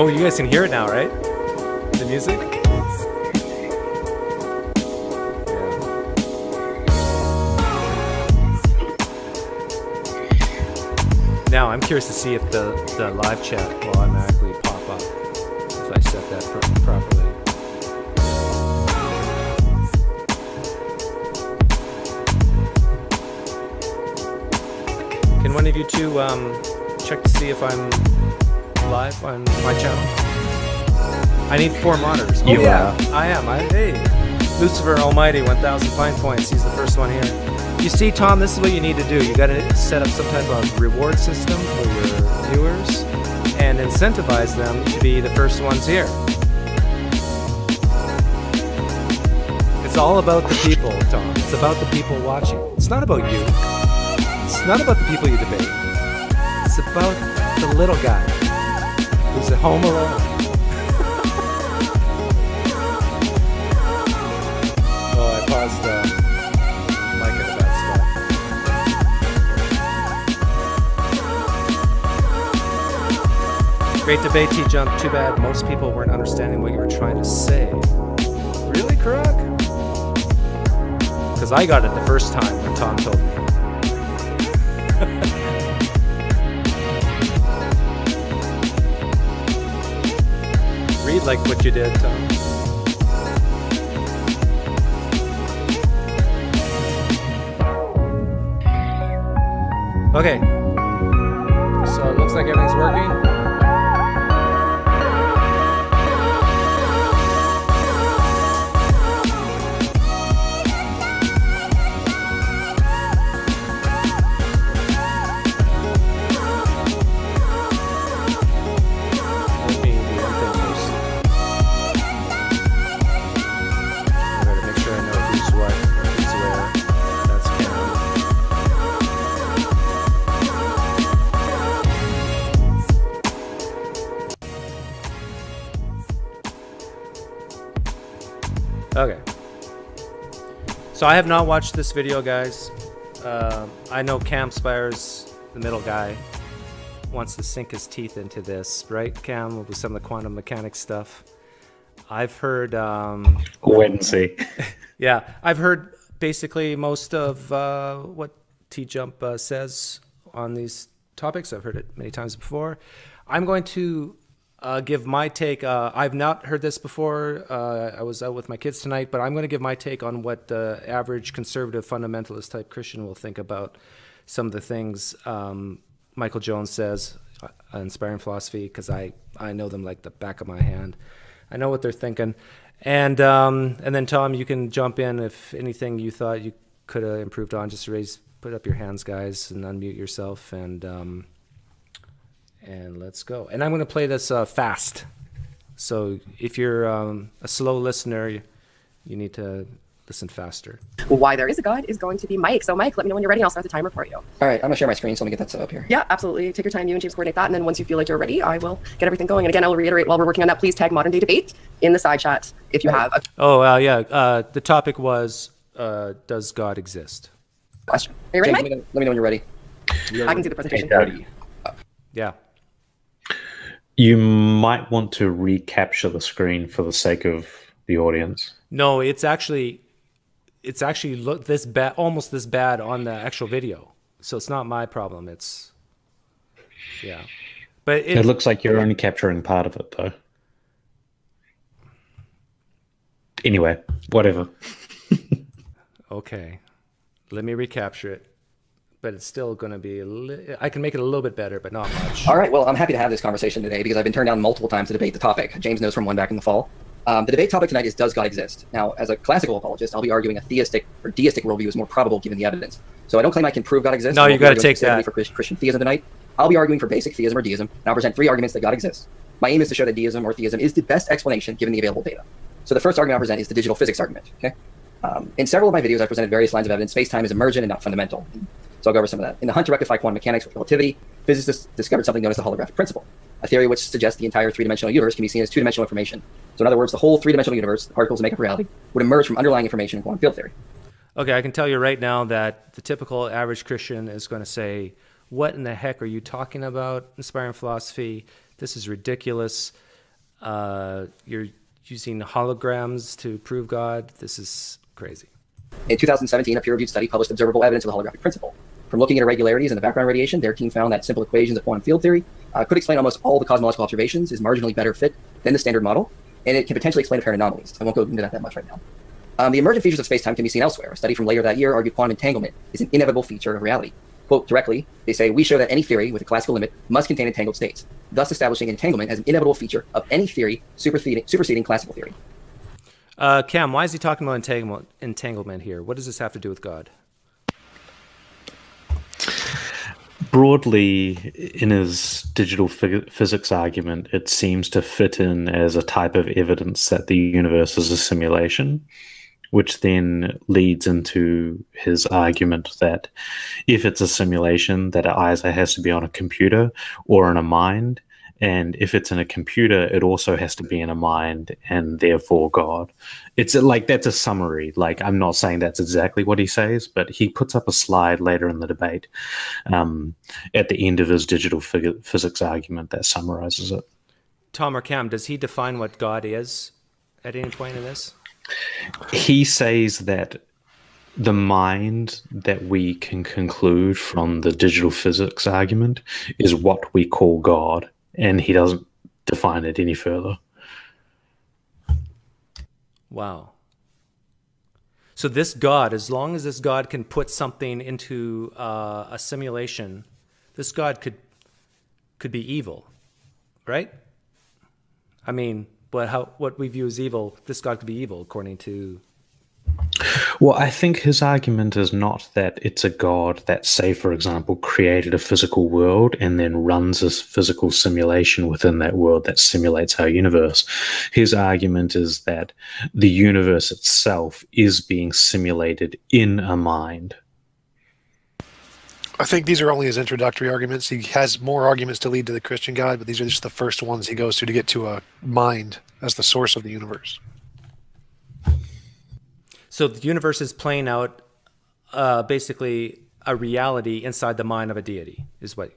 Oh, you guys can hear it now, right? The music? Yeah. Now, I'm curious to see if the live chat will automatically pop up if I set that properly. Can one of you two check to see if I'm live on my channel? I need 4 monitors. Oh, yeah, I am. Hey, Lucifer Almighty, 1,000 fine points. He's the first one here. You see, Tom, this is what you need to do. You got to set up some type of reward system for your viewers and incentivize them to be the first ones here. It's all about the people, Tom. It's about the people watching. It's not about you. It's not about the people you debate. It's about the little guy who's at home alone. Oh, I paused the mic at a bad spot. Great debate, T-Jump. Too bad most people weren't understanding what you were trying to say. Really, Kruk? Because I got it the first time when Tom told me. Read like what you did, Tom. Okay. So it looks like everything's working. Okay, so I have not watched this video, guys. I know Cam Spiers, the middle guy, wants to sink his teeth into this, right, Cam, with some of the quantum mechanics stuff. I've heard... wait and see. Yeah, I've heard basically most of what T-Jump says on these topics. I've heard it many times before. I'm going to... give my take. I've not heard this before. I was out with my kids tonight, but I'm going to give my take on what the average conservative fundamentalist type Christian will think about some of the things Michael Jones says, Inspiring Philosophy, because I know them like the back of my hand. I know what they're thinking. And then, Tom, you can jump in if anything you thought you could have improved on. Just raise, put up your hands, guys, and unmute yourself, and let's go. And I'm going to play this fast. So if you're a slow listener, you need to listen faster. Why there is a God is going to be Mike. So Mike, let me know when you're ready. I'll start the timer for you. All right, I'm going to share my screen, so let me get that set up here. Yeah, absolutely. Take your time. You and James coordinate that. And then once you feel like you're ready, I will get everything going. And again, I'll reiterate while we're working on that, please tag Modern Day Debate in the side chat if you have. Oh, yeah. The topic was, does God exist? Question. Are you ready, James, Mike? Let me know when you're ready. I can see the presentation. Hey, yeah. You might want to recapture the screen for the sake of the audience. No, it's actually look this bad, almost this bad on the actual video. So it's not my problem. It's yeah, but it looks like you're only capturing part of it, though. Anyway, whatever. Okay, let me recapture it. But it's still going to be, I can make it a little bit better, but not much. All right, well, I'm happy to have this conversation today because I've been turned down multiple times to debate the topic. James knows from one back in the fall. The debate topic tonight is, does God exist? Now, as a classical apologist, I'll be arguing a theistic or deistic worldview is more probable given the evidence. So I don't claim I can prove God exists. No, you got to take that. For Christian theism tonight, I'll be arguing for basic theism or deism, and I'll present 3 arguments that God exists. My aim is to show that deism or theism is the best explanation given the available data. So the first argument I'll present is the digital physics argument, okay? In several of my videos, I presented various lines of evidence. Space-time is emergent and not fundamental. So I'll go over some of that. In the hunt to rectify quantum mechanics with relativity, physicists discovered something known as the holographic principle, a theory which suggests the entire 3-dimensional universe can be seen as 2-dimensional information. So in other words, the whole 3-dimensional universe, the particles that make up reality, would emerge from underlying information in quantum field theory. Okay, I can tell you right now that the typical average Christian is going to say, what in the heck are you talking about, Inspiring Philosophy? This is ridiculous. You're using holograms to prove God. This is crazy. In 2017, a peer-reviewed study published observable evidence of the holographic principle. From looking at irregularities in the background radiation, their team found that simple equations of quantum field theory could explain almost all the cosmological observations, is marginally better fit than the standard model, and it can potentially explain apparent anomalies. I won't go into that much right now. The emergent features of space-time can be seen elsewhere. A study from later that year argued quantum entanglement is an inevitable feature of reality. Quote directly, they say, we show that any theory with a classical limit must contain entangled states, thus establishing entanglement as an inevitable feature of any theory superseding classical theory. Cam, why is he talking about entanglement here? What does this have to do with God? Broadly, in his digital physics argument, it seems to fit in as a type of evidence that the universe is a simulation, which then leads into his argument that if it's a simulation, that it either has to be on a computer or in a mind. And if it's in a computer, it also has to be in a mind and therefore God. It's like, that's a summary. Like, I'm not saying that's exactly what he says, but he puts up a slide later in the debate at the end of his digital physics argument that summarizes it. Tom or Cam, does he define what God is at any point in this? He says that the mind that we can conclude from the digital physics argument is what we call God, and he doesn't define it any further. Wow. So this God, as long as this God can put something into a simulation, this God could be evil, right? I mean, but what we view as evil, this God could be evil, according to... Well, I think his argument is not that it's a God that, say, for example, created a physical world and then runs a physical simulation within that world that simulates our universe. His argument is that the universe itself is being simulated in a mind. I think these are only his introductory arguments. He has more arguments to lead to the Christian God, but these are just the first ones he goes to get to a mind as the source of the universe. So the universe is playing out basically a reality inside the mind of a deity, is what?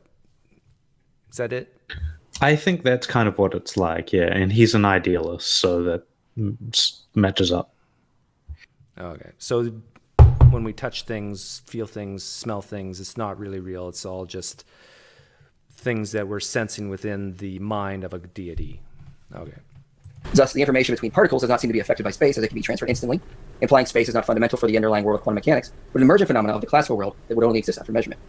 Is that it? I think that's kind of what it's like, yeah. And he's an idealist, so that matches up. Okay, so... when we touch things, feel things, smell things, it's not really real. It's all just things that we're sensing within the mind of a deity. Okay. Thus, the information between particles does not seem to be affected by space, as it can be transferred instantly, implying space is not fundamental for the underlying world of quantum mechanics, but an emergent phenomenon of the classical world that would only exist after measurement.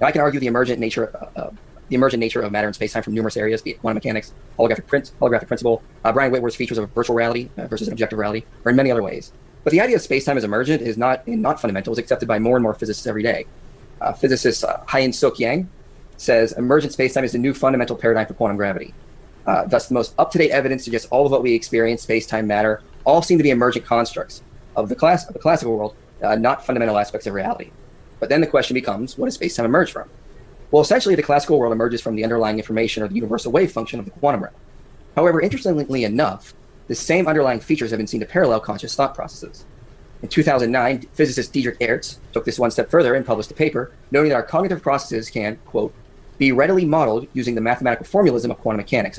Now, I can argue the emergent nature of matter and space-time from numerous areas, be it quantum mechanics, holographic principle, Brian Whitworth's features of virtual reality versus an objective reality, or in many other ways. But the idea of space-time as emergent is not fundamental, is accepted by more and more physicists every day. Physicist Hyun-Seok Yang says, emergent space-time is the new fundamental paradigm for quantum gravity. Thus, the most up-to-date evidence suggests all of what we experience, space-time, matter, all seem to be emergent constructs of the classical world, not fundamental aspects of reality. But then the question becomes, what does space-time emerge from? Well, essentially, the classical world emerges from the underlying information or the universal wave function of the quantum realm. However, interestingly enough, the same underlying features have been seen to parallel conscious thought processes. In 2009, physicist Diederik Aerts took this one step further and published a paper noting that our cognitive processes can, quote, be readily modeled using the mathematical formalism of quantum mechanics.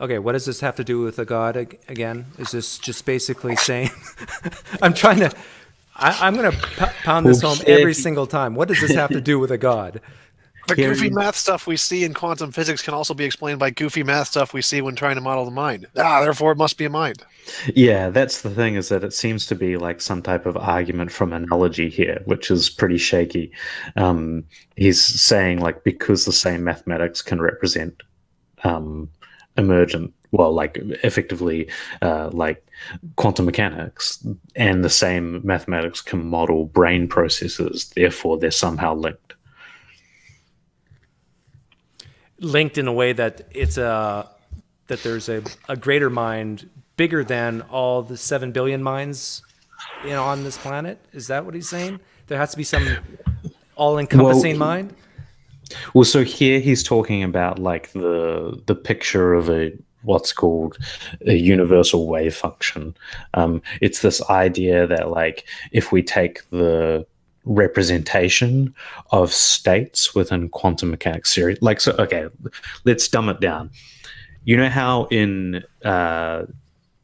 Okay, what does this have to do with a God again? Is this just basically saying, I'm going to pound this home every single time. What does this have to do with a God? The goofy math stuff we see in quantum physics can also be explained by goofy math stuff we see when trying to model the mind. Ah, therefore it must be a mind. Yeah, that's the thing, is that it seems to be like some type of argument from analogy here, which is pretty shaky. He's saying, like, because the same mathematics can represent emergent, well, like effectively like quantum mechanics, and the same mathematics can model brain processes, therefore they're somehow linked. Linked in a way that it's that there's a greater mind bigger than all the 7 billion minds on this planet. Is that what he's saying? There has to be some all-encompassing mind. Well, so here he's talking about like the picture of what's called a universal wave function. It's this idea that like if we take the representation of states within quantum mechanics theory. Like, so, okay, let's dumb it down. you know how in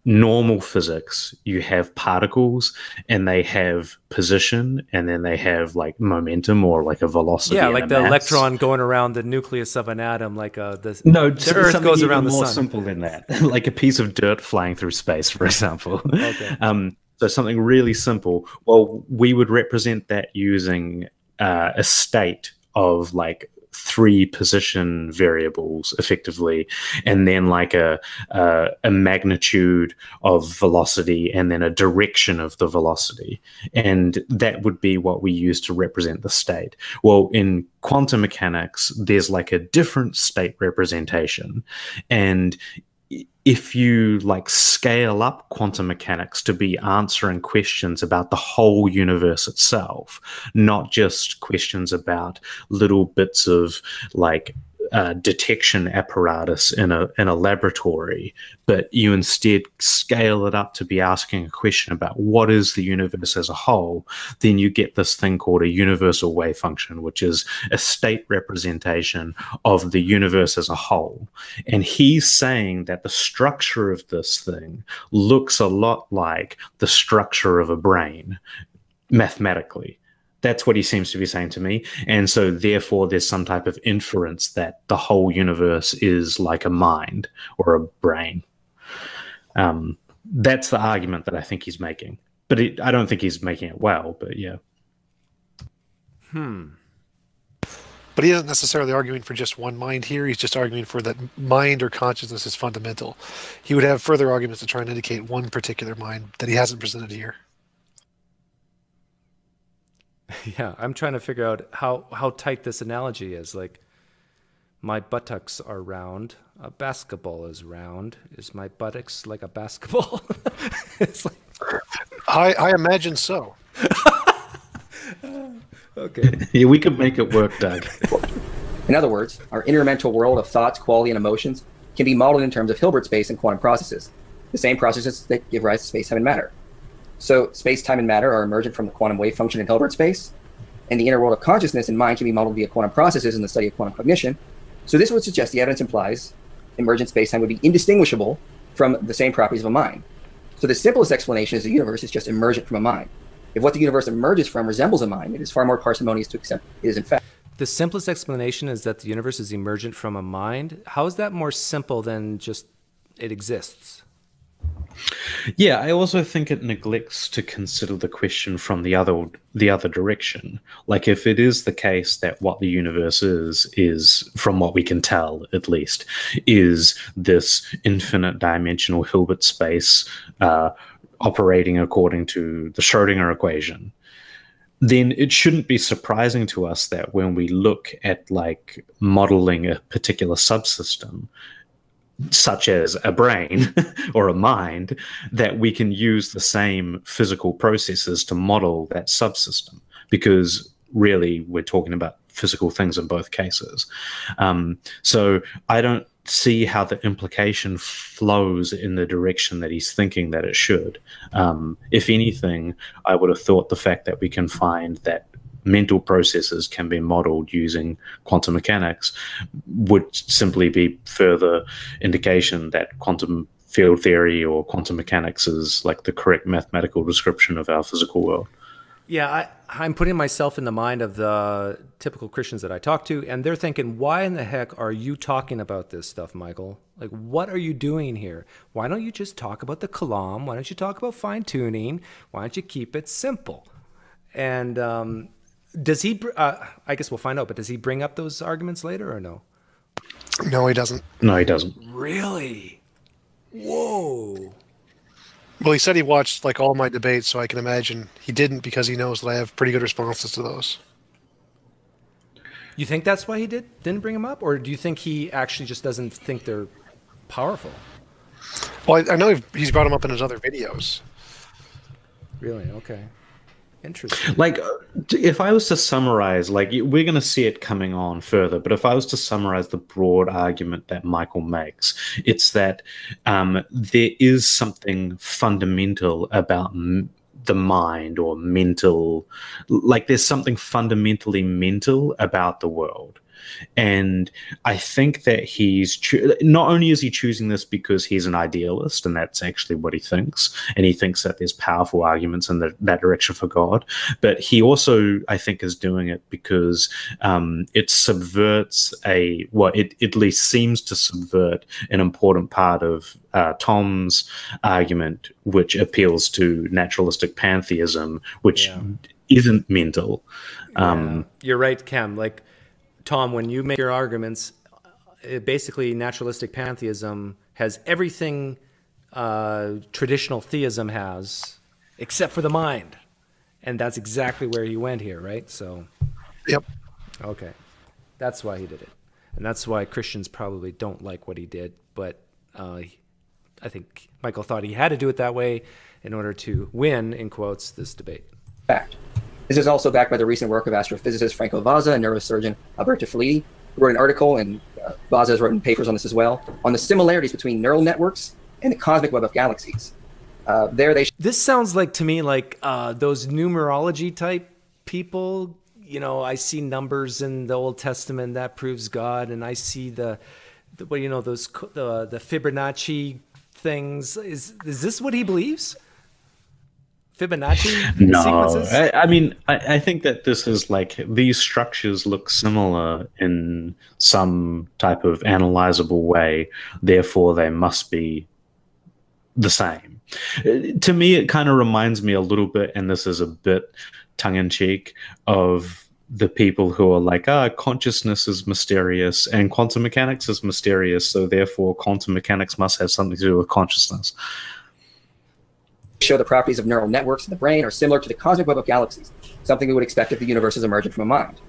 normal physics you have particles and they have position and then they have like momentum or like a velocity? Yeah, like the electron going around the nucleus of an atom, like the Earth goes around the sun. More simple than that, like a piece of dirt flying through space, for example. Okay. So something really simple. Well, we would represent that using a state of like 3 position variables effectively, and then like a magnitude of velocity and then a direction of the velocity, and that would be what we use to represent the state. Well, in quantum mechanics there's like a different state representation, and if you like scale up quantum mechanics to be answering questions about the whole universe itself, not just questions about little bits of like detection apparatus in a laboratory, but you instead scale it up to be asking a question about what is the universe as a whole, then you get this thing called a universal wave function, which is a state representation of the universe as a whole. And he's saying that the structure of this thing looks a lot like the structure of a brain mathematically. That's what he seems to be saying to me. And so therefore there's some type of inference that the whole universe is like a mind or a brain. That's the argument that I think he's making. But I don't think he's making it well, but yeah. But he isn't necessarily arguing for just one mind here. He's just arguing for that mind or consciousness is fundamental. He would have further arguments to try and indicate one particular mind that he hasn't presented here. Yeah, I'm trying to figure out how tight this analogy is. Like, my buttocks are round. A basketball is round. Is my buttocks like a basketball? It's like... I imagine so. Okay. Yeah, we could make it work, Doug. In other words, our inner mental world of thoughts, quality, and emotions can be modeled in terms of Hilbert space and quantum processes, the same processes that give rise to space, time, and matter. So space, time, and matter are emergent from the quantum wave function in Hilbert space, and the inner world of consciousness and mind can be modeled via quantum processes in the study of quantum cognition. So this would suggest the evidence implies emergent space-time would be indistinguishable from the same properties of a mind. So the simplest explanation is the universe is just emergent from a mind. If what the universe emerges from resembles a mind, it is far more parsimonious to accept it is in fact. The simplest explanation is that the universe is emergent from a mind? How is that more simple than just it exists? Yeah, I also think it neglects to consider the question from the other direction. Like, if it is the case that what the universe is from what we can tell at least, is this infinite dimensional Hilbert space operating according to the Schrödinger equation, then it shouldn't be surprising to us that when we look at like modeling a particular subsystem, such as a brain or a mind, that we can use the same physical processes to model that subsystem, because really we're talking about physical things in both cases. So I don't see how the implication flows in the direction that he's thinking that it should. If anything, I would have thought the fact that we can find that mental processes can be modeled using quantum mechanics would simply be further indication that quantum field theory or quantum mechanics is like the correct mathematical description of our physical world. Yeah, I'm putting myself in the mind of the typical Christians that I talk to, and they're thinking, why in the heck are you talking about this stuff, Michael? Like, what are you doing here? Why don't you just talk about the Kalam? Why don't you talk about fine-tuning? Why don't you keep it simple? And does he, I guess we'll find out, but does he bring up those arguments later or no? No, he doesn't. No, he doesn't. Really? Whoa. Well, he said he watched like all my debates, so I can imagine he didn't, because he knows that I have pretty good responses to those. You think that's why he didn't bring him up? Or do you think he actually just doesn't think they're powerful? Well, I know he's brought him up in his other videos. Really? Okay. Interesting. Like, if I was to summarize, like, we're going to see it coming on further, but if I was to summarize the broad argument that Michael makes, it's that there is something fundamental about the mind or mental, like there's something fundamentally mental about the world. And I think that he's not only is he choosing this because he's an idealist, and that's actually what he thinks, and he thinks that there's powerful arguments in that direction for God, but he also, I think, is doing it because it subverts a, well, it at least seems to subvert an important part of Tom's argument, which appeals to naturalistic pantheism, which isn't mental. You're right, Cam. Like, Tom, when you make your arguments, basically naturalistic pantheism has everything traditional theism has, except for the mind. And that's exactly where he went here, right? So, yep. Okay. That's why he did it. And that's why Christians probably don't like what he did. But I think Michael thought he had to do it that way in order to win, in quotes, this debate. Fact. This is also backed by the recent work of astrophysicist Franco Vazza and neurosurgeon Alberto Felitti, who wrote an article, and Vazza has written papers on this as well, on the similarities between neural networks and the cosmic web of galaxies. This sounds like, to me, like those numerology type people. You know, I see numbers in the Old Testament that proves God, and I see the well, you know, those the Fibonacci things. Is this what he believes? Fibonacci sequences? I mean, I think that this is like, these structures look similar in some type of analyzable way, therefore they must be the same. To me, it kind of reminds me a little bit, and this is a bit tongue-in-cheek, of the people who are like, ah, consciousness is mysterious and quantum mechanics is mysterious, so therefore quantum mechanics must have something to do with consciousness. Show the properties of neural networks in the brain are similar to the cosmic web of galaxies, something we would expect if the universe is emergent from a mind.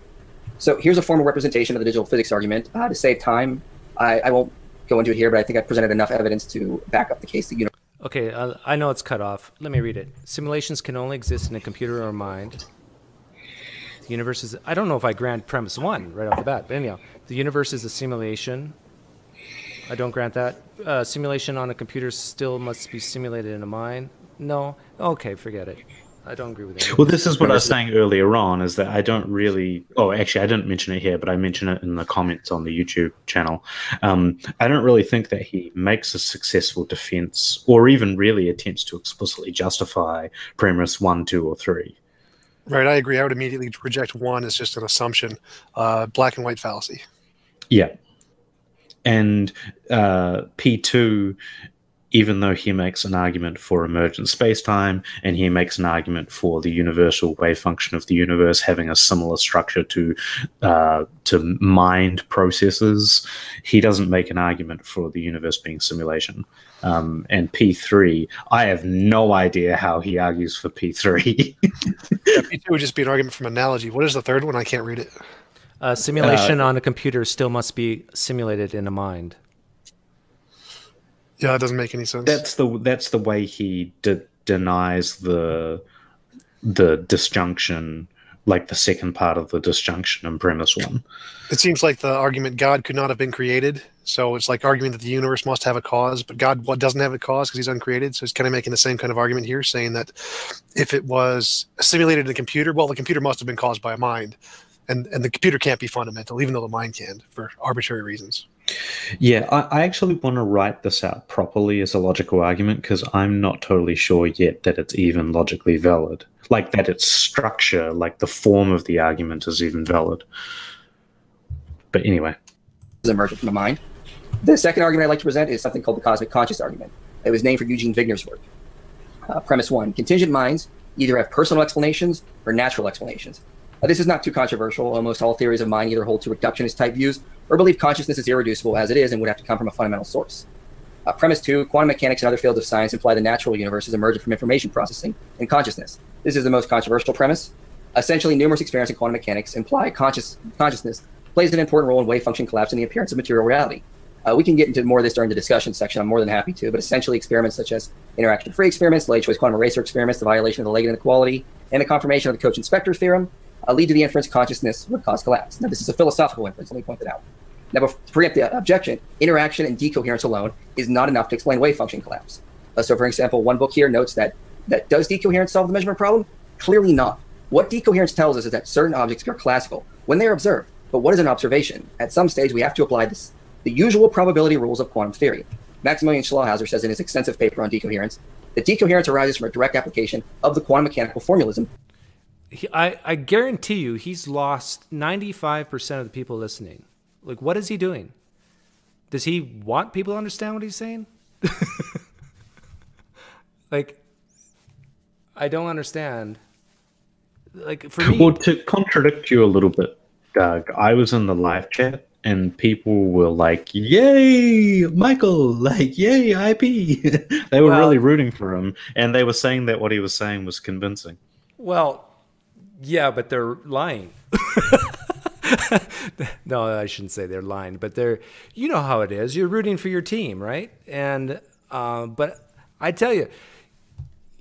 So here's a formal representation of the digital physics argument. To save time, I won't go into it here, but I think I've presented enough evidence to back up the case that universe. Okay, I know it's cut off. Let me read it. Simulations can only exist in a computer or mind. The universe is, I don't know if I grant premise one right off the bat, but anyhow, the universe is a simulation. I don't grant that. Simulation on a computer still must be simulated in a mind. No. Okay, forget it. I don't agree with that. Well, this is what I was saying earlier on, is that I don't really... Oh, actually, I didn't mention it here, but I mentioned it in the comments on the YouTube channel. I don't really think that he makes a successful defense or even really attempts to explicitly justify premise 1, 2, or 3. Right, I agree. I would immediately reject 1 as just an assumption. Black and white fallacy. Yeah. And P2... even though he makes an argument for emergent space-time, and he makes an argument for the universal wave function of the universe having a similar structure to mind processes, he doesn't make an argument for the universe being simulation. And P3, I have no idea how he argues for P3. Yeah, P2 would just be an argument from analogy. What is the third one? I can't read it. Simulation on a computer still must be simulated in a mind. Yeah, that doesn't make any sense. That's the way he denies the disjunction, like the second part of the disjunction in premise 1. It seems like the argument God could not have been created, so it's like arguing that the universe must have a cause, but God doesn't have a cause because he's uncreated, so he's kind of making the same kind of argument here, saying that if it was simulated in a computer, well, the computer must have been caused by a mind, and the computer can't be fundamental, even though the mind can, for arbitrary reasons. Yeah, I actually want to write this out properly as a logical argument, because I'm not totally sure yet that it's even logically valid. Like that its structure, like the form of the argument is even valid. But anyway. It's emergent from the mind. The second argument I'd like to present is something called the cosmic conscious argument. It was named for Eugene Wigner's work. Premise 1, contingent minds either have personal explanations or natural explanations. This is not too controversial. Almost all theories of mind either hold to reductionist type views or believe consciousness is irreducible as it is and would have to come from a fundamental source. Premise 2, quantum mechanics and other fields of science imply the natural universe is emergent from information processing and consciousness. This is the most controversial premise. Essentially, numerous experiments in quantum mechanics imply consciousness plays an important role in wave function collapse and the appearance of material reality. We can get into more of this during the discussion section. I'm more than happy to, but essentially experiments such as interaction-free experiments, Late-choice quantum eraser experiments, the violation of the Lagrange inequality, and the confirmation of the Cauchy-Spector theorem, lead to the inference consciousness would cause collapse. Now, this is a philosophical inference. Let me point that out. Now, to preempt the objection, interaction and decoherence alone is not enough to explain wave function collapse. So, for example, one book here notes that does decoherence solve the measurement problem? Clearly not. What decoherence tells us is that certain objects are classical when they are observed, But what is an observation? At some stage, we have to apply this, the usual probability rules of quantum theory. Maximilian Schlohauser says in his extensive paper on decoherence that decoherence arises from a direct application of the quantum mechanical formalism. I guarantee you he's lost 95% of the people listening. Like, what is he doing? Does he want people to understand what he's saying? Like, I don't understand. Like, for me... Well, to contradict you a little bit, Doug, I was in the live chat and people were like, yay, Michael, like, yay, IP. They were really rooting for him. And they were saying that what he was saying was convincing. Well, yeah, but they're lying. No, I shouldn't say they're lying, but they're, you know how it is. You're rooting for your team, right? And, but I tell you,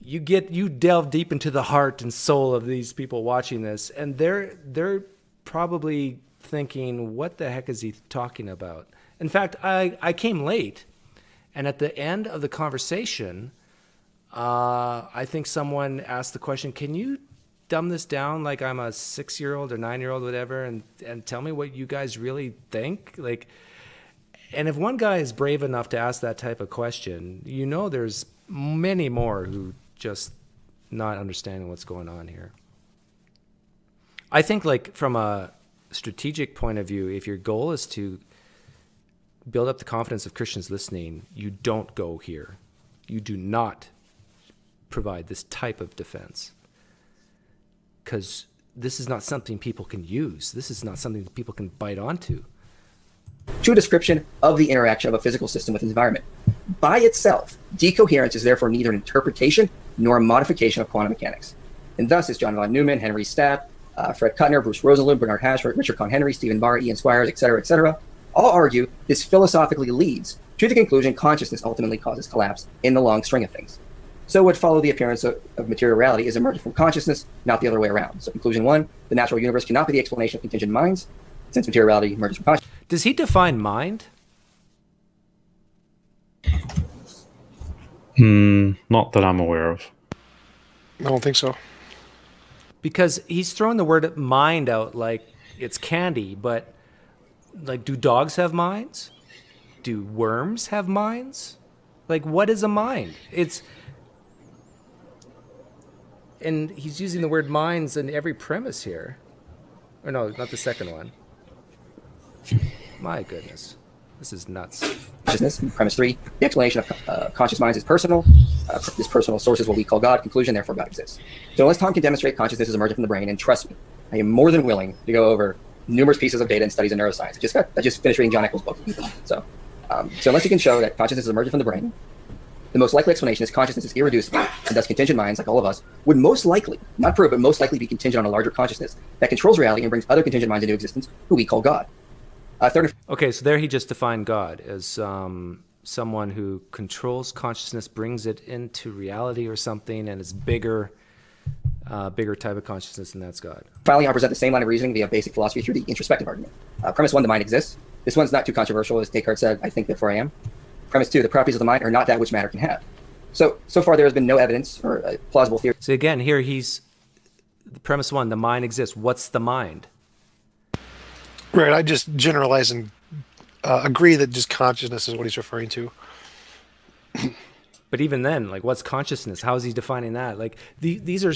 you delve deep into the heart and soul of these people watching this, and they're probably thinking, what the heck is he talking about? In fact, I came late, and at the end of the conversation, I think someone asked the question, can you dumb this down like I'm a 6-year-old or 9-year-old, whatever, and tell me what you guys really think? Like, and if one guy is brave enough to ask that type of question, you know there's many more who just not understanding what's going on here. I think, like, from a strategic point of view, if your goal is to build up the confidence of Christians listening, you don't go here. You do not provide this type of defense, because this is not something people can use. This is not something that people can bite onto. True description of the interaction of a physical system with its environment. By itself, decoherence is therefore neither an interpretation nor a modification of quantum mechanics. And thus, as John von Neumann, Henry Stapp, Fred Kuttner, Bruce Rosenblum, Bernard Hashford, Richard Cohn-Henry, Stephen Barr, Ian Squires, et cetera, all argue this philosophically leads to the conclusion consciousness ultimately causes collapse in the long string of things. So what follow the appearance of material reality is emergent from consciousness, not the other way around. So conclusion one, the natural universe cannot be the explanation of contingent minds, since material reality emerges from consciousness. Does he define mind? Not that I'm aware of. I don't think so. Because he's throwing the word mind out like it's candy, but, like, do dogs have minds? Do worms have minds? Like, what is a mind? It's... And he's using the word minds in every premise here. Or no, not the second one. My goodness. This is nuts. Premise three, the explanation of conscious minds is personal. This personal source is what we call God. Conclusion, therefore God exists. So unless Tom can demonstrate consciousness is emergent from the brain, and trust me, I am more than willing to go over numerous pieces of data and studies in neuroscience. I just finished reading John Eccles' book. So unless you can show that consciousness is emergent from the brain, the most likely explanation is consciousness is irreducible, and thus contingent minds, like all of us, would most likely, not prove, but most likely be contingent on a larger consciousness that controls reality and brings other contingent minds into existence, who we call God. Okay, so there he just defined God as someone who controls consciousness, brings it into reality or something, and it's bigger, bigger type of consciousness, and that's God. Finally, I present the same line of reasoning via basic philosophy through the introspective argument. Premise one, the mind exists. This one's not too controversial, as Descartes said, I think, therefore I am. Premise two, the properties of the mind are not that which matter can have. So far there has been no evidence or a plausible theory. So again, here he's, premise one, the mind exists. What's the mind? Right, I just generalize and agree that just consciousness is what he's referring to. But even then, like, what's consciousness? How is he defining that? Like, these are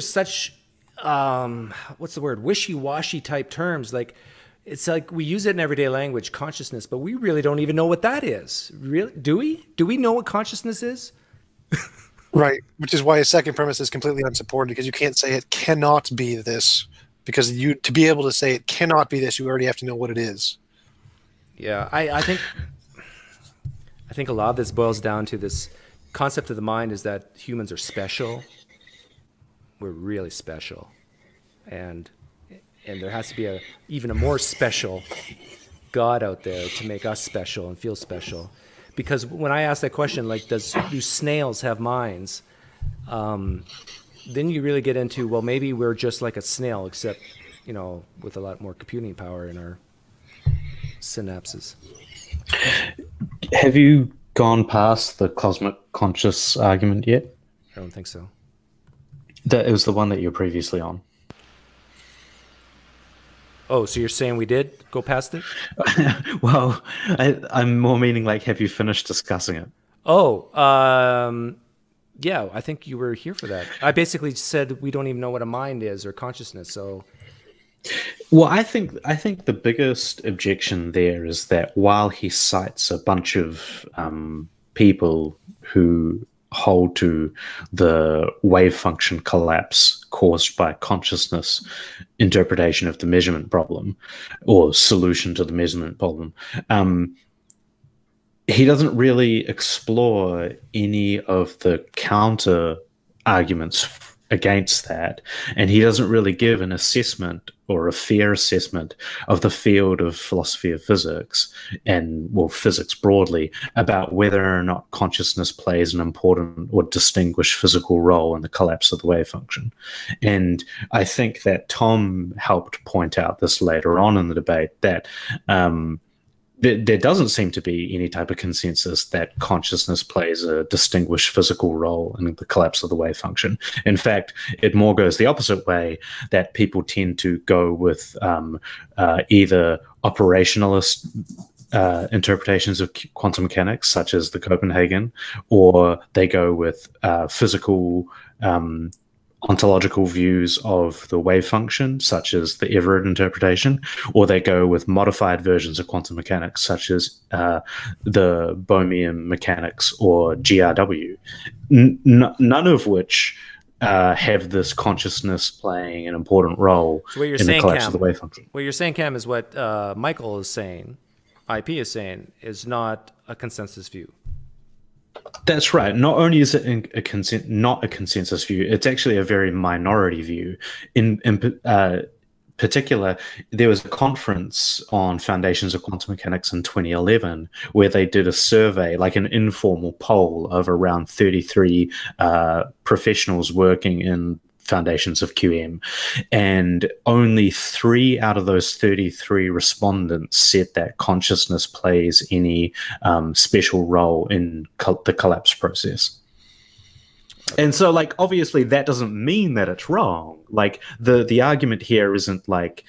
such, what's the word? Wishy-washy type terms. Like, it's like we use it in everyday language, consciousness, but we really don't even know what that is. Really, do we? Do we know what consciousness is? Right, which is why his second premise is completely unsupported, because you can't say it cannot be this. Because you, to be able to say it cannot be this, you already have to know what it is. Yeah, I think a lot of this boils down to this concept of the mind is that humans are special. We're really special, and there has to be even a more special God out there to make us special and feel special. Because when I asked that question, like, do snails have minds? Then you really get into, well, maybe we're just like a snail, except, you know, with a lot more computing power in our synapses. Have you gone past the cosmic conscious argument yet? I don't think so. That is the one that you were previously on. Oh, so you're saying we did go past it? Well, I'm more meaning like, have you finished discussing it? Oh, yeah, I think you were here for that. I basically said we don't even know what a mind is or consciousness. So, well, I think the biggest objection there is that while he cites a bunch of people who hold to the wave function collapse caused by consciousness interpretation of the measurement problem or solution to the measurement problem, he doesn't really explore any of the counter arguments against that, and he doesn't really give an assessment or a fair assessment of the field of philosophy of physics and, well, physics broadly, about whether or not consciousness plays an important or distinguished physical role in the collapse of the wave function. And I think that Tom helped point out this later on in the debate, that there doesn't seem to be any type of consensus that consciousness plays a distinguished physical role in the collapse of the wave function. In fact, it more goes the opposite way, that people tend to go with either operationalist interpretations of quantum mechanics, such as the Copenhagen, or they go with physical ontological views of the wave function, such as the Everett interpretation, or they go with modified versions of quantum mechanics, such as the Bohmian mechanics or GRW, none of which have this consciousness playing an important role in the collapse of the wave function. What you're saying, Cam, is what Michael is saying, IP is saying, is not a consensus view. That's right. Not only is it not a consensus view, it's actually a very minority view. In particular, there was a conference on Foundations of Quantum Mechanics in 2011 where they did a survey, like an informal poll of around 33 professionals working in Foundations of QM, and only 3 out of those 33 respondents said that consciousness plays any special role in the collapse process. And so, like, obviously that doesn't mean that it's wrong. Like, the argument here isn't like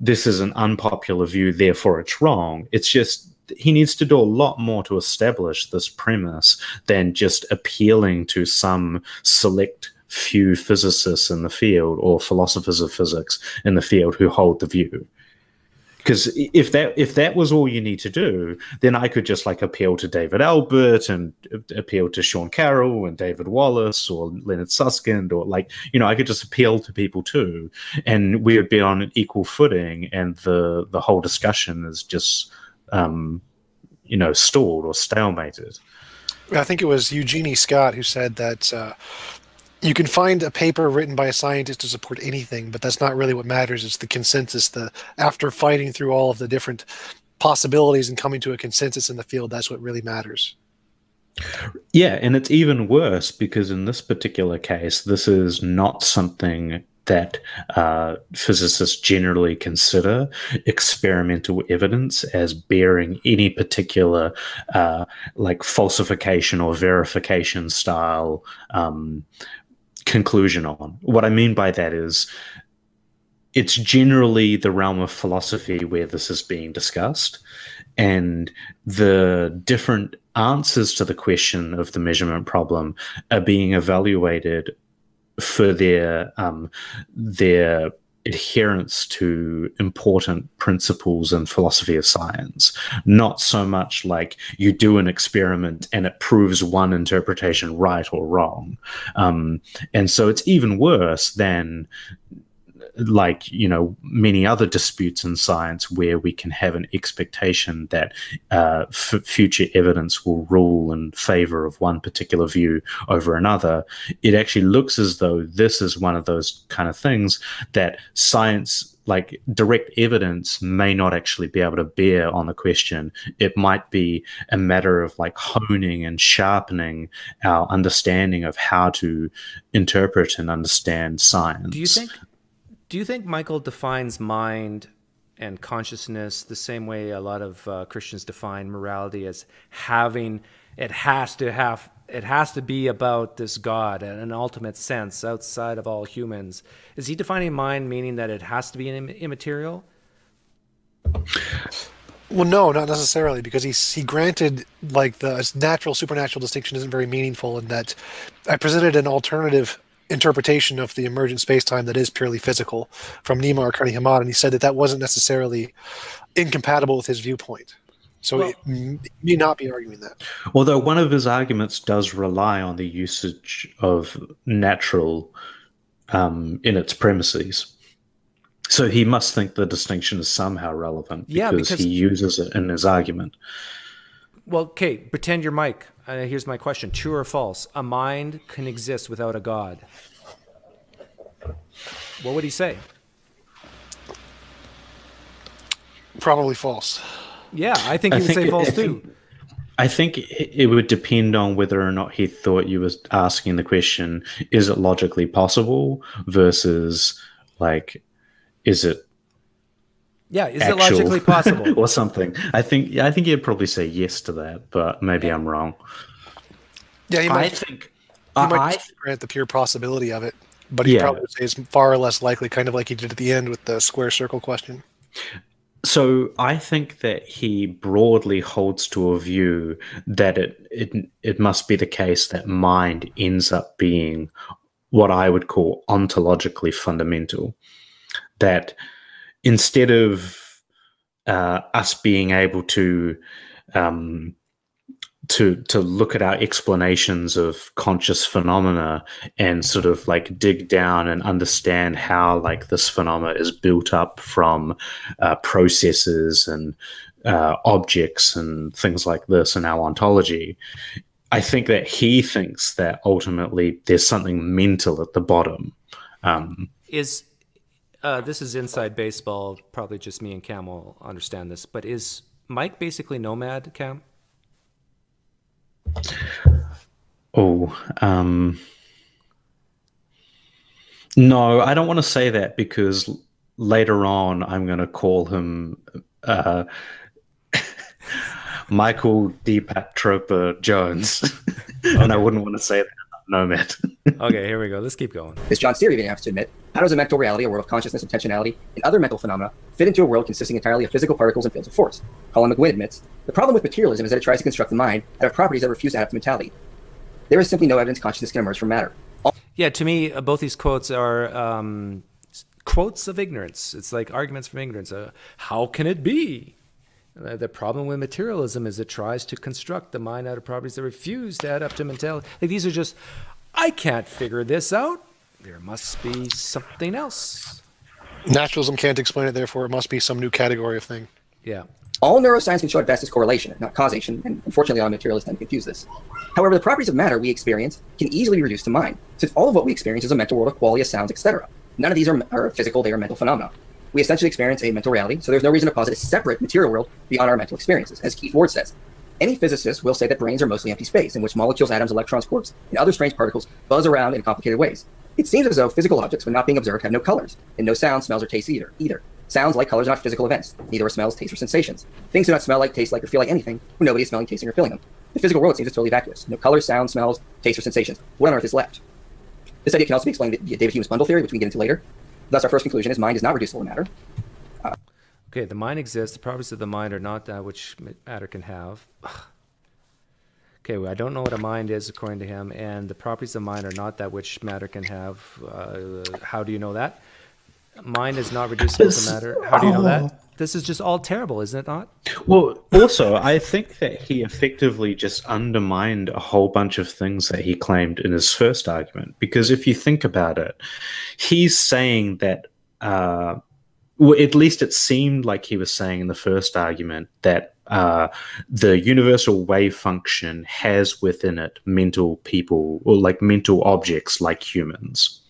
this is an unpopular view, therefore it's wrong. It's just he needs to do a lot more to establish this premise than just appealing to some select few physicists in the field or philosophers of physics in the field who hold the view. Because if that was all you need to do, then I could just like appeal to David Albert and appeal to Sean Carroll and David Wallace or Leonard Susskind, or like, you know, I could just appeal to people too, and we would be on an equal footing, and the whole discussion is just you know, stalled or stalemated. I think it was Eugenie Scott who said that you can find a paper written by a scientist to support anything, but that's not really what matters. It's the consensus. After fighting through all of the different possibilities and coming to a consensus in the field, that's what really matters. Yeah, and it's even worse because in this particular case, this is not something that physicists generally consider experimental evidence as bearing any particular like falsification or verification style conclusion on. What I mean by that is it's generally the realm of philosophy where this is being discussed, and the different answers to the question of the measurement problem are being evaluated for their adherence to important principles and philosophy of science, not so much like you do an experiment and it proves one interpretation right or wrong. And so it's even worse than, like, you know, many other disputes in science where we can have an expectation that future evidence will rule in favor of one particular view over another. It actually looks as though this is one of those kind of things that science, like direct evidence, may not actually be able to bear on the question. It might be a matter of like honing and sharpening our understanding of how to interpret and understand science. Do you think Michael defines mind and consciousness the same way a lot of Christians define morality, as having, it has to have it has to be about this God in an ultimate sense outside of all humans. Is he defining mind, meaning that it has to be immaterial? Well, no, not necessarily, because he granted like the natural supernatural distinction isn't very meaningful, in that I presented an alternative interpretation of the emergent space-time that is purely physical from Nima Arkani-Hamed, and he said that that wasn't necessarily incompatible with his viewpoint. So well, he may not be arguing that. Although one of his arguments does rely on the usage of natural in its premises. So he must think the distinction is somehow relevant because, he uses it in his argument. Well, okay, pretend you're Mike. Here's my question. True or false? A mind can exist without a God. What would he say? Probably false. Yeah, I think he would say false too. I think it would depend on whether or not he thought you were asking the question, is it logically possible versus like... is it? Yeah, is it logically possible or something? I think he'd probably say yes to that, but maybe I'm wrong. Yeah, he might. I grant the pure possibility of it, but he probably would say it's far less likely, kind of like he did at the end with the square circle question. So I think that he broadly holds to a view that it must be the case that mind ends up being what I would call ontologically fundamental. That instead of us being able to look at our explanations of conscious phenomena and sort of like dig down and understand how like this phenomena is built up from processes and objects and things like this in our ontology, I think that he thinks that ultimately there's something mental at the bottom. This is inside baseball. Probably just me and Cam will understand this. But is Mike basically nomad, Cam? Oh, no, I don't want to say that because later on I'm going to call him Michael Deepak Chopra Jones, and I wouldn't want to say that. Nomad. Okay, here we go. Let's keep going. It's John's theory, they have to admit. How does a mental reality, a world of consciousness, intentionality, and other mental phenomena fit into a world consisting entirely of physical particles and fields of force? Colin McGuinn admits, the problem with materialism is that it tries to construct the mind out of properties that refuse to adapt to mentality. There is simply no evidence consciousness can emerge from matter. Yeah, to me, both these quotes are quotes of ignorance. It's like arguments from ignorance. How can it be? The problem with materialism is it tries to construct the mind out of properties that refuse to add up to mentality. Like these are just, I can't figure this out. There must be something else. Naturalism can't explain it, therefore it must be some new category of thing. Yeah. All neuroscience can show at best is correlation, not causation, and unfortunately a lot of materialists tend to confuse this. However, the properties of matter we experience can easily be reduced to mind, since all of what we experience is a mental world of qualia, sounds, etc. None of these are physical, they are mental phenomena. We essentially experience a mental reality, so there's no reason to posit a separate material world beyond our mental experiences. As Keith Ward says, any physicist will say that brains are mostly empty space in which molecules, atoms, electrons, quarks, and other strange particles buzz around in complicated ways. It seems as though physical objects, when not being observed, have no colors, and no sounds, smells, or tastes either. Sounds, like colors, are not physical events. Neither are smells, tastes, or sensations. Things do not smell like, taste like, or feel like anything when nobody is smelling, tasting, or feeling them. The physical world seems totally vacuous. No colors, sounds, smells, tastes, or sensations. What on earth is left? This idea can also be explained via David Hume's bundle theory, which we can get into later. Thus, our first conclusion is mind is not reducible to matter. Okay, the mind exists. The properties of the mind are not that which matter can have. Okay, well, I don't know what a mind is, according to him, and the properties of mind are not that which matter can have. How do you know that? Mind is not reducible to matter. How do you know that? This is just all terrible, isn't it not? Well, also, I think that he effectively just undermined a whole bunch of things that he claimed in his first argument. Because if you think about it, he's saying that, well, at least it seemed like he was saying in the first argument, that the universal wave function has within it mental people, or like mental objects like humans,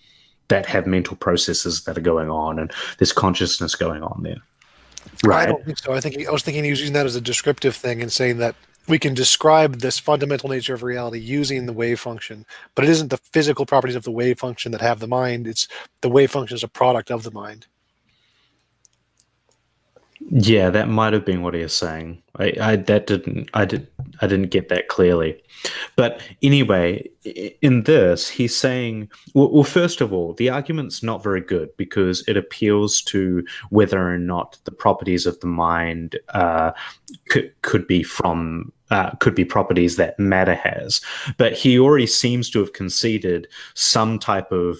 that have mental processes that are going on, and there's consciousness going on there. Right. I don't think so. I was thinking he was using that as a descriptive thing and saying that we can describe this fundamental nature of reality using the wave function, but it isn't the physical properties of the wave function that have the mind. It's the wave function is a product of the mind. Yeah, that might have been what he was saying. I didn't get that clearly. But anyway, in this, he's saying, well, first of all, the argument's not very good because it appeals to whether or not the properties of the mind could be properties that matter has. But he already seems to have conceded some type of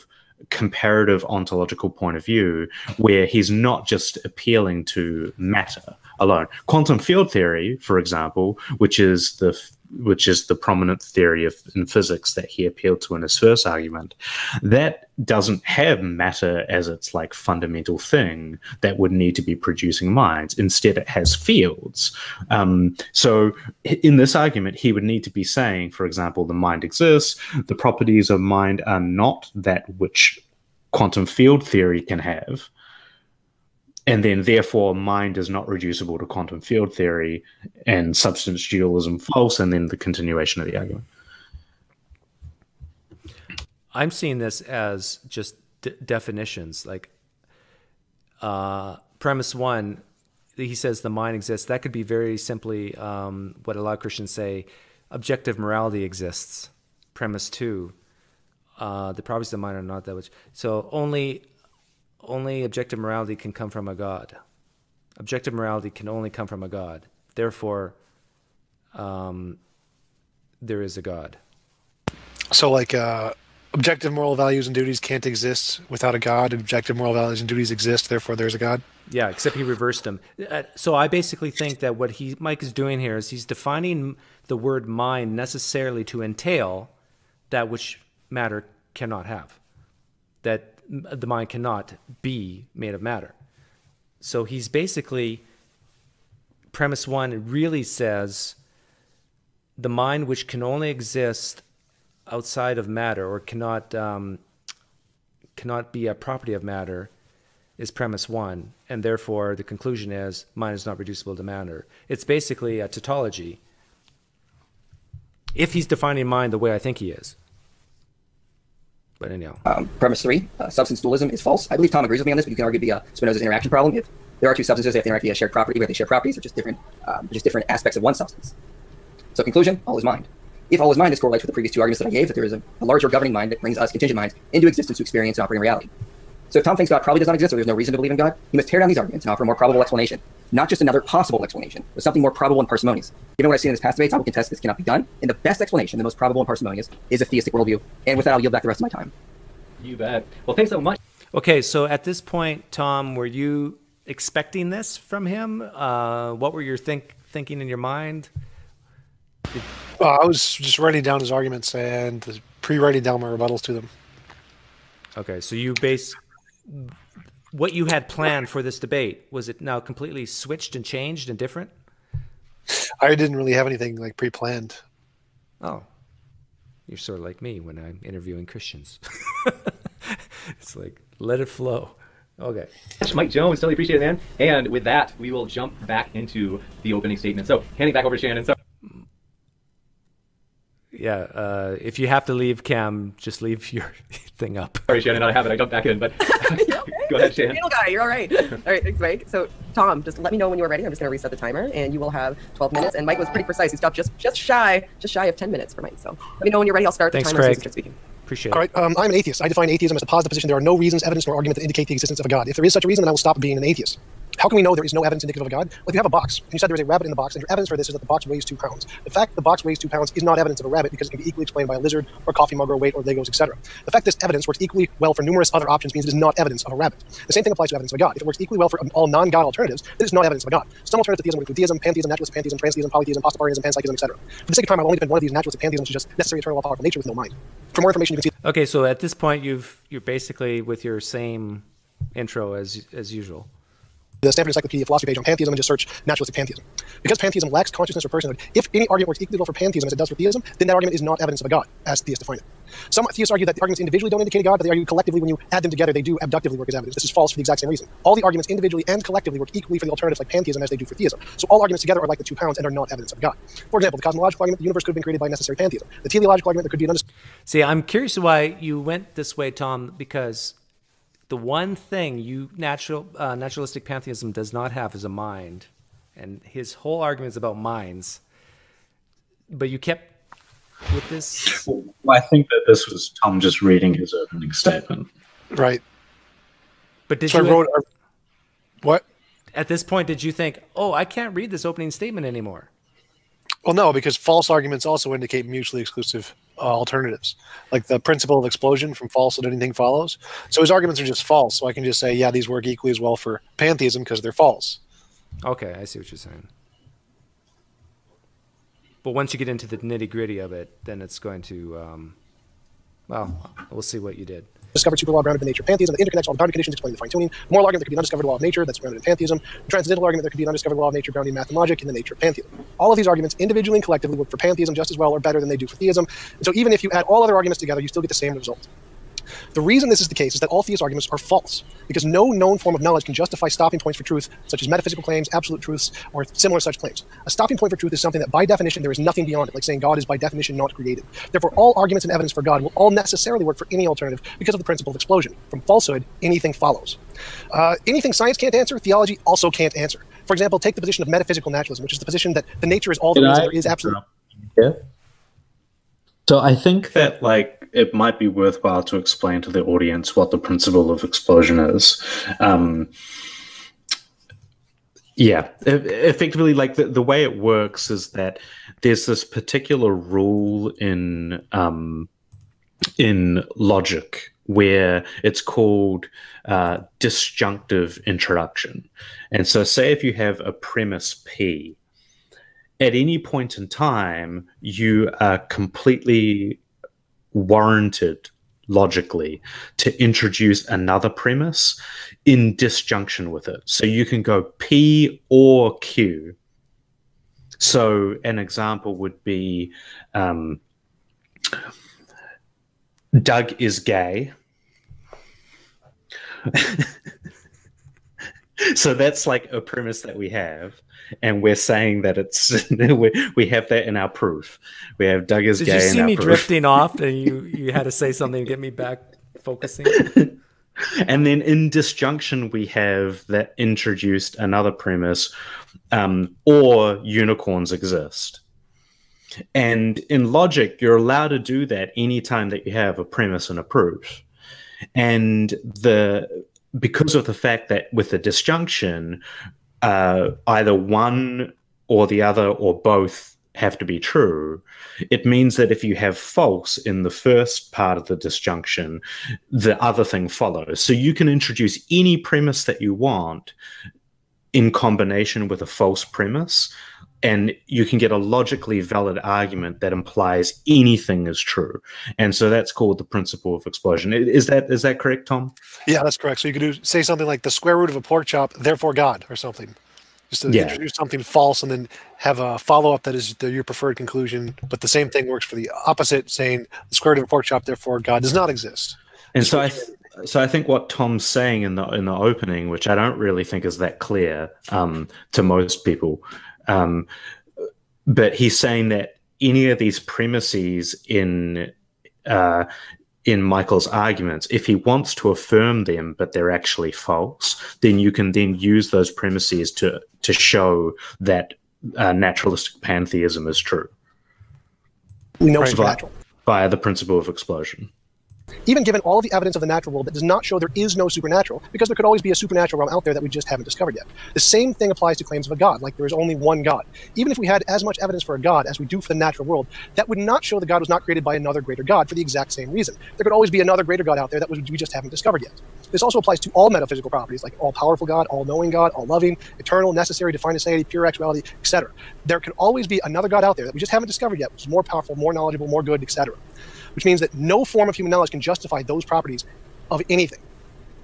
comparative ontological point of view where he's not just appealing to matter alone. Quantum field theory, for example, which is the prominent theory in physics that he appealed to in his first argument, that doesn't have matter as its like fundamental thing that would need to be producing minds. Instead, it has fields. So in this argument, he would need to be saying, for example, the mind exists, the properties of mind are not that which quantum field theory can have, and then therefore mind is not reducible to quantum field theory and substance dualism false, and then the continuation of the argument. I'm seeing this as just definitions. Like premise one, he says the mind exists. That could be very simply what a lot of Christians say, objective morality exists. Premise two, the properties of the mind are not that which. So only objective morality can come from a God. Objective morality can only come from a God. Therefore, there is a God. So like objective moral values and duties can't exist without a God. Objective moral values and duties exist, therefore there's a God. Yeah, except he reversed them. So I basically think that what Mike is doing here is he's defining the word mind necessarily to entail that which matter cannot have. That the mind cannot be made of matter. So he's basically, premise one really says the mind which can only exist outside of matter or cannot be a property of matter is premise one, and therefore the conclusion is mind is not reducible to matter. It's basically a tautology if he's defining mind the way I think he is. But anyhow. Premise three, substance dualism is false. I believe Tom agrees with me on this, but you can argue the Spinoza's interaction problem. If there are two substances, they have to interact via shared property, where they share properties, or just different aspects of one substance. So conclusion, all is mind. If all is mind, this correlates with the previous two arguments that I gave, that there is a larger governing mind that brings us contingent minds into existence to experience and operating reality. So if Tom thinks God probably does not exist, or there's no reason to believe in God, he must tear down these arguments and offer a more probable explanation, not just another possible explanation, but something more probable and parsimonious. Given what I've seen in this past debates, I will contest this cannot be done, and the best explanation, the most probable and parsimonious, is a theistic worldview. And with that, I'll yield back the rest of my time. You bet. Well, thanks so much. Okay, so at this point, Tom, were you expecting this from him? What were your thinking in your mind? I was just writing down his arguments and pre-writing down my rebuttals to them. Okay, so you base... what you had planned for this debate, was it now completely switched and changed and different? I didn't really have anything like pre-planned. Oh, you're sort of like me when I'm interviewing Christians. It's like, let it flow. Okay. Mike Jones, totally appreciate it, man. And with that, we will jump back into the opening statement. So handing back over to Shannon. So yeah, if you have to leave, Cam, just leave your thing up. Sorry, Shannon, I have it. I jumped back in, but go ahead, Shannon. You're a guy, you're all right. All right, thanks, Mike. So, Tom, just let me know when you are ready. I'm just going to reset the timer, and you will have 12 minutes. And Mike was pretty precise. He stopped just shy of 10 minutes for Mike. So let me know when you're ready. I'll start the timer. Thanks, Craig. Speaking. Appreciate it. All right, I'm an atheist. I define atheism as the positive position. There are no reasons, evidence, nor argument that indicate the existence of a God. If there is such a reason, then I will stop being an atheist. How can we know there is no evidence indicative of a God? Well, if you have a box, and you said there is a rabbit in the box, and your evidence for this is that the box weighs 2 pounds. The fact that the box weighs 2 pounds is not evidence of a rabbit because it can be equally explained by a lizard, or a coffee mug, or a weight, or Legos, etc. The fact this evidence works equally well for numerous other options means it is not evidence of a rabbit. The same thing applies to evidence of a God. If it works equally well for all non-God alternatives, then it is not evidence of a God. Some alternatives to theism would include theism, pantheism, naturalist pantheism, transtheism, polytheism, postmodernalism, panpsychism, etc. For the sake of time, I will only defend one of these, naturalist pantheism, which is just necessary, eternal, all-powerful nature with no mind. For more information, you can see. Okay, so at this point, you're basically with your same intro as usual. The Stanford Encyclopedia of Philosophy page on pantheism and just search naturalistic pantheism. Because pantheism lacks consciousness or personhood, if any argument works equally well for pantheism as it does for theism, then that argument is not evidence of a God, as theists define it. Some theists argue that the arguments individually don't indicate a God, but they argue collectively when you add them together, they do abductively work as evidence. This is false for the exact same reason. All the arguments individually and collectively work equally for the alternatives like pantheism as they do for theism. So all arguments together are like the 2 pounds and are not evidence of a God. For example, the cosmological argument, the universe could have been created by necessary pantheism. The teleological argument, there could be an understanding. See, I'm curious why you went this way, Tom, because the one thing naturalistic pantheism does not have is a mind, and his whole argument is about minds. But you kept with this. Well, I think that this was Tom just reading his opening statement, right? But did so you? I wrote, what? At this point, did you think, "Oh, I can't read this opening statement anymore"? Well, no, because false arguments also indicate mutually exclusive alternatives, like the principle of explosion from false and anything follows. So his arguments are just false. So I can just say, yeah, these work equally as well for pantheism because they're false. Okay, I see what you're saying. But once you get into the nitty-gritty of it, then it's going to, well, we'll see what you did. Discovered superlaw grounded in nature of pantheism, the interconnection of boundary conditions explaining the fine-tuning, moral argument there could be an undiscovered law of nature that's grounded in pantheism, the transcendental argument there could be an undiscovered law of nature grounded in math and logic in the nature of pantheism. All of these arguments individually and collectively work for pantheism just as well or better than they do for theism, and so even if you add all other arguments together, you still get the same result. The reason this is the case is that all theist arguments are false, because no known form of knowledge can justify stopping points for truth, such as metaphysical claims, absolute truths, or similar such claims. A stopping point for truth is something that by definition there is nothing beyond it, like saying God is by definition not created. Therefore, all arguments and evidence for God will all necessarily work for any alternative because of the principle of explosion. From falsehood, anything follows. Anything science can't answer, theology also can't answer. For example, take the position of metaphysical naturalism, which is the position that the nature is all that is absolute. Yeah. So I think that, like, it might be worthwhile to explain to the audience what the principle of explosion is. Yeah, effectively, like, the way it works is that there's this particular rule in logic where it's called disjunctive introduction. And so say if you have a premise P, at any point in time, you are completely warranted logically to introduce another premise in disjunction with it. So you can go P or Q. So an example would be Doug is gay. So that's like a premise that we have, and we're saying that it's we have that in our proof. We have Doug is gay in our proof. Did you see me drifting off, and you had to say something to get me back focusing? And then in disjunction, we have that introduced another premise, or unicorns exist. And in logic, you're allowed to do that anytime that you have a premise and a proof, and because of the fact that with the disjunction, either one or the other or both have to be true, it means that if you have false in the first part of the disjunction, the other thing follows. So you can introduce any premise that you want in combination with a false premise, and you can get a logically valid argument that implies anything is true. And so that's called the principle of explosion. Is that correct, Tom? Yeah, that's correct. So you could say something like the square root of a pork chop, therefore God, or something. Just to introduce something false and then have a follow-up that is your preferred conclusion. But the same thing works for the opposite, saying the square root of a pork chop, therefore God does not exist. And so I think what Tom's saying in the opening, which I don't really think is that clear to most people, but he's saying that any of these premises in Michael's arguments, if he wants to affirm them, but they're actually false, then you can then use those premises to show that naturalistic pantheism is true. We know it's natural via the principle of explosion. Even given all of the evidence of the natural world that does not show there is no supernatural, because there could always be a supernatural realm out there that we just haven't discovered yet. The same thing applies to claims of a God, like there is only one God. Even if we had as much evidence for a God as we do for the natural world, that would not show that God was not created by another greater God for the exact same reason. There could always be another greater God out there that we just haven't discovered yet. This also applies to all metaphysical properties, like all-powerful God, all-knowing God, all-loving, eternal, necessary, defined insanity, pure actuality, etc. There could always be another God out there that we just haven't discovered yet, which is more powerful, more knowledgeable, more good, etc. Which means that no form of human knowledge can justify those properties of anything.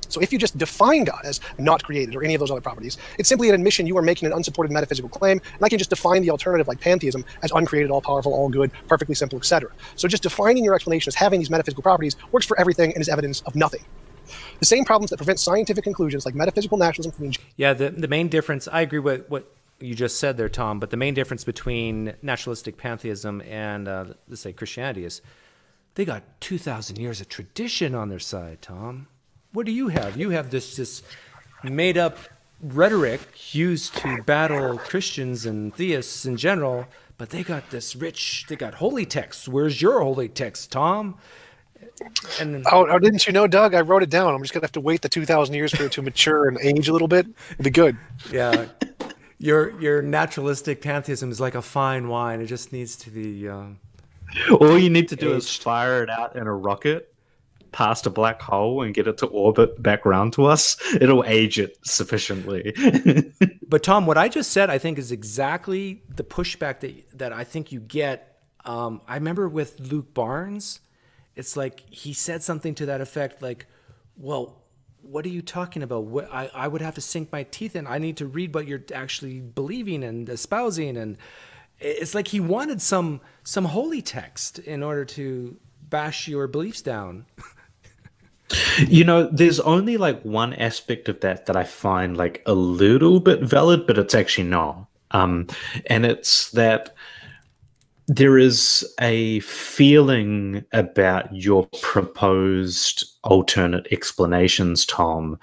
So if you just define God as not created or any of those other properties, it's simply an admission you are making an unsupported metaphysical claim, and I can just define the alternative like pantheism as uncreated, all-powerful, all-good, perfectly simple, etc. So just defining your explanation as having these metaphysical properties works for everything and is evidence of nothing. The same problems that prevent scientific conclusions like metaphysical naturalism from being... Yeah, the main difference, I agree with what you just said there, Tom, but the main difference between naturalistic pantheism and, let's say, Christianity is... They got 2,000 years of tradition on their side, Tom. What do you have? You have this made-up rhetoric used to battle Christians and theists in general, but they got this rich, they got holy texts. Where's your holy text, Tom? And oh, didn't you know, Doug? I wrote it down. I'm just going to have to wait the 2,000 years for it to mature and age a little bit. It'll be good. Yeah. Your naturalistic pantheism is like a fine wine. It just needs to be all you need to do is fire it out in a rocket past a black hole and get it to orbit back round to us. It'll age it sufficiently. But Tom, what I just said, I think, is exactly the pushback that I think you get. I remember with Luke Barnes, it's like he said something to that effect, like, well, what are you talking about? What, I would have to sink my teeth in. I need to read what you're actually believing and espousing. And it's like he wanted some holy text in order to bash your beliefs down. You know, there's only like one aspect of that I find like a little bit valid, but it's actually not. And it's that there is a feeling about your proposed alternate explanations, Tom,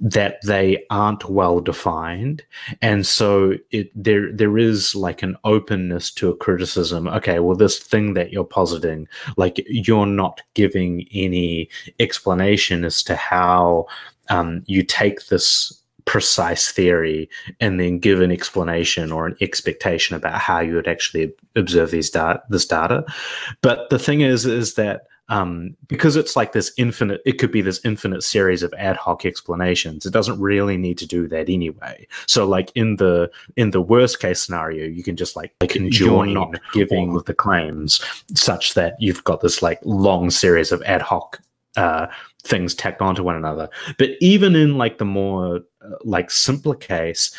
that they aren't well defined, and so there is like an openness to a criticism. Okay, well, this thing that you're positing, like, you're not giving any explanation as to how you take this precise theory and then give an explanation or an expectation about how you would actually observe these this data. But the thing is that because it's like this infinite, it could be this infinite series of ad hoc explanations. It doesn't really need to do that anyway. So, like, in the worst case scenario, you can just like conjoin, you're not giving all of the claims such that you've got this like long series of ad hoc things tacked onto one another. But even in like the more like simpler case,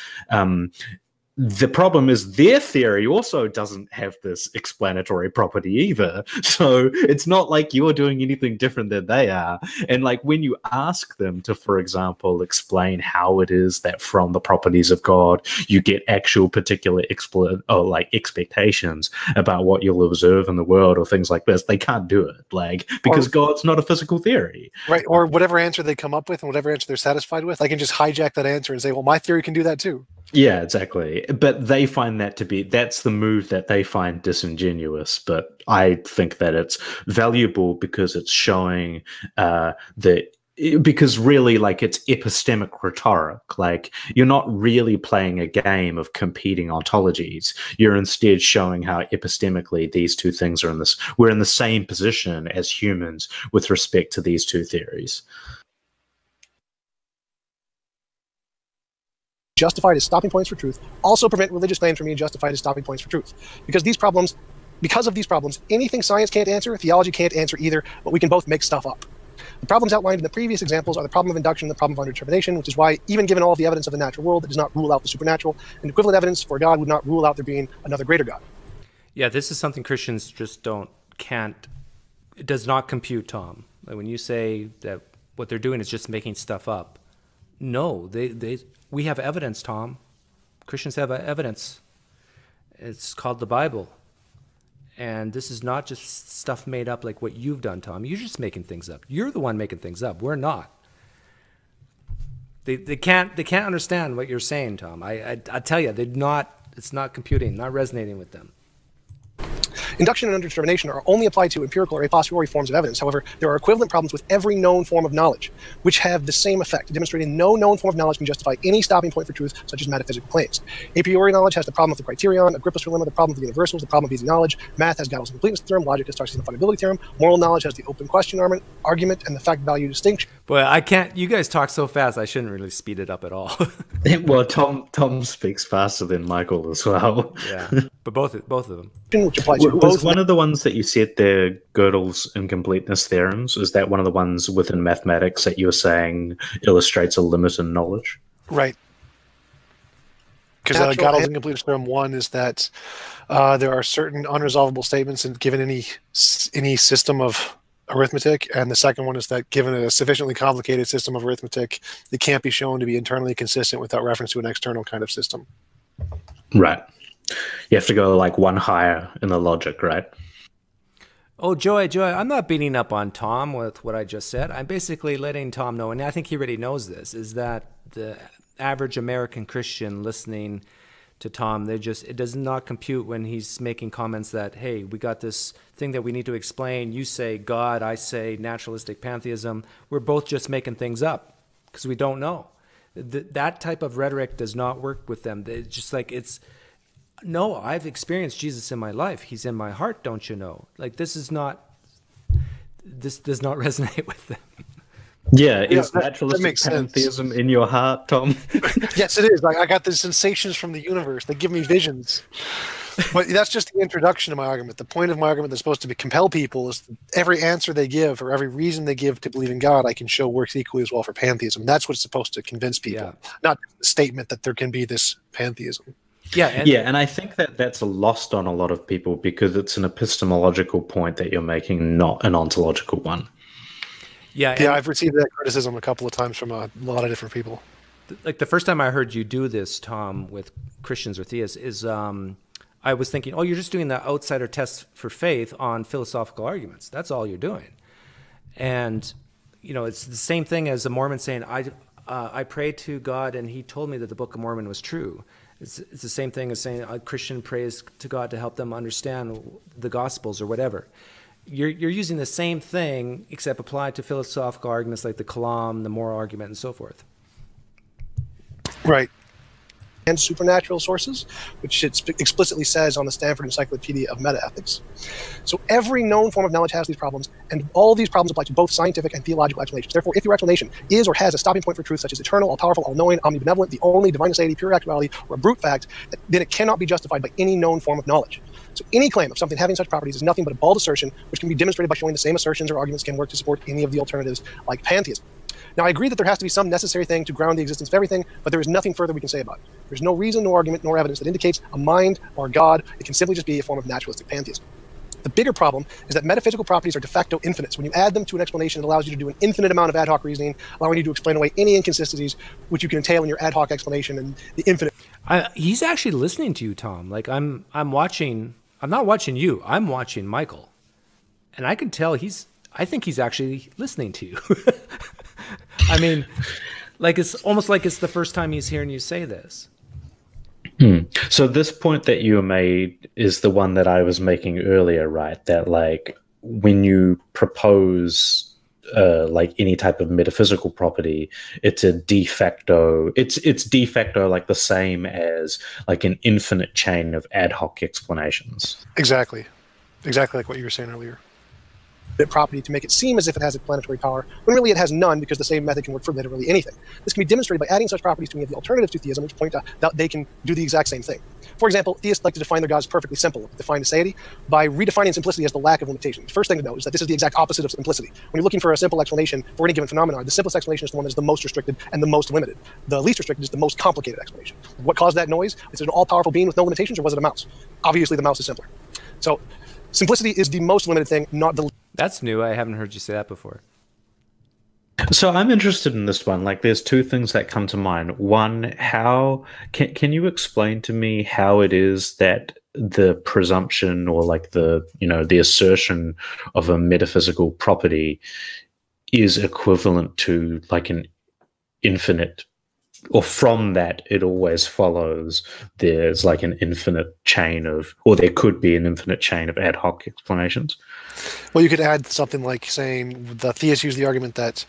the problem is their theory also doesn't have this explanatory property either. So it's not like you're doing anything different than they are. And like when you ask them to, for example, explain how it is that from the properties of God you get actual particular expectations about what you'll observe in the world or things like this, they can't do it, like, because God's not a physical theory. Right, or whatever answer they come up with and whatever answer they're satisfied with, I can just hijack that answer and say, well, my theory can do that too. Yeah, exactly. But they find that to be, that's the move that they find disingenuous. But I think that it's valuable because it's showing because really, like, it's epistemic rhetoric. Like, you're not really playing a game of competing ontologies. You're instead showing how epistemically these two things are in this. We're in the same position as humans with respect to these two theories. Justified as stopping points for truth also prevent religious claims from being justified as stopping points for truth. Because of these problems, anything science can't answer, theology can't answer either, but we can both make stuff up. The problems outlined in the previous examples are the problem of induction and the problem of underdetermination, which is why, even given all the evidence of the natural world, it does not rule out the supernatural, and equivalent evidence for God would not rule out there being another greater God. Yeah, this is something Christians just it does not compute, Tom. Like, when you say that what they're doing is just making stuff up, no, we have evidence, Tom. Christians have evidence. It's called the Bible. And this is not just stuff made up like what you've done, Tom. You're just making things up. You're the one making things up. We're not. They can't understand what you're saying, Tom. I tell you, it's not computing, not resonating with them. Induction and underdetermination are only applied to empirical or a posteriori forms of evidence. However, there are equivalent problems with every known form of knowledge, which have the same effect, demonstrating no known form of knowledge can justify any stopping point for truth, such as metaphysical claims. A priori knowledge has the problem of the criterion, Agrippa's dilemma, the problem of the universals, the problem of easy knowledge. Math has Gödel's incompleteness theorem, logic has Tarski's indefinability theorem, moral knowledge has the open question argument, and the fact-value distinction. Boy, I can't. You guys talk so fast, I shouldn't really speed it up at all. Well, Tom speaks faster than Michael as well. Yeah, but both of them. Which applies to both. Was one of the ones that you said they're Gödel's incompleteness theorems? Is that one of the ones within mathematics that you were saying illustrates a limit in knowledge? Right. Because Gödel's incompleteness theorem 1 is that there are certain unresolvable statements given any system of arithmetic, and the second one is that given a sufficiently complicated system of arithmetic, it can't be shown to be internally consistent without reference to an external kind of system. Right. You have to go like one higher in the logic, right? Oh, Joy, I'm not beating up on Tom with what I just said. I'm basically letting Tom know, and I think he already knows this, is that the average American Christian listening to Tom, they just, it does not compute when he's making comments that, hey, we got this thing that we need to explain. You say God, I say naturalistic pantheism. We're both just making things up because we don't know. That type of rhetoric does not work with them. It's just like, it's, no, I've experienced Jesus in my life. He's in my heart, don't you know? Like, this is not, this does not resonate with them. Yeah, is naturalistic pantheism in your heart, Tom? Yes, it is. Like, I got the sensations from the universe. They give me visions. But that's just the introduction to my argument. The point of my argument that's supposed to be compel people is every answer they give or every reason they give to believe in God, I can show works equally as well for pantheism. That's what's supposed to convince people, not the statement that there can be this pantheism. Yeah, and I think that that's lost on a lot of people because it's an epistemological point that you're making, not an ontological one. Yeah, yeah, I've received that criticism a couple of times from a lot of different people. Like the first time I heard you do this, Tom, with Christians or theists, is I was thinking, oh, you're just doing the outsider test for faith on philosophical arguments. That's all you're doing. And, you know, it's the same thing as a Mormon saying, I prayed to God and he told me that the Book of Mormon was true. It's the same thing as saying a Christian prays to God to help them understand the Gospels or whatever. You're using the same thing except applied to philosophical arguments like the Kalam, the moral argument, and so forth. Right. And supernatural sources, which it explicitly says on the Stanford Encyclopedia of Metaethics. So every known form of knowledge has these problems, and all these problems apply to both scientific and theological explanations. Therefore, if your explanation is or has a stopping point for truth, such as eternal, all-powerful, all-knowing, omnibenevolent, the only, divine necessity, pure actuality, or a brute fact, then it cannot be justified by any known form of knowledge. So any claim of something having such properties is nothing but a bald assertion, which can be demonstrated by showing the same assertions or arguments can work to support any of the alternatives, like pantheism. Now, I agree that there has to be some necessary thing to ground the existence of everything, but there is nothing further we can say about it. There's no reason, no argument, nor evidence that indicates a mind or a God. It can simply just be a form of naturalistic pantheism. The bigger problem is that metaphysical properties are de facto infinites. When you add them to an explanation, it allows you to do an infinite amount of ad hoc reasoning, allowing you to explain away any inconsistencies which you can entail in your ad hoc explanation and the infinite. He's actually listening to you, Tom. Like, I'm watching. I'm not watching you. I'm watching Michael, and I can tell he's. I think he's actually listening to you. I mean, like, it's almost like it's the first time he's hearing you say this. So this point that you made is the one that I was making earlier, right? That, like, when you propose, like, any type of metaphysical property, it's a de facto, it's de facto, like, the same as, like, an infinite chain of ad hoc explanations. Exactly. Exactly like what you were saying earlier. Property to make it seem as if it has a planetary power, when really it has none, because the same method can work for literally anything. This can be demonstrated by adding such properties to any of the alternatives to theism, which point out that they can do the exact same thing. For example, theists like to define their gods perfectly simple, define aseity, by redefining simplicity as the lack of limitation. The first thing to note is that this is the exact opposite of simplicity. When you're looking for a simple explanation for any given phenomenon, the simplest explanation is the one that's the most restricted and the most limited. The least restricted is the most complicated explanation. What caused that noise? Is it an all-powerful being with no limitations, or was it a mouse? Obviously, the mouse is simpler. So simplicity is the most limited thing, not the... That's new. I haven't heard you say that before. So I'm interested in this one. Like, there's two things that come to mind. One, how can you explain to me how it is that the presumption, or like the, you know, the assertion of a metaphysical property is equivalent to like an infinite, or from that it always follows there's like an infinite chain of, or there could be an infinite chain of ad hoc explanations? Well, you could add something like saying the theists use the argument that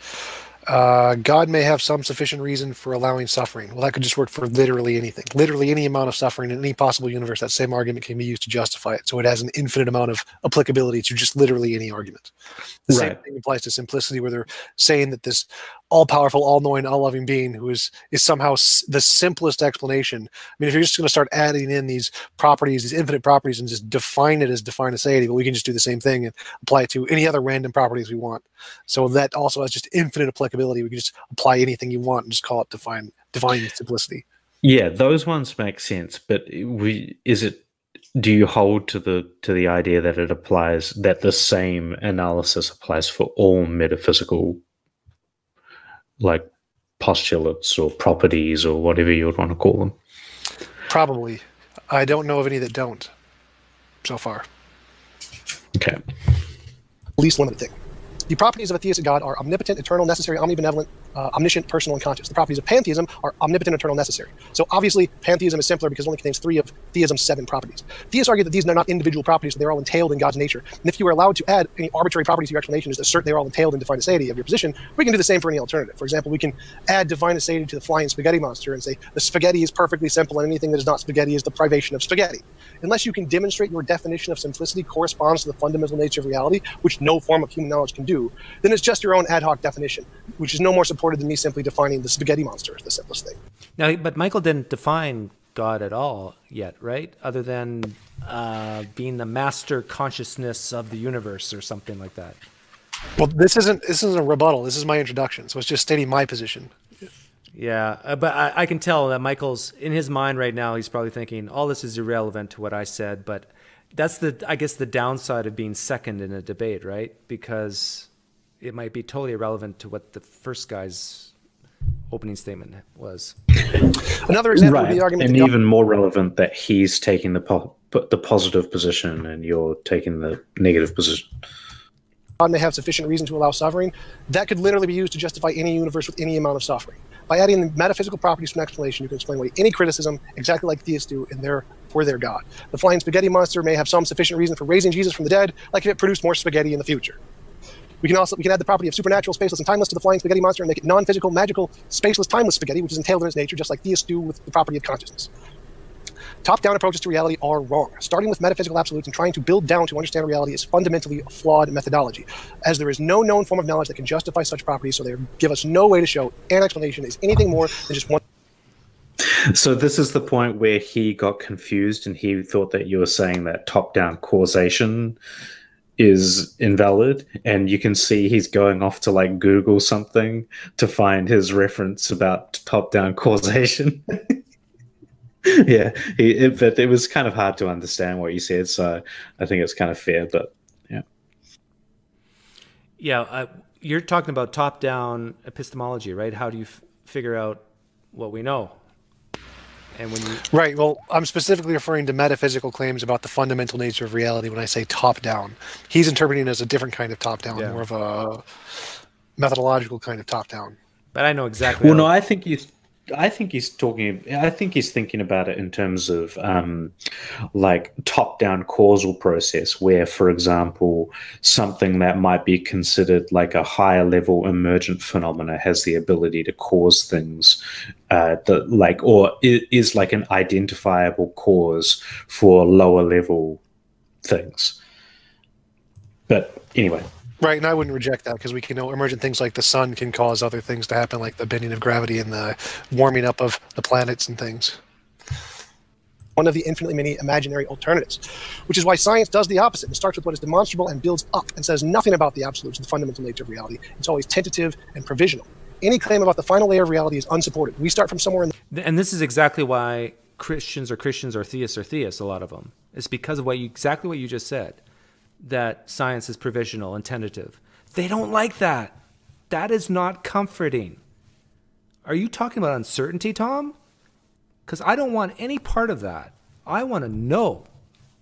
God may have some sufficient reason for allowing suffering. Well, that could just work for literally anything. Literally any amount of suffering in any possible universe, that same argument can be used to justify it. So it has an infinite amount of applicability to just literally any argument. The same thing applies to simplicity, where they're saying that this all-powerful, all-knowing, all-loving being who is somehow the simplest explanation. I mean, if you're just going to start adding in these properties, these infinite properties, and just define it as define aseity, well, we can just do the same thing and apply it to any other random properties we want. So that also has just infinite applicability. We can just apply anything you want and just call it define simplicity. Yeah, those ones make sense, but do you hold to the idea that it applies, that the same analysis applies for all metaphysical, like, postulates or properties or whatever you would want to call them? Probably. I don't know of any that don't so far. Okay. Least limited thing. The properties of a theistic God are omnipotent, eternal, necessary, omnibenevolent, omniscient, personal, and conscious. The properties of pantheism are omnipotent, eternal, necessary. So obviously pantheism is simpler because it only contains 3 of theism's 7 properties. Theists argue that these are not individual properties, but they're all entailed in God's nature. And if you were allowed to add any arbitrary properties to your explanation, is to assert they're all entailed in divine aseity of your position, we can do the same for any alternative. For example, we can add divine aseity to the flying spaghetti monster and say the spaghetti is perfectly simple and anything that is not spaghetti is the privation of spaghetti. Unless you can demonstrate your definition of simplicity corresponds to the fundamental nature of reality, which no form of human knowledge can do, then it's just your own ad hoc definition, which is no more supported than me simply defining the spaghetti monster as the simplest thing. Now, but Michael didn't define God at all yet, right? Other than being the master consciousness of the universe or something like that. Well, this isn't a rebuttal. This is my introduction, so it's just stating my position. Yeah, but I can tell that Michael's in his mind right now. He's probably thinking all this is irrelevant to what I said, but that's the, I guess, the downside of being second in a debate, right? Because it might be totally irrelevant to what the first guy's opening statement was. Another example of the argument, and even more relevant that he's taking the positive position and you're taking the negative position. God may have sufficient reason to allow suffering. That could literally be used to justify any universe with any amount of suffering. By adding the metaphysical properties to an explanation, you can explain away any criticism, exactly like theists do in their, for their God. The flying spaghetti monster may have some sufficient reason for raising Jesus from the dead, like if it produced more spaghetti in the future. We can add the property of supernatural, spaceless, and timeless to the flying spaghetti monster and make it non-physical, magical, spaceless, timeless spaghetti, which is entailed in its nature, just like theists do with the property of consciousness. Top-down approaches to reality are wrong. Starting with metaphysical absolutes and trying to build down to understand reality is fundamentally a flawed methodology, as there is no known form of knowledge that can justify such properties, so they give us no way to show an explanation is anything more than just one. So this is the point where he got confused and he thought that you were saying that top-down causation is invalid, and you can see he's going off to like Google something to find his reference about top-down causation. Yeah, but it was kind of hard to understand what you said, so I think it's kind of fair, but yeah. Yeah, you're talking about top-down epistemology, right? How do you figure out what we know? And when you... Right, well, I'm specifically referring to metaphysical claims about the fundamental nature of reality when I say top-down. He's interpreting it as a different kind of top-down, yeah. More of a methodological kind of top-down. But I know exactly. Well, no, I think he's thinking about it in terms of like top-down causal process where, for example, something that might be considered like a higher level emergent phenomena has the ability to cause things or is like an identifiable cause for lower level things. But anyway. Right, and I wouldn't reject that because we can know emergent things like the sun can cause other things to happen, like the bending of gravity and the warming up of the planets and things. One of the infinitely many imaginary alternatives, which is why science does the opposite. It starts with what is demonstrable and builds up and says nothing about the absolutes and the fundamental nature of reality. It's always tentative and provisional. Any claim about the final layer of reality is unsupported. We start from somewhere in the... And this is exactly why Christians or theists a lot of them. It's because of exactly what you just said. That science is provisional and tentative. They don't like that. That is not comforting. Are you talking about uncertainty, Tom? Because I don't want any part of that. I want to know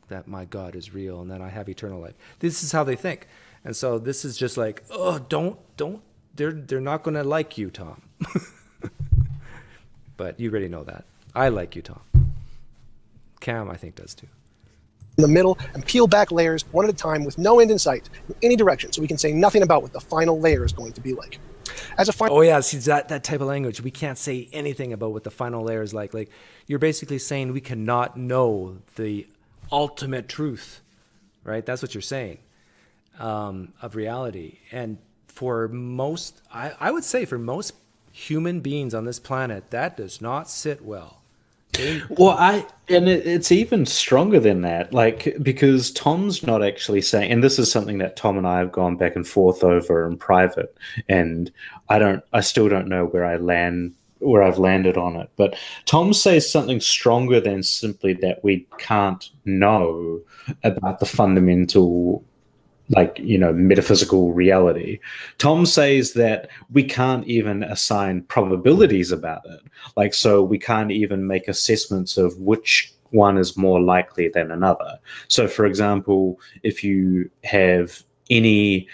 that my God is real and that I have eternal life. This is how they think. And so this is just like, oh, don't. They're not going to like you, Tom. But you already know that. I like you, Tom. Cam, I think, does too. In the middle and peel back layers one at a time with no end in sight in any direction, so we can say nothing about what the final layer is going to be like. As a final... Oh yeah, see that type of language. We can't say anything about what the final layer is like. Like you're basically saying we cannot know the ultimate truth, right? That's what you're saying of reality. And for most, I would say for most human beings on this planet, that does not sit well. Well, it's even stronger than that, like, because Tom's not actually saying, and this is something that Tom and I have gone back and forth over in private, and I still don't know where I've landed on it, but Tom says something stronger than simply that we can't know about the fundamental, like, you know, metaphysical reality. Tom says that we can't even assign probabilities about it. Like, so we can't even make assessments of which one is more likely than another. So, for example, if you have any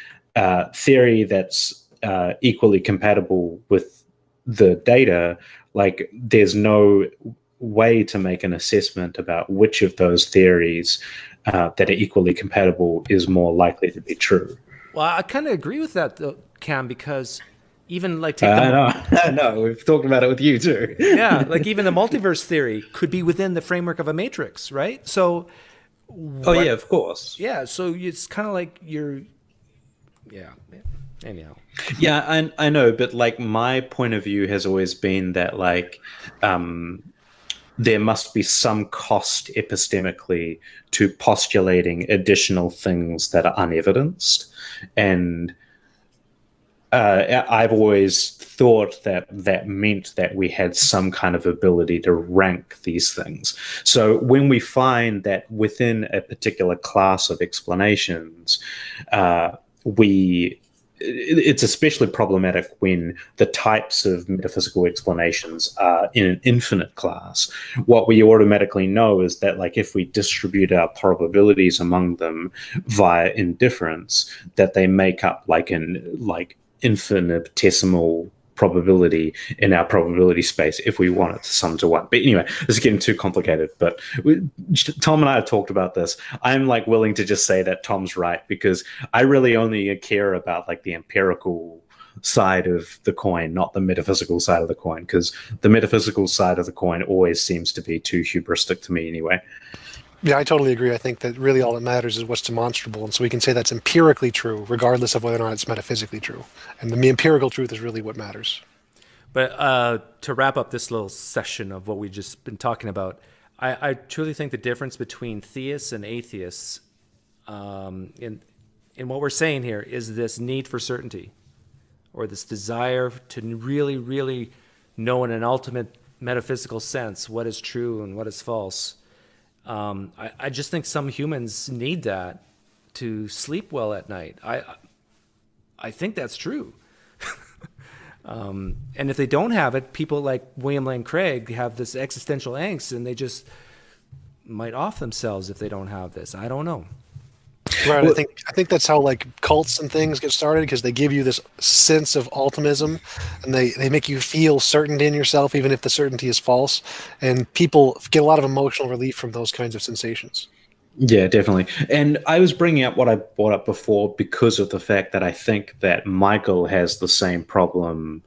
theory that's equally compatible with the data, like there's no way to make an assessment about which of those theories that are equally compatible is more likely to be true. Well, I kind of agree with that, though, Cam, because even like take no, we've talked about it with you too. Yeah, like even the multiverse theory could be within the framework of a matrix, right? So, yeah, of course. Yeah, so it's kind of like you're, yeah, anyhow. Yeah, I know, but like my point of view has always been that like there must be some cost epistemically to postulating additional things that are unevidenced, and I've always thought that that meant that we had some kind of ability to rank these things. So when we find that within a particular class of explanations, it's especially problematic when the types of metaphysical explanations are in an infinite class. What we automatically know is that, like, if we distribute our probabilities among them via indifference, that they make up like an infinitesimal probability in our probability space if we want it to sum to one. But anyway, this is getting too complicated, but Tom and I have talked about this. I'm like willing to just say that Tom's right, because I really only care about like the empirical side of the coin, not the metaphysical side of the coin, because the metaphysical side of the coin always seems to be too hubristic to me anyway. Yeah, I totally agree. I think that really all that matters is what's demonstrable, and so we can say that's empirically true, regardless of whether or not it's metaphysically true. And the empirical truth is really what matters. But to wrap up this little session of what we've just been talking about, I truly think the difference between theists and atheists in what we're saying here is this need for certainty, or this desire to really, really know in an ultimate metaphysical sense what is true and what is false. I just think some humans need that to sleep well at night. I think that's true. And if they don't have it, people like William Lane Craig have this existential angst, and they just might off themselves if they don't have this. I don't know. Right. Well, I think that's how like cults and things get started, because they give you this sense of ultimism, and they make you feel certain in yourself, even if the certainty is false. And people get a lot of emotional relief from those kinds of sensations. Yeah, definitely. And I was bringing up what I brought up before because of the fact that I think that Michael has the same problem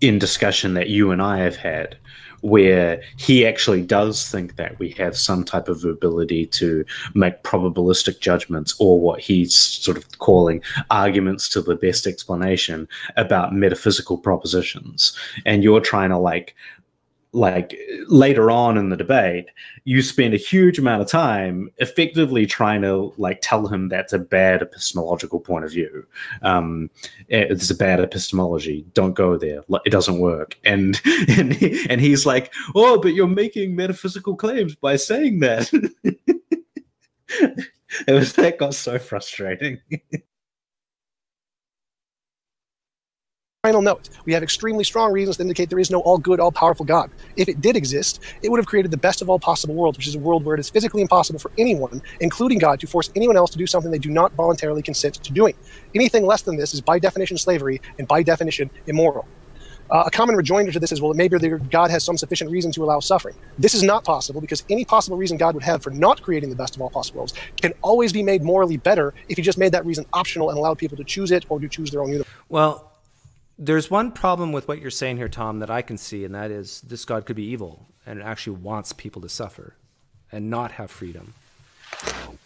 in discussion that you and I have had, where he actually does think that we have some type of ability to make probabilistic judgments, or what he's sort of calling arguments to the best explanation about metaphysical propositions. And you're trying to like later on in the debate, you spend a huge amount of time effectively trying to like tell him that's a bad epistemological point of view. It's a bad epistemology. Don't go there. It doesn't work. And he's like, oh, but you're making metaphysical claims by saying that. That got so frustrating. Final note, we have extremely strong reasons to indicate there is no all-good, all-powerful God. If it did exist, it would have created the best of all possible worlds, which is a world where it is physically impossible for anyone, including God, to force anyone else to do something they do not voluntarily consent to doing. Anything less than this is by definition slavery, and by definition immoral. A common rejoinder to this is, well, maybe God has some sufficient reason to allow suffering. This is not possible, because any possible reason God would have for not creating the best of all possible worlds can always be made morally better if he just made that reason optional and allowed people to choose it or to choose their own universe. Well, there's one problem with what you're saying here, Tom, that I can see, and that is this God could be evil and actually wants people to suffer and not have freedom.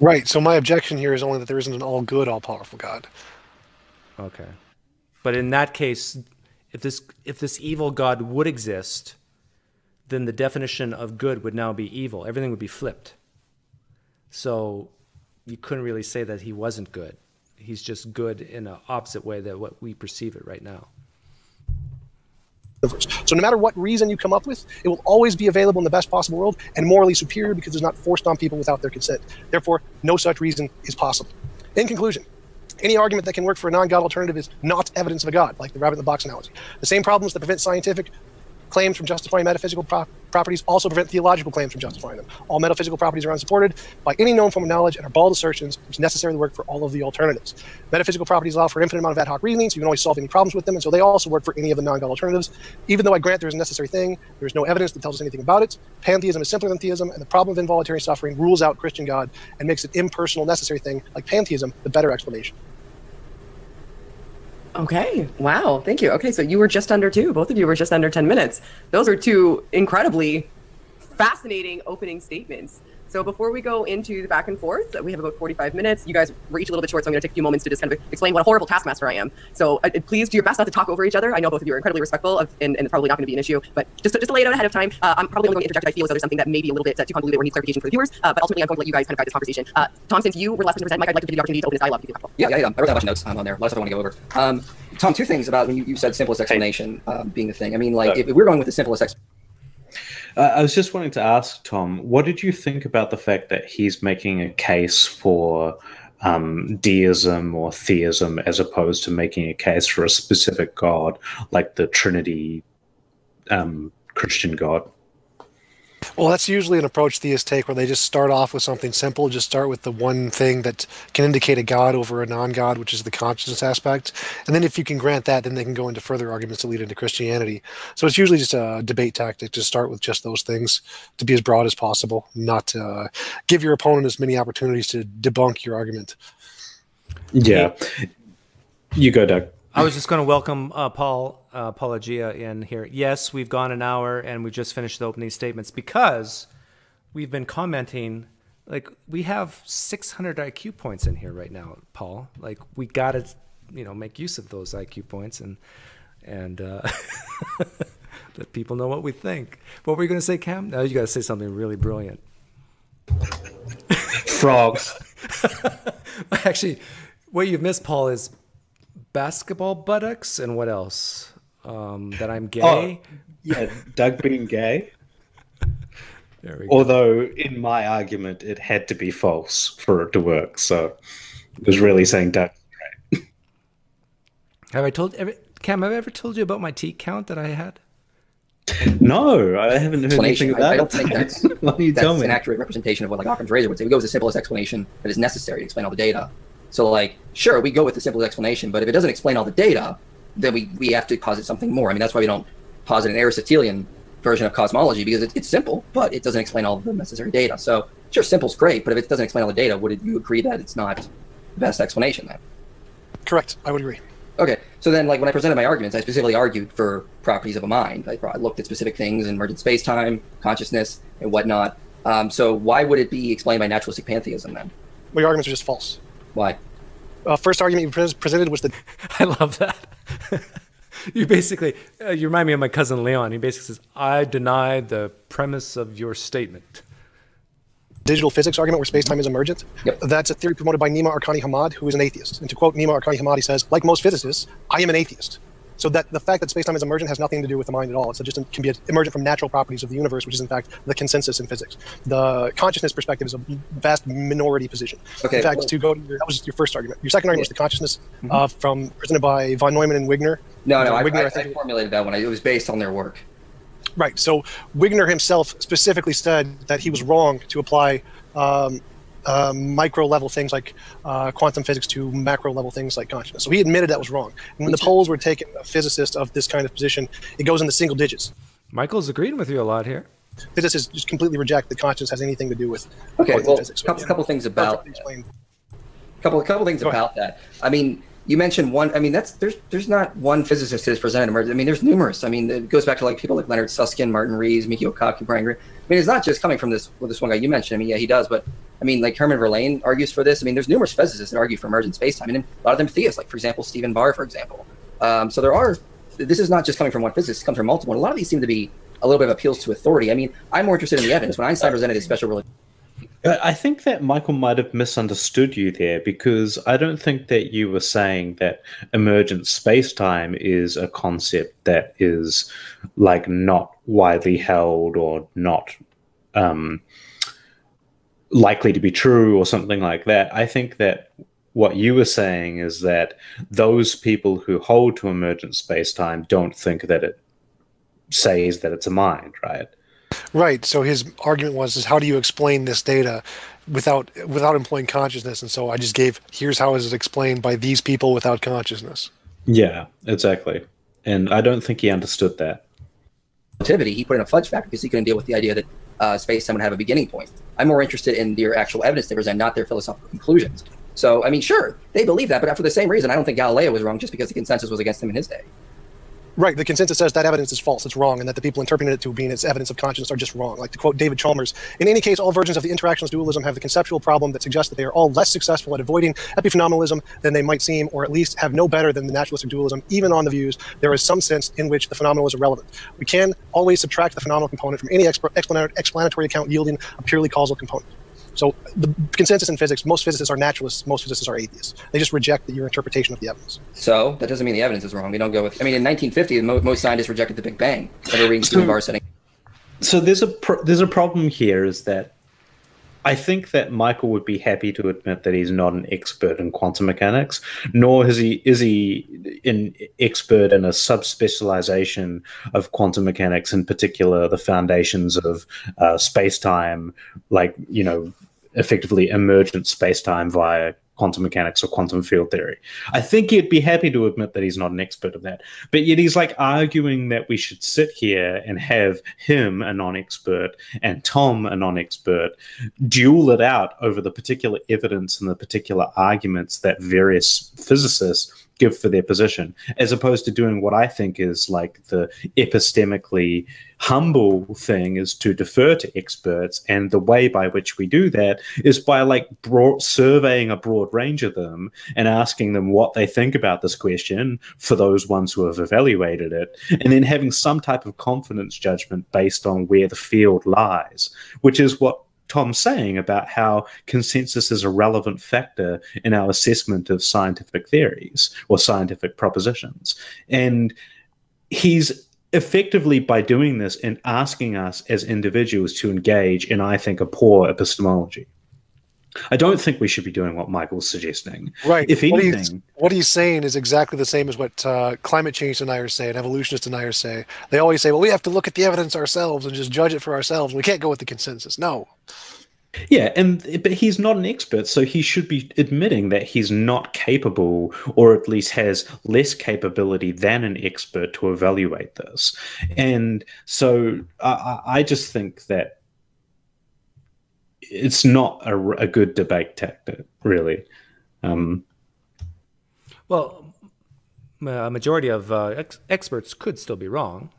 Right. So my objection here is only that there isn't an all-good, all-powerful God. Okay. But in that case, if this evil God would exist, then the definition of good would now be evil. Everything would be flipped. So you couldn't really say that he wasn't good. He's just good in an opposite way than what we perceive it right now. So no matter what reason you come up with, it will always be available in the best possible world and morally superior, because it's not forced on people without their consent. Therefore, no such reason is possible. In conclusion, any argument that can work for a non-God alternative is not evidence of a God, like the rabbit in the box analogy. The same problems that prevent scientific claims from justifying metaphysical properties also prevent theological claims from justifying them. All metaphysical properties are unsupported by any known form of knowledge and are bald assertions which necessarily work for all of the alternatives. Metaphysical properties allow for an infinite amount of ad hoc reasonings, so you can always solve any problems with them, and so they also work for any of the non-God alternatives. Even though I grant there is a necessary thing, there is no evidence that tells us anything about it. Pantheism is simpler than theism, and the problem of involuntary suffering rules out Christian God and makes an impersonal necessary thing like pantheism the better explanation. Okay. Wow. Thank you. Okay. So you were just under two. Both of you were just under 10 minutes. Those are two incredibly fascinating opening statements. So before we go into the back and forth, we have about 45 minutes. You guys were each a little bit short, so I'm going to take a few moments to just kind of explain what a horrible taskmaster I am. So please do your best not to talk over each other. I know both of you are incredibly respectful of, and it's probably not going to be an issue, but just to lay it out ahead of time, I'm probably only going to interject if I feel as though there's something that may be a little bit too convoluted or needs clarification for the viewers, but ultimately I'm going to let you guys kind of guide this conversation. Tom, since you were the last person to present, Mike, I'd like to give you the opportunity to open this dialogue if you're comfortable. Yeah. I wrote down a bunch of notes on there. A lot of stuff I want to go over. Tom, two things about when you said simplest explanation being the thing. I mean, like, if we're going with the simplest explanation, I was just wanting to ask Tom, what did you think about the fact that he's making a case for deism or theism as opposed to making a case for a specific god like the Trinity Christian God? Well, that's usually an approach theists take where they just start off with something simple, just start with the one thing that can indicate a god over a non-god, which is the consciousness aspect. And then if you can grant that, then they can go into further arguments to lead into Christianity. So it's usually just a debate tactic to start with just those things, to be as broad as possible, not to give your opponent as many opportunities to debunk your argument. Yeah. You go, Doug. I was just going to welcome Paul Agia in here. Yes, we've gone an hour and we just finished the opening statements because we've been commenting. Like, we have 600 IQ points in here right now, Paul. Like, we got to, you know, make use of those IQ points and let people know what we think. What were you going to say, Cam? No, you got to say something really brilliant. Frogs. Actually, what you've missed, Paul, is basketball buttocks and what else? That I'm gay? Oh, yeah, Doug being gay. There we go. Although, in my argument, it had to be false for it to work. So it was really saying Doug. Right. Cam, have I ever told you about my teat count that I had? No, I haven't heard anything about it. I don't think that's an accurate representation of what, like, Occam's razor would say. We go with the simplest explanation that is necessary to explain all the data. So, like, sure, we go with the simplest explanation, but if it doesn't explain all the data, then we have to posit something more. I mean, that's why we don't posit an Aristotelian version of cosmology, because it's simple, but it doesn't explain all the necessary data. So, sure, simple's great, but if it doesn't explain all the data, would you agree that it's not the best explanation then? Correct. I would agree. Okay. So then, like, when I presented my arguments, I specifically argued for properties of a mind. I looked at specific things in mergent space-time, consciousness, and whatnot. So why would it be explained by naturalistic pantheism then? Well, your arguments are just false. Why? First argument you presented was the... I love that. You basically, you remind me of my cousin Leon. He basically says, I deny the premise of your statement. Digital physics argument where space-time is emergent. Yep. That's a theory promoted by Nima Arkani-Hamed, who is an atheist. And to quote Nima Arkani-Hamed, he says, like most physicists, I am an atheist. So that the fact that space-time is emergent has nothing to do with the mind at all. It's just can be emergent from natural properties of the universe, which is in fact the consensus in physics. The consciousness perspective is a vast minority position. Okay, in fact, well, to go to that was your first argument. Your second argument was the consciousness from presented by von Neumann and Wigner. I formulated that one. It was based on their work. Right. So Wigner himself specifically said that he was wrong to apply micro-level things like quantum physics to macro-level things like consciousness. So he admitted that was wrong. And when the polls were taken, a physicist of this kind of position, it goes in the single digits. Michael's agreeing with you a lot here. Physicists just completely reject that consciousness has anything to do with quantum physics. So, a couple things about that. I mean, you mentioned one. I mean, there's not one physicist who's presented emergent. I mean, there's numerous. I mean, it goes back to, like, people like Leonard Susskind, Martin Rees, Miki Okaku, Brian Greene. I mean, it's not just coming from this one guy you mentioned. I mean, yeah, he does, but I mean, like, Herman Verlaine argues for this. I mean, there's numerous physicists that argue for emergent spacetime, and a lot of them theists, like, for example, Stephen Barr, for example. So there are. This is not just coming from one physicist; it comes from multiple. And a lot of these seem to be a little bit of appeals to authority. I mean, I'm more interested in the evidence. When Einstein presented his special religion. I think that Michael might have misunderstood you there, because I don't think that you were saying that emergent space-time is a concept that is, like, not widely held or not likely to be true or something like that. I think that what you were saying is that those people who hold to emergent space-time don't think that it says that it's a mind, right? Right. So his argument was, is how do you explain this data without employing consciousness? And so I just gave, here's how is it explained by these people without consciousness. Yeah, exactly. And I don't think he understood that. Relativity, he put in a fudge factor because he couldn't deal with the idea that space time would have a beginning point. I'm more interested in their actual evidence they present, not their philosophical conclusions. So, I mean, sure, they believe that, but for the same reason, I don't think Galileo was wrong just because the consensus was against him in his day. Right, the consensus says that evidence is false, it's wrong, and that the people interpreting it to being its evidence of consciousness are just wrong. Like, to quote David Chalmers, in any case, all versions of the interactionist dualism have the conceptual problem that suggests that they are all less successful at avoiding epiphenomenalism than they might seem, or at least have no better than the naturalistic dualism, even on the views there is some sense in which the phenomenal is irrelevant. We can always subtract the phenomenal component from any explanatory account yielding a purely causal component. So the consensus in physics, most physicists are naturalists, most physicists are atheists. They just reject your interpretation of the evidence. So that doesn't mean the evidence is wrong. We don't go with, I mean, in 1950, most scientists rejected the Big Bang. So there's a problem here, is that I think that Michael would be happy to admit that he's not an expert in quantum mechanics, nor is he an expert in a subspecialization of quantum mechanics, in particular the foundations of space-time, like, you know, effectively emergent space-time via quantum mechanics or quantum field theory. I think he'd be happy to admit that he's not an expert of that, but yet he's like arguing that we should sit here and have him, a non-expert, and Tom, a non-expert, duel it out over the particular evidence and the particular arguments that various physicists give for their position, as opposed to doing what I think is like the epistemically humble thing, is to defer to experts. And the way by which we do that is by like surveying a broad range of them and asking them what they think about this question, for those ones who have evaluated it, and then having some type of confidence judgment based on where the field lies, which is what Tom's saying about how consensus is a relevant factor in our assessment of scientific theories or scientific propositions. And he's effectively, by doing this and asking us as individuals to engage in, I think, a poor epistemology. I don't think we should be doing what Michael's suggesting. Right. If anything, what he's saying is exactly the same as what climate change deniers say and evolutionist deniers say. They always say, well, we have to look at the evidence ourselves and just judge it for ourselves. We can't go with the consensus. No. Yeah, but he's not an expert, so he should be admitting that he's not capable, or at least has less capability than an expert, to evaluate this. And so I just think that it's not a good debate tactic, really. Well, a majority of experts could still be wrong.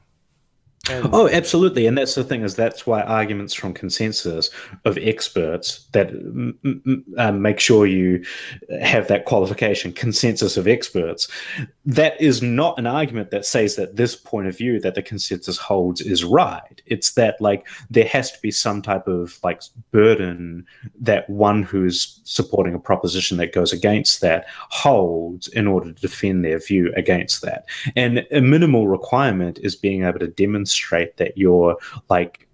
Oh, absolutely. And that's the thing, is that's why arguments from consensus of experts that make sure you have that qualification, consensus of experts, that is not an argument that says that this point of view that the consensus holds is right. It's that, like, there has to be some type of like burden that one who's supporting a proposition that goes against that holds in order to defend their view against that. And a minimal requirement is being able to demonstrate that you're like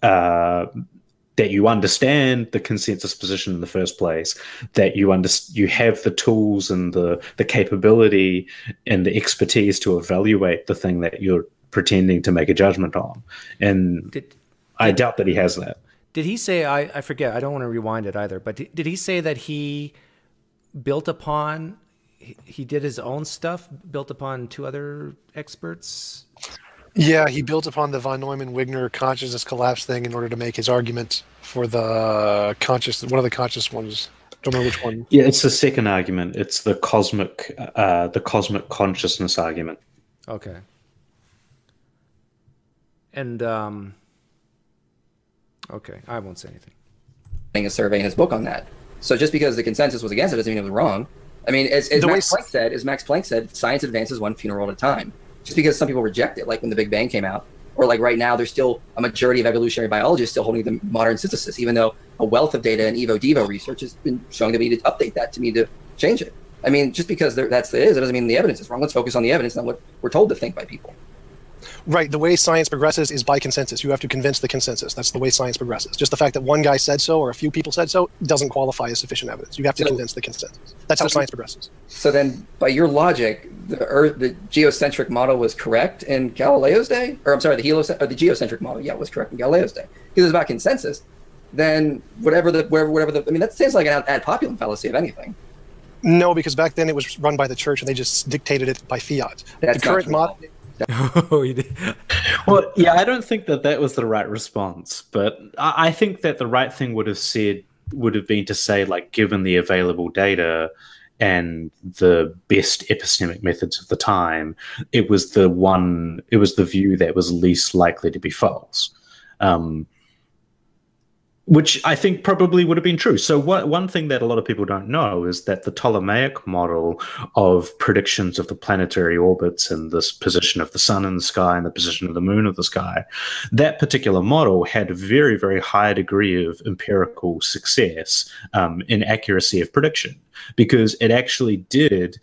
that you understand the consensus position in the first place, that you have the tools and the capability and the expertise to evaluate the thing that you're pretending to make a judgment on. And I doubt that he has that. Did he say, I forget, I don't want to rewind it either, but did he say that he built upon, he did his own stuff, built upon two other experts? Yeah, he built upon the von Neumann-Wigner consciousness collapse thing in order to make his argument for the conscious, one of the conscious ones. Don't remember which one. Yeah, it's the second argument. It's the cosmic consciousness argument. Okay. And okay, I won't say anything. Doing a survey in his book on that. So just because the consensus was against it doesn't mean it was wrong. I mean, as Max Planck said, science advances one funeral at a time. Just because some people reject it, like when the Big Bang came out, or like right now, there's still a majority of evolutionary biologists still holding the modern synthesis, even though a wealth of data and Evo-Devo research has been showing that we need to update that to need to change it. I mean, just because that's it is, it doesn't mean the evidence is wrong. Let's focus on the evidence, not what we're told to think by people. Right. The way science progresses is by consensus. You have to convince the consensus. That's the way science progresses. Just the fact that one guy said so or a few people said so doesn't qualify as sufficient evidence. You have to convince the consensus. That's how science progresses. So then, by your logic, the geocentric model was correct in Galileo's day? Or I'm sorry, the geocentric model, yeah, was correct in Galileo's day. Because it was about consensus. Then whatever the I mean, that seems like an ad populum fallacy, if anything. No, because back then it was run by the church and they just dictated it by fiat. That's the current model. Well, yeah, I don't think that that was the right response, but I think that the right thing would have been to say, like, given the available data and the best epistemic methods of the time, it was the view that was least likely to be false, which I think probably would have been true. So one thing that a lot of people don't know is that the Ptolemaic model of predictions of the planetary orbits and this position of the sun in the sky and the position of the moon in the sky, that particular model had a very, very high degree of empirical success in accuracy of prediction, because it actually did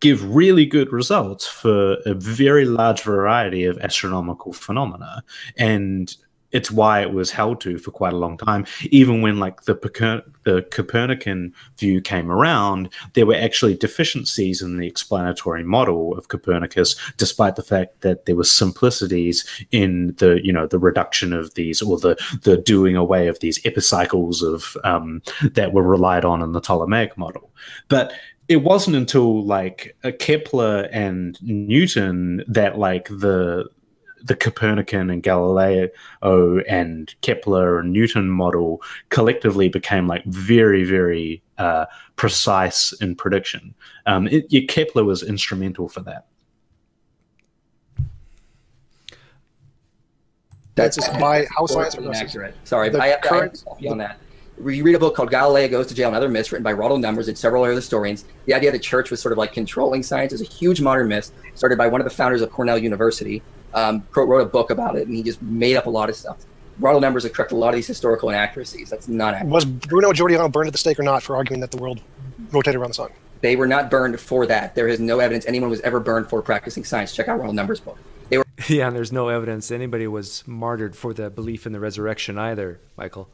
give really good results for a very large variety of astronomical phenomena. And it's why it was held to for quite a long time. Even when, like, the Copernican view came around, there were actually deficiencies in the explanatory model of Copernicus, despite the fact that there were simplicities in the, you know, the reduction of these, or the doing away of these epicycles of that were relied on in the Ptolemaic model. But it wasn't until, like, Kepler and Newton that, like, the Copernican and Galileo and Kepler and Newton model collectively became, like, very, very precise in prediction. Kepler was instrumental for that. That's just by how science progresses. Sorry, but I have to be on that. You read a book called Galileo Goes to Jail and Other Myths, written by Ronald Numbers and several other historians. The idea that church was sort of, like, controlling science is a huge modern myth, started by one of the founders of Cornell University. Wrote a book about it, and he just made up a lot of stuff. Ronald Numbers have corrected a lot of these historical inaccuracies. That's not accurate. Was Bruno Giordano burned at the stake or not for arguing that the world rotated around the sun? They were not burned for that. There is no evidence anyone was ever burned for practicing science. Check out Ronald Numbers' book. They were and there's no evidence anybody was martyred for the belief in the resurrection either, Michael.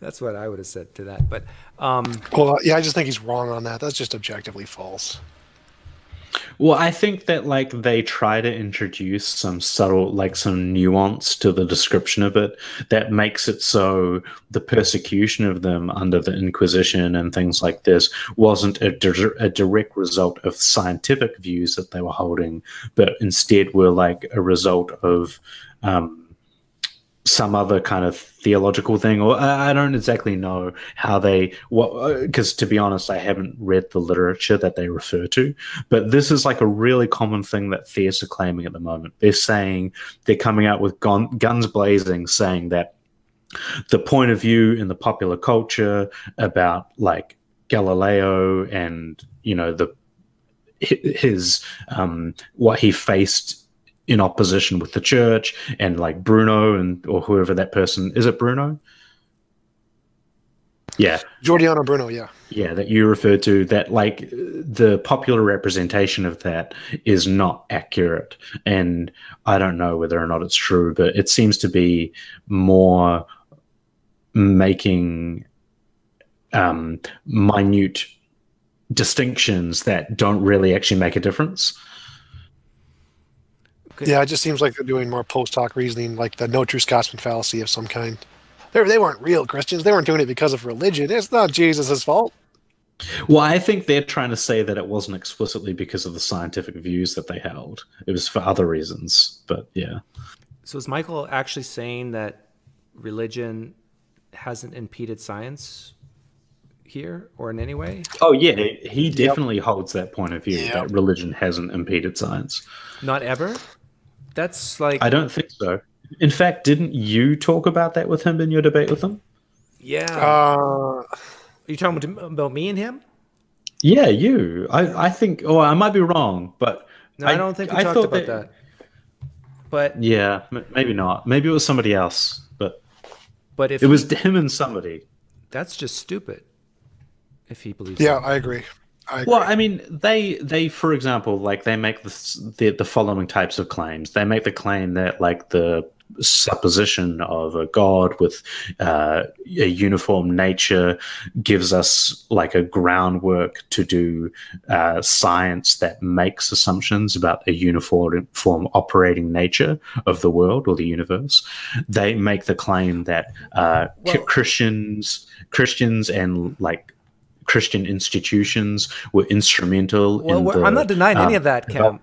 That's what I would have said to that. But well, yeah, I just think he's wrong on that. That's just objectively false. Well, I think that, like, they try to introduce some subtle, like, some nuance to the description of it that makes it so the persecution of them under the Inquisition and things like this wasn't a direct result of scientific views that they were holding, but instead were, like, a result of some other kind of theological thing, or I don't exactly know how they, because to be honest, I haven't read the literature that they refer to, but this is, like, a really common thing that theists are claiming at the moment. They're saying, they're coming out with guns blazing, saying that the point of view in the popular culture about, like, Galileo and, you know, his what he faced in opposition with the church, and, like, Bruno and or whoever that person is, it Bruno? Yeah, Giordano Bruno, yeah, yeah, that you referred to. That, like, the popular representation of that is not accurate, and I don't know whether or not it's true, but it seems to be more making minute distinctions that don't really actually make a difference. Yeah, it just seems like they're doing more post hoc reasoning, like the no true Scotsman fallacy of some kind. They weren't real Christians. They weren't doing it because of religion. It's not Jesus' fault. Well, I think they're trying to say that it wasn't explicitly because of the scientific views that they held. It was for other reasons, but yeah. So is Michael actually saying that religion hasn't impeded science here or in any way? Oh yeah, he definitely holds that point of view, that religion hasn't impeded science. Not ever? That's like, I don't think so. In fact, didn't you talk about that with him in your debate with him? Yeah. Are you talking about me and him? Yeah, you. I think, or I might be wrong, but no, I don't think we talked about that. But yeah, maybe not. Maybe it was somebody else. But if it was him and somebody, that's just stupid. If he believes, yeah, I agree. I agree. Well, I mean, they for example, like they make the following types of claims. They make the claim that like the supposition of a god with a uniform nature gives us like a groundwork to do science that makes assumptions about a uniform operating nature of the world or the universe. They make the claim that Christians and like Christian institutions were instrumental in the, I'm not denying any of that, Cam.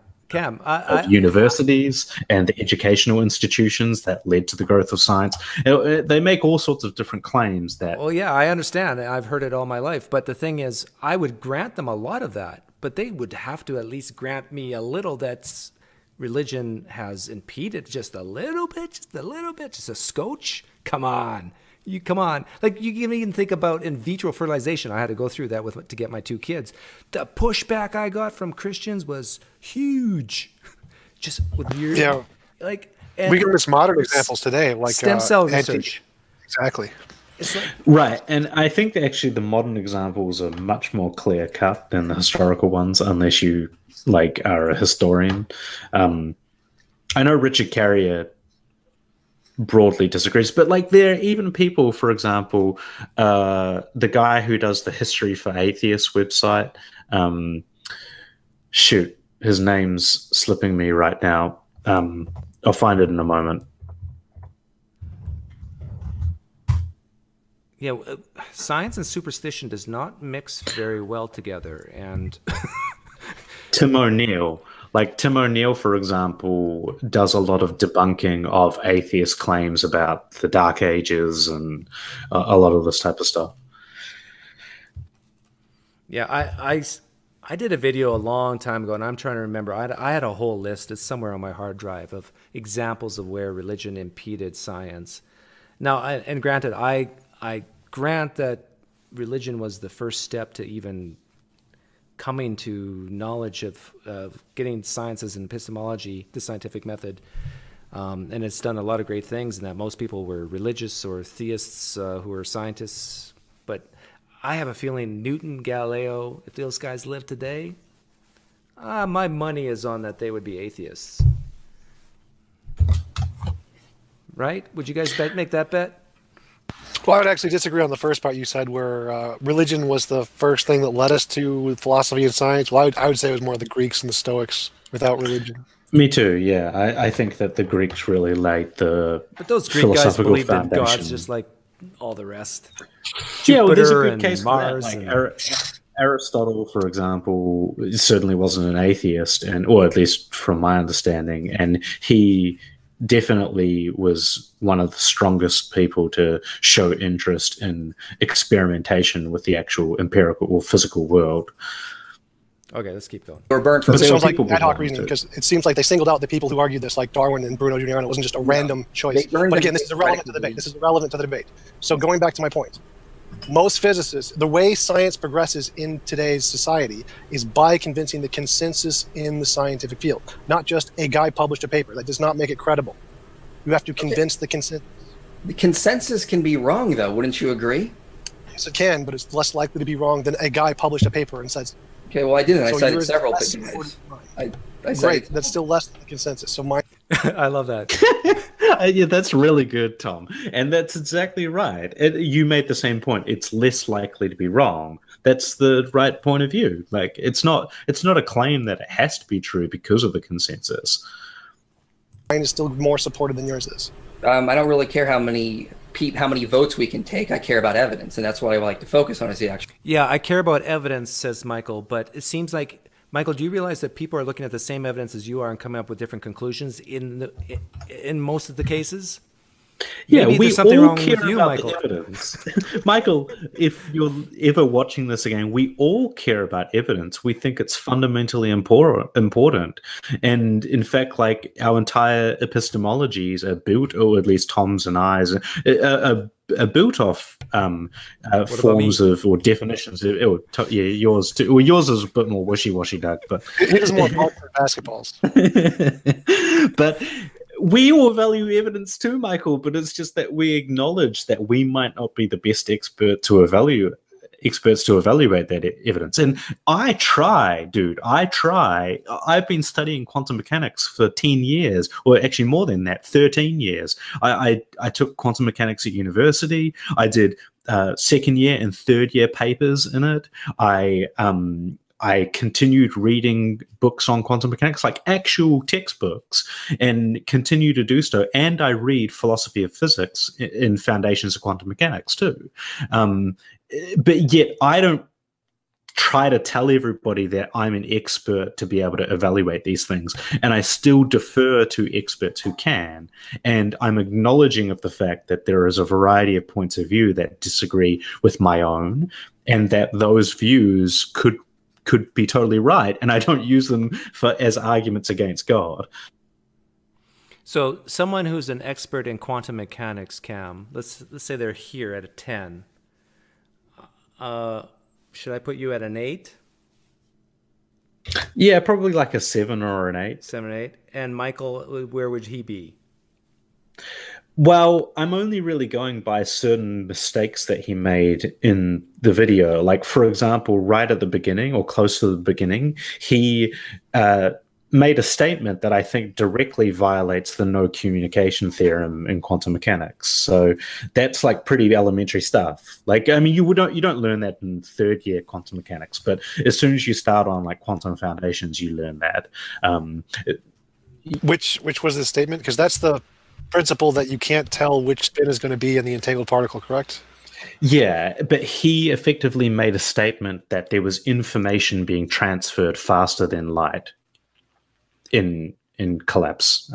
Universities and the educational institutions that led to the growth of science. They make all sorts of different claims that... Well, yeah, I understand. I've heard it all my life. But the thing is, I would grant them a lot of that, but they would have to at least grant me a little that religion has impeded, just a little bit, just a little bit, just a scotch. Come on. Come on. Like, you can even think about in vitro fertilization. I had to go through that with to get my two kids. The pushback I got from Christians was huge. Just with your, yeah, like, and we can miss modern examples today, like stem cell research. Exactly. It's like, right, and I think actually the modern examples are much more clear cut than the historical ones, unless you like are a historian. I know Richard Carrier broadly disagrees, but like there are even people, for example, the guy who does the History for Atheists website, shoot, his name's slipping me right now. I'll find it in a moment. Yeah, science and superstition does not mix very well together, and Tim O'Neill. Like Tim O'Neill, for example, does a lot of debunking of atheist claims about the Dark Ages and a lot of this type of stuff. Yeah, I did a video a long time ago, and I'm trying to remember. I had a whole list. It's somewhere on my hard drive of examples of where religion impeded science. Now, and granted, I grant that religion was the first step to even coming to knowledge of getting sciences and epistemology, the scientific method, and it's done a lot of great things, and that most people were religious or theists who are scientists. But I have a feeling Newton, Galileo, if those guys lived today, my money is on that they would be atheists. Right? Would you guys make that bet? Well, I would actually disagree on the first part you said, where religion was the first thing that led us to philosophy and science. Well, I would say it was more the Greeks and the Stoics without religion. Me too, yeah. I think that the Greeks really laid the philosophical foundation. But those Greek guys believed in gods just like all the rest. Yeah, well, there's a good case for that. Like, Aristotle, for example, certainly wasn't an atheist, and or at least from my understanding, and he definitely was one of the strongest people to show interest in experimentation with the actual empirical or physical world. Okay, let's keep going. Or burnt for some like ad hoc reason, because it seems like they singled out the people who argued this, like Darwin and Bruno Giordano, and it wasn't just a random choice. But again, this is irrelevant to the debate. This is irrelevant to the debate. So going back to my point, most physicists, the way science progresses in today's society is by convincing the consensus in the scientific field, not just a guy published a paper. That does not make it credible. You have to convince the consensus. The consensus can be wrong, though. Wouldn't you agree? Yes, it can, but it's less likely to be wrong than a guy published a paper and says... Okay, well, I didn't. So I cited several papers. Great, that's still less than the consensus. So my... I love that. Yeah, that's really good, Tom. And that's exactly right. You made the same point. It's less likely to be wrong. That's the right point of view. Like, it's not a claim that it has to be true because of the consensus. Mine is still more supported than yours is. I don't really care how many votes we can take. I care about evidence, and that's what I like to focus on is the action. Yeah, I care about evidence, says Michael, but it seems like, Michael, do you realize that people are looking at the same evidence as you are and coming up with different conclusions in most of the cases? Yeah, maybe we something all wrong care with you, about Michael. The evidence. Michael, if you're ever watching this again, we all care about evidence. We think it's fundamentally important. And in fact, like our entire epistemologies are built, or at least Tom's and I's, are built off forms of or definitions. Yeah, yours too. Well, yours is a bit more wishy-washy, Doug, but it is more for basketballs. But we all value evidence too, Michael, but it's just that we acknowledge that we might not be the best expert to evaluate experts to evaluate that evidence. And I try, dude, I try. I've been studying quantum mechanics for 10 years, or actually more than that, 13 years. I took quantum mechanics at university. I did second year and third year papers in it. I continued reading books on quantum mechanics, like actual textbooks, and continue to do so. And I read philosophy of physics in Foundations of Quantum Mechanics too. But yet I don't try to tell everybody that I'm an expert to be able to evaluate these things. And I still defer to experts who can. And I'm acknowledging of the fact that there is a variety of points of view that disagree with my own, and that those views could be totally right, and I don't use them for as arguments against God. So someone who's an expert in quantum mechanics, Cam, let's say they're here at a 10. Should I put you at an 8? Yeah, probably like a 7 or an 8. 7 or 8. And Michael, where would he be? Well, I'm only really going by certain mistakes that he made in the video. Like, for example, right at the beginning or close to the beginning, he made a statement that I think directly violates the no communication theorem in quantum mechanics. So that's like pretty elementary stuff. Like, I mean, you don't learn that in third year quantum mechanics, but as soon as you start on like quantum foundations, you learn that. Which was the statement? Because that's the principle that you can't tell which spin is going to be in the entangled particle, correct? Yeah, but he effectively made a statement that there was information being transferred faster than light in collapse.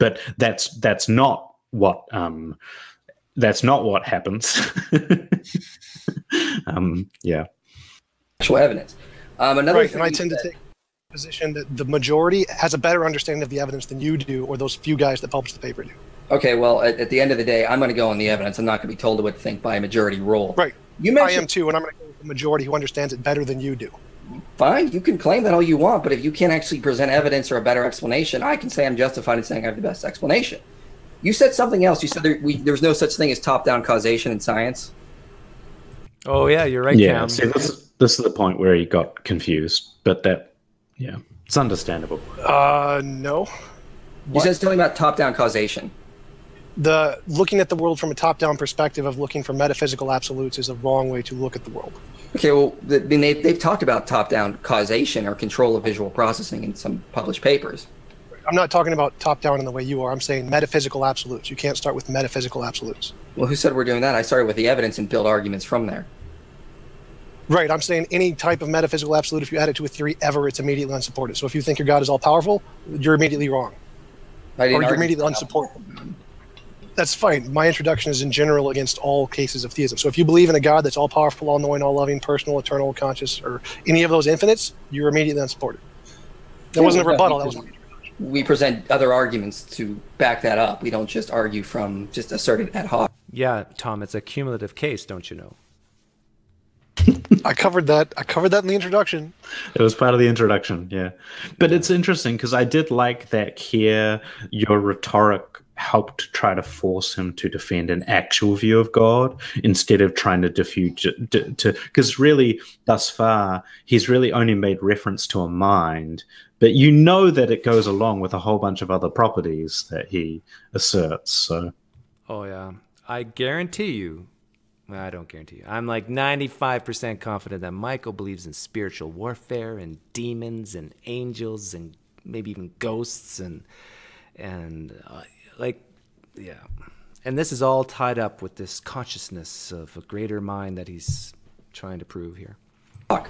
But that's not what happens. Yeah. Actual evidence. Another right, thing, and I tend to take position that the majority has a better understanding of the evidence than you do, or those few guys that publish the paper do. Okay, well, at the end of the day, I'm going to go on the evidence. I'm not going to be told what to think by a majority rule. Right. You mentioned, I am too, and I'm going to go with the majority who understands it better than you do. Fine, you can claim that all you want, but if you can't actually present evidence or a better explanation, I can say I'm justified in saying I have the best explanation. You said something else. You said there's no such thing as top-down causation in science. Oh, yeah, you're right, Cam. See, this is the point where he got confused, but that... Yeah, it's understandable. No. You said something about top-down causation. The looking at the world from a top-down perspective of looking for metaphysical absolutes is the wrong way to look at the world. Okay, well, I mean, they've talked about top-down causation or control of visual processing in some published papers. I'm not talking about top-down in the way you are. I'm saying metaphysical absolutes. You can't start with metaphysical absolutes. Well, who said we're doing that? I started with the evidence and build arguments from there. Right, I'm saying any type of metaphysical absolute, if you add it to a theory ever, it's immediately unsupported. So if you think your God is all-powerful, you're immediately wrong. Or you're immediately unsupportable. That's fine. My introduction is in general against all cases of theism. So if you believe in a God that's all-powerful, all-knowing, all-loving, personal, eternal, conscious, or any of those infinites, you're immediately unsupported. That wasn't a rebuttal. That was my introduction. We present other arguments to back that up. We don't just argue from just asserted ad hoc. Yeah, Tom, it's a cumulative case, don't you know? I covered that in the introduction. It was part of the introduction, yeah. But it's interesting because I did like that here your rhetoric helped try to force him to defend an actual view of God instead of trying to diffuse to, because really thus far he's really only made reference to a mind, but you know that it goes along with a whole bunch of other properties that he asserts. So oh yeah, I guarantee you, I don't guarantee you. I'm like 95% confident that Michael believes in spiritual warfare and demons and angels and maybe even ghosts and like, yeah. And this is all tied up with this consciousness of a greater mind that he's trying to prove here. But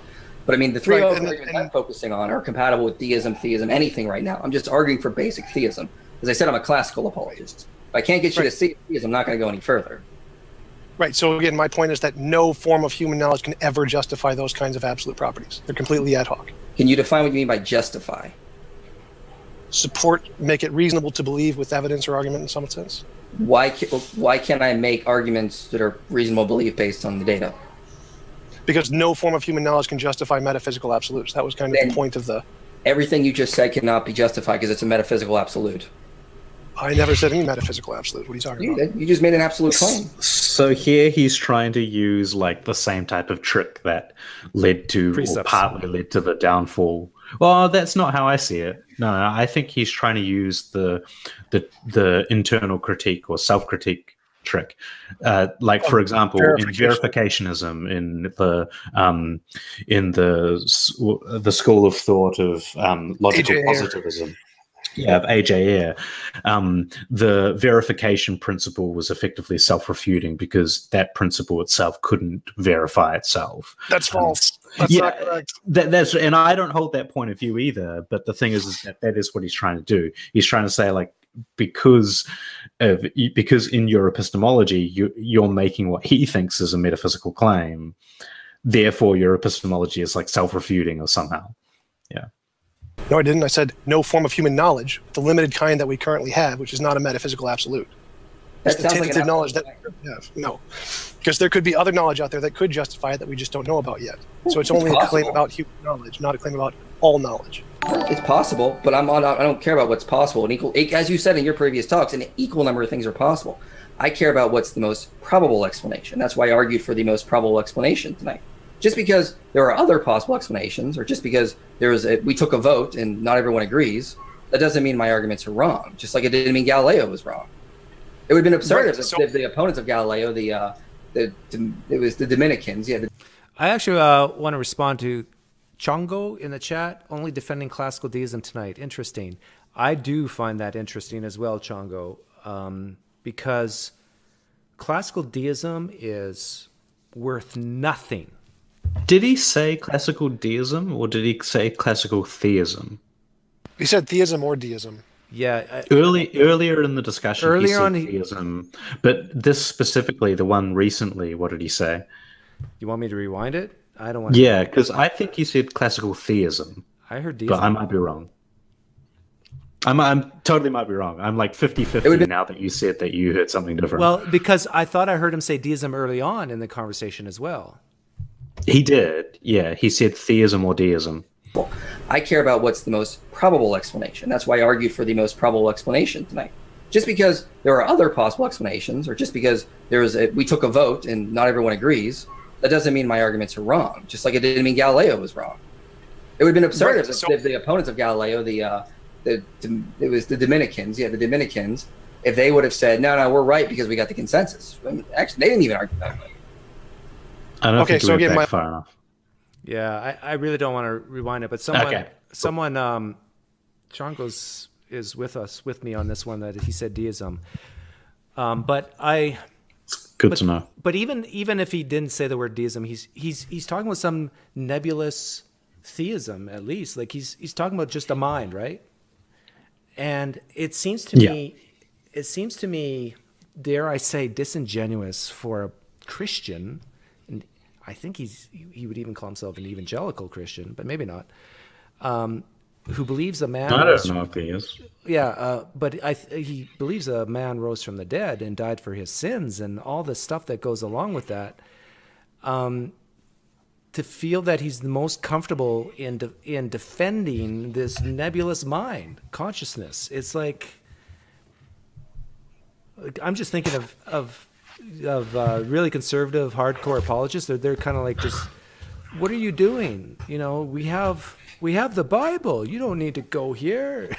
I mean, the three arguments I'm focusing on are compatible with deism, theism, anything right now. I'm just arguing for basic theism. As I said, I'm a classical apologist. If I can't get you to see theism, I'm not going to go any further. Right, so again, my point is that no form of human knowledge can ever justify those kinds of absolute properties. They're completely ad hoc. Can you define what you mean by justify? Support, make it reasonable to believe with evidence or argument in some sense. Why can't I make arguments that are reasonable belief based on the data? Because no form of human knowledge can justify metaphysical absolutes. That was kind of the point of the... Everything you just said cannot be justified because it's a metaphysical absolute. I never said any metaphysical absolute. What are you talking about? You just made an absolute claim. So here he's trying to use like the same type of trick that led to, or partly led to, the downfall. Well, that's not how I see it. No, I think he's trying to use the internal critique or self-critique trick. Like, for example, verificationism, in the school of thought of logical positivism. Yeah, of E.T. Jaynes. The verification principle was effectively self-refuting because that principle itself couldn't verify itself. That's false. That's not correct. That's, and I don't hold that point of view either. But the thing is that that is what he's trying to do. He's trying to say, like, because in your epistemology you're making what he thinks is a metaphysical claim, therefore your epistemology is like self-refuting or somehow. Yeah. No, I didn't. I said no form of human knowledge, the limited kind that we currently have, which is not a metaphysical absolute. That's the tentative like knowledge that we have. No. Because there could be other knowledge out there that could justify it that we just don't know about yet. So it's only a claim about human knowledge, not a claim about all knowledge. It's possible, but I don't care about what's possible. And equal, as you said in your previous talks, an equal number of things are possible. I care about what's the most probable explanation. That's why I argued for the most probable explanation tonight. Just because there are other possible explanations, or just because there was we took a vote and not everyone agrees, that doesn't mean my arguments are wrong. Just like it didn't mean Galileo was wrong. It would have been absurd if the opponents of Galileo, it was the Dominicans. Yeah. I actually want to respond to Chongo in the chat. Only defending classical deism tonight. Interesting. I do find that interesting as well, Chongo, because classical deism is worth nothing. Did he say classical deism, or did he say classical theism? He said theism or deism. Yeah. Earlier in the discussion, he said theism. But this specifically, the one recently, what did he say? You want me to rewind it? I don't want to. Yeah, because I think he said classical theism. I heard deism. But I might be wrong. I'm totally might be wrong. I'm like 50-50 now that you said that you heard something different. Well, because I thought I heard him say deism early on in the conversation as well. He did, yeah. He said theism or deism. Well, I care about what's the most probable explanation. That's why I argued for the most probable explanation tonight. Just because there are other possible explanations, or just because there was we took a vote and not everyone agrees, that doesn't mean my arguments are wrong. Just like it didn't mean Galileo was wrong. It would have been absurd if the opponents of Galileo, it was the Dominicans. Yeah, the Dominicans. If they would have said, no, we're right because we got the consensus. I mean, actually, they didn't even argue that way. I don't think we're that far enough. Yeah, I really don't want to rewind it, but someone, Chongos is with me on this one that he said deism. Good to know. But even if he didn't say the word deism, he's talking about some nebulous theism at least. Like he's talking about just a mind, right? And it seems to me, dare I say, disingenuous for a Christian. I think he would even call himself an evangelical Christian, but maybe not, who believes a man. I don't know if he is. Yeah, but he believes a man rose from the dead and died for his sins and all the stuff that goes along with that. To feel that he's the most comfortable in defending this nebulous mind consciousness, it's like I'm just thinking of really conservative hardcore apologists. They're kind of like, just what are you doing? You know, we have the Bible, you don't need to go here.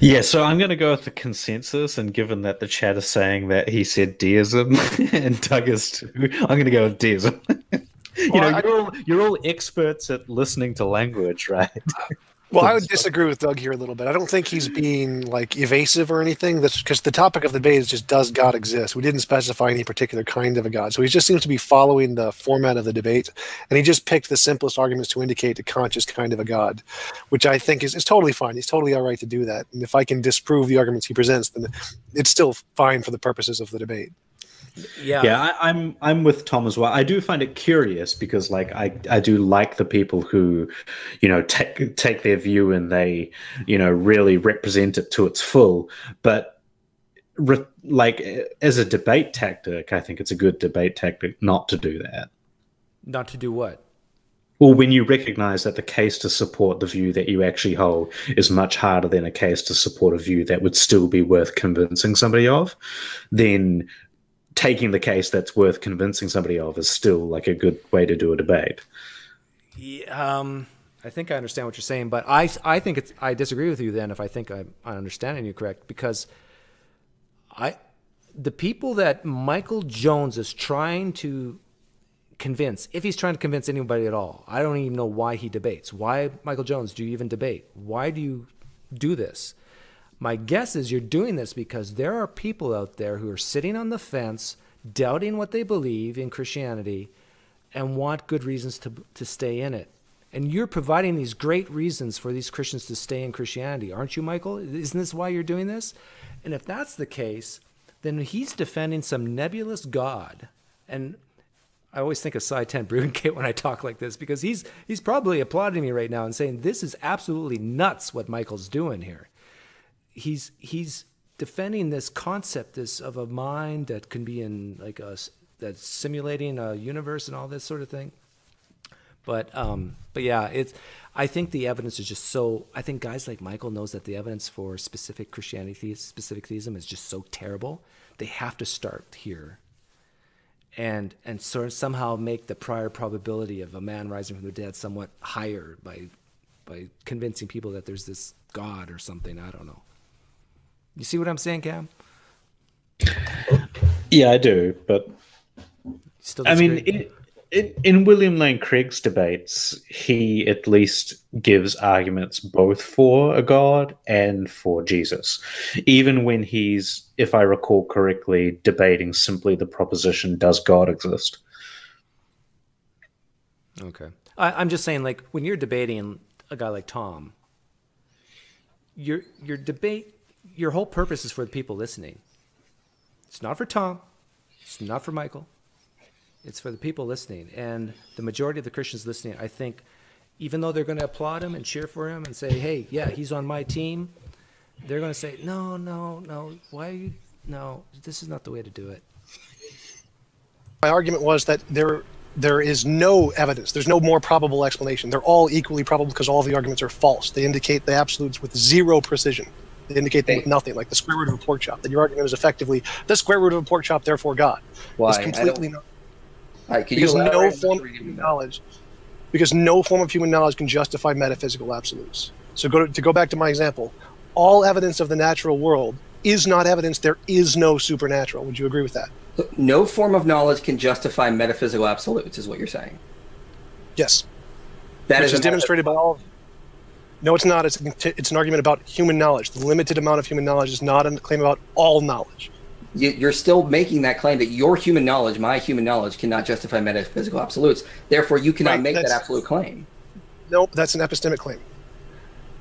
Yeah, so I'm going to go with the consensus, and given that the chat is saying that he said deism and Doug is too, I'm going to go with deism. You're all experts at listening to language, right? Well, I would disagree with Doug here a little bit. I don't think he's being like evasive or anything. That's because the topic of the debate is just, does God exist? We didn't specify any particular kind of a God. So he just seems to be following the format of the debate. And he just picked the simplest arguments to indicate a conscious kind of a God, which I think is totally fine. He's totally all right to do that. And if I can disprove the arguments he presents, then it's still fine for the purposes of the debate. Yeah, I'm with Tom as well. I do find it curious because, like, I do like the people who, you know, take their view and they, you know, really represent it to its full. But like as a debate tactic, I think it's a good debate tactic not to do that. Not to do what? Or when you recognize that the case to support the view that you actually hold is much harder than a case to support a view that would still be worth convincing somebody of, then taking the case that's worth convincing somebody of is still like a good way to do a debate. Yeah, I think I understand what you're saying, but I think it's, I disagree with you then if I think I'm understanding you correct, because the people that Michael Jones is trying to convince, if he's trying to convince anybody at all, I don't even know why he debates. Why, Michael Jones, do you even debate? Why do you do this? My guess is you're doing this because there are people out there who are sitting on the fence, doubting what they believe in Christianity, and want good reasons to stay in it. And you're providing these great reasons for these Christians to stay in Christianity, aren't you, Michael? Isn't this why you're doing this? And if that's the case, then he's defending some nebulous God. And I always think of Cy Ten Bruggenkate when I talk like this, because he's probably applauding me right now and saying, this is absolutely nuts what Michael's doing here. He's defending this concept of a mind that can be in like that's simulating a universe and all this sort of thing. But yeah, it's, I think the evidence is just so, I think guys like Michael knows that the evidence for specific Christianity, specific theism is just so terrible. They have to start here. And sort of somehow make the prior probability of a man rising from the dead somewhat higher by convincing people that there's this God or something. I don't know. You see what I'm saying, Cam? Yeah, I do. But still, I mean, in William Lane Craig's debates, he at least gives arguments both for a God and for Jesus, even when he's, if I recall correctly, debating simply the proposition, does God exist? Okay. I'm just saying, like, when you're debating a guy like Tom, your whole purpose is for the people listening. It's not for Tom. It's not for Michael. It's for the people listening, and the majority of the Christians listening, I think, even though they're going to applaud him and cheer for him and say, hey, yeah, he's on my team, they're going to say, no, no, no, why are you, no, this is not the way to do it. My argument was that there is no evidence. There's no more probable explanation. They're all equally probable because all the arguments are false. They indicate the absolutes with zero precision. They indicate them with nothing, like the square root of a pork chop. That your argument is effectively the square root of a pork chop, therefore God. Why? It's completely not. Right, because no form of human knowledge, because no form of human knowledge can justify metaphysical absolutes. So to go back to my example, all evidence of the natural world is not evidence. There is no supernatural. Would you agree with that? No form of knowledge can justify metaphysical absolutes, is what you're saying. Yes, that is demonstrated by all. No, it's not. It's an argument about human knowledge. The limited amount of human knowledge is not a claim about all knowledge. You're still making that claim that your human knowledge, my human knowledge, cannot justify metaphysical absolutes. Therefore, you cannot make that absolute claim. Nope, that's an epistemic claim.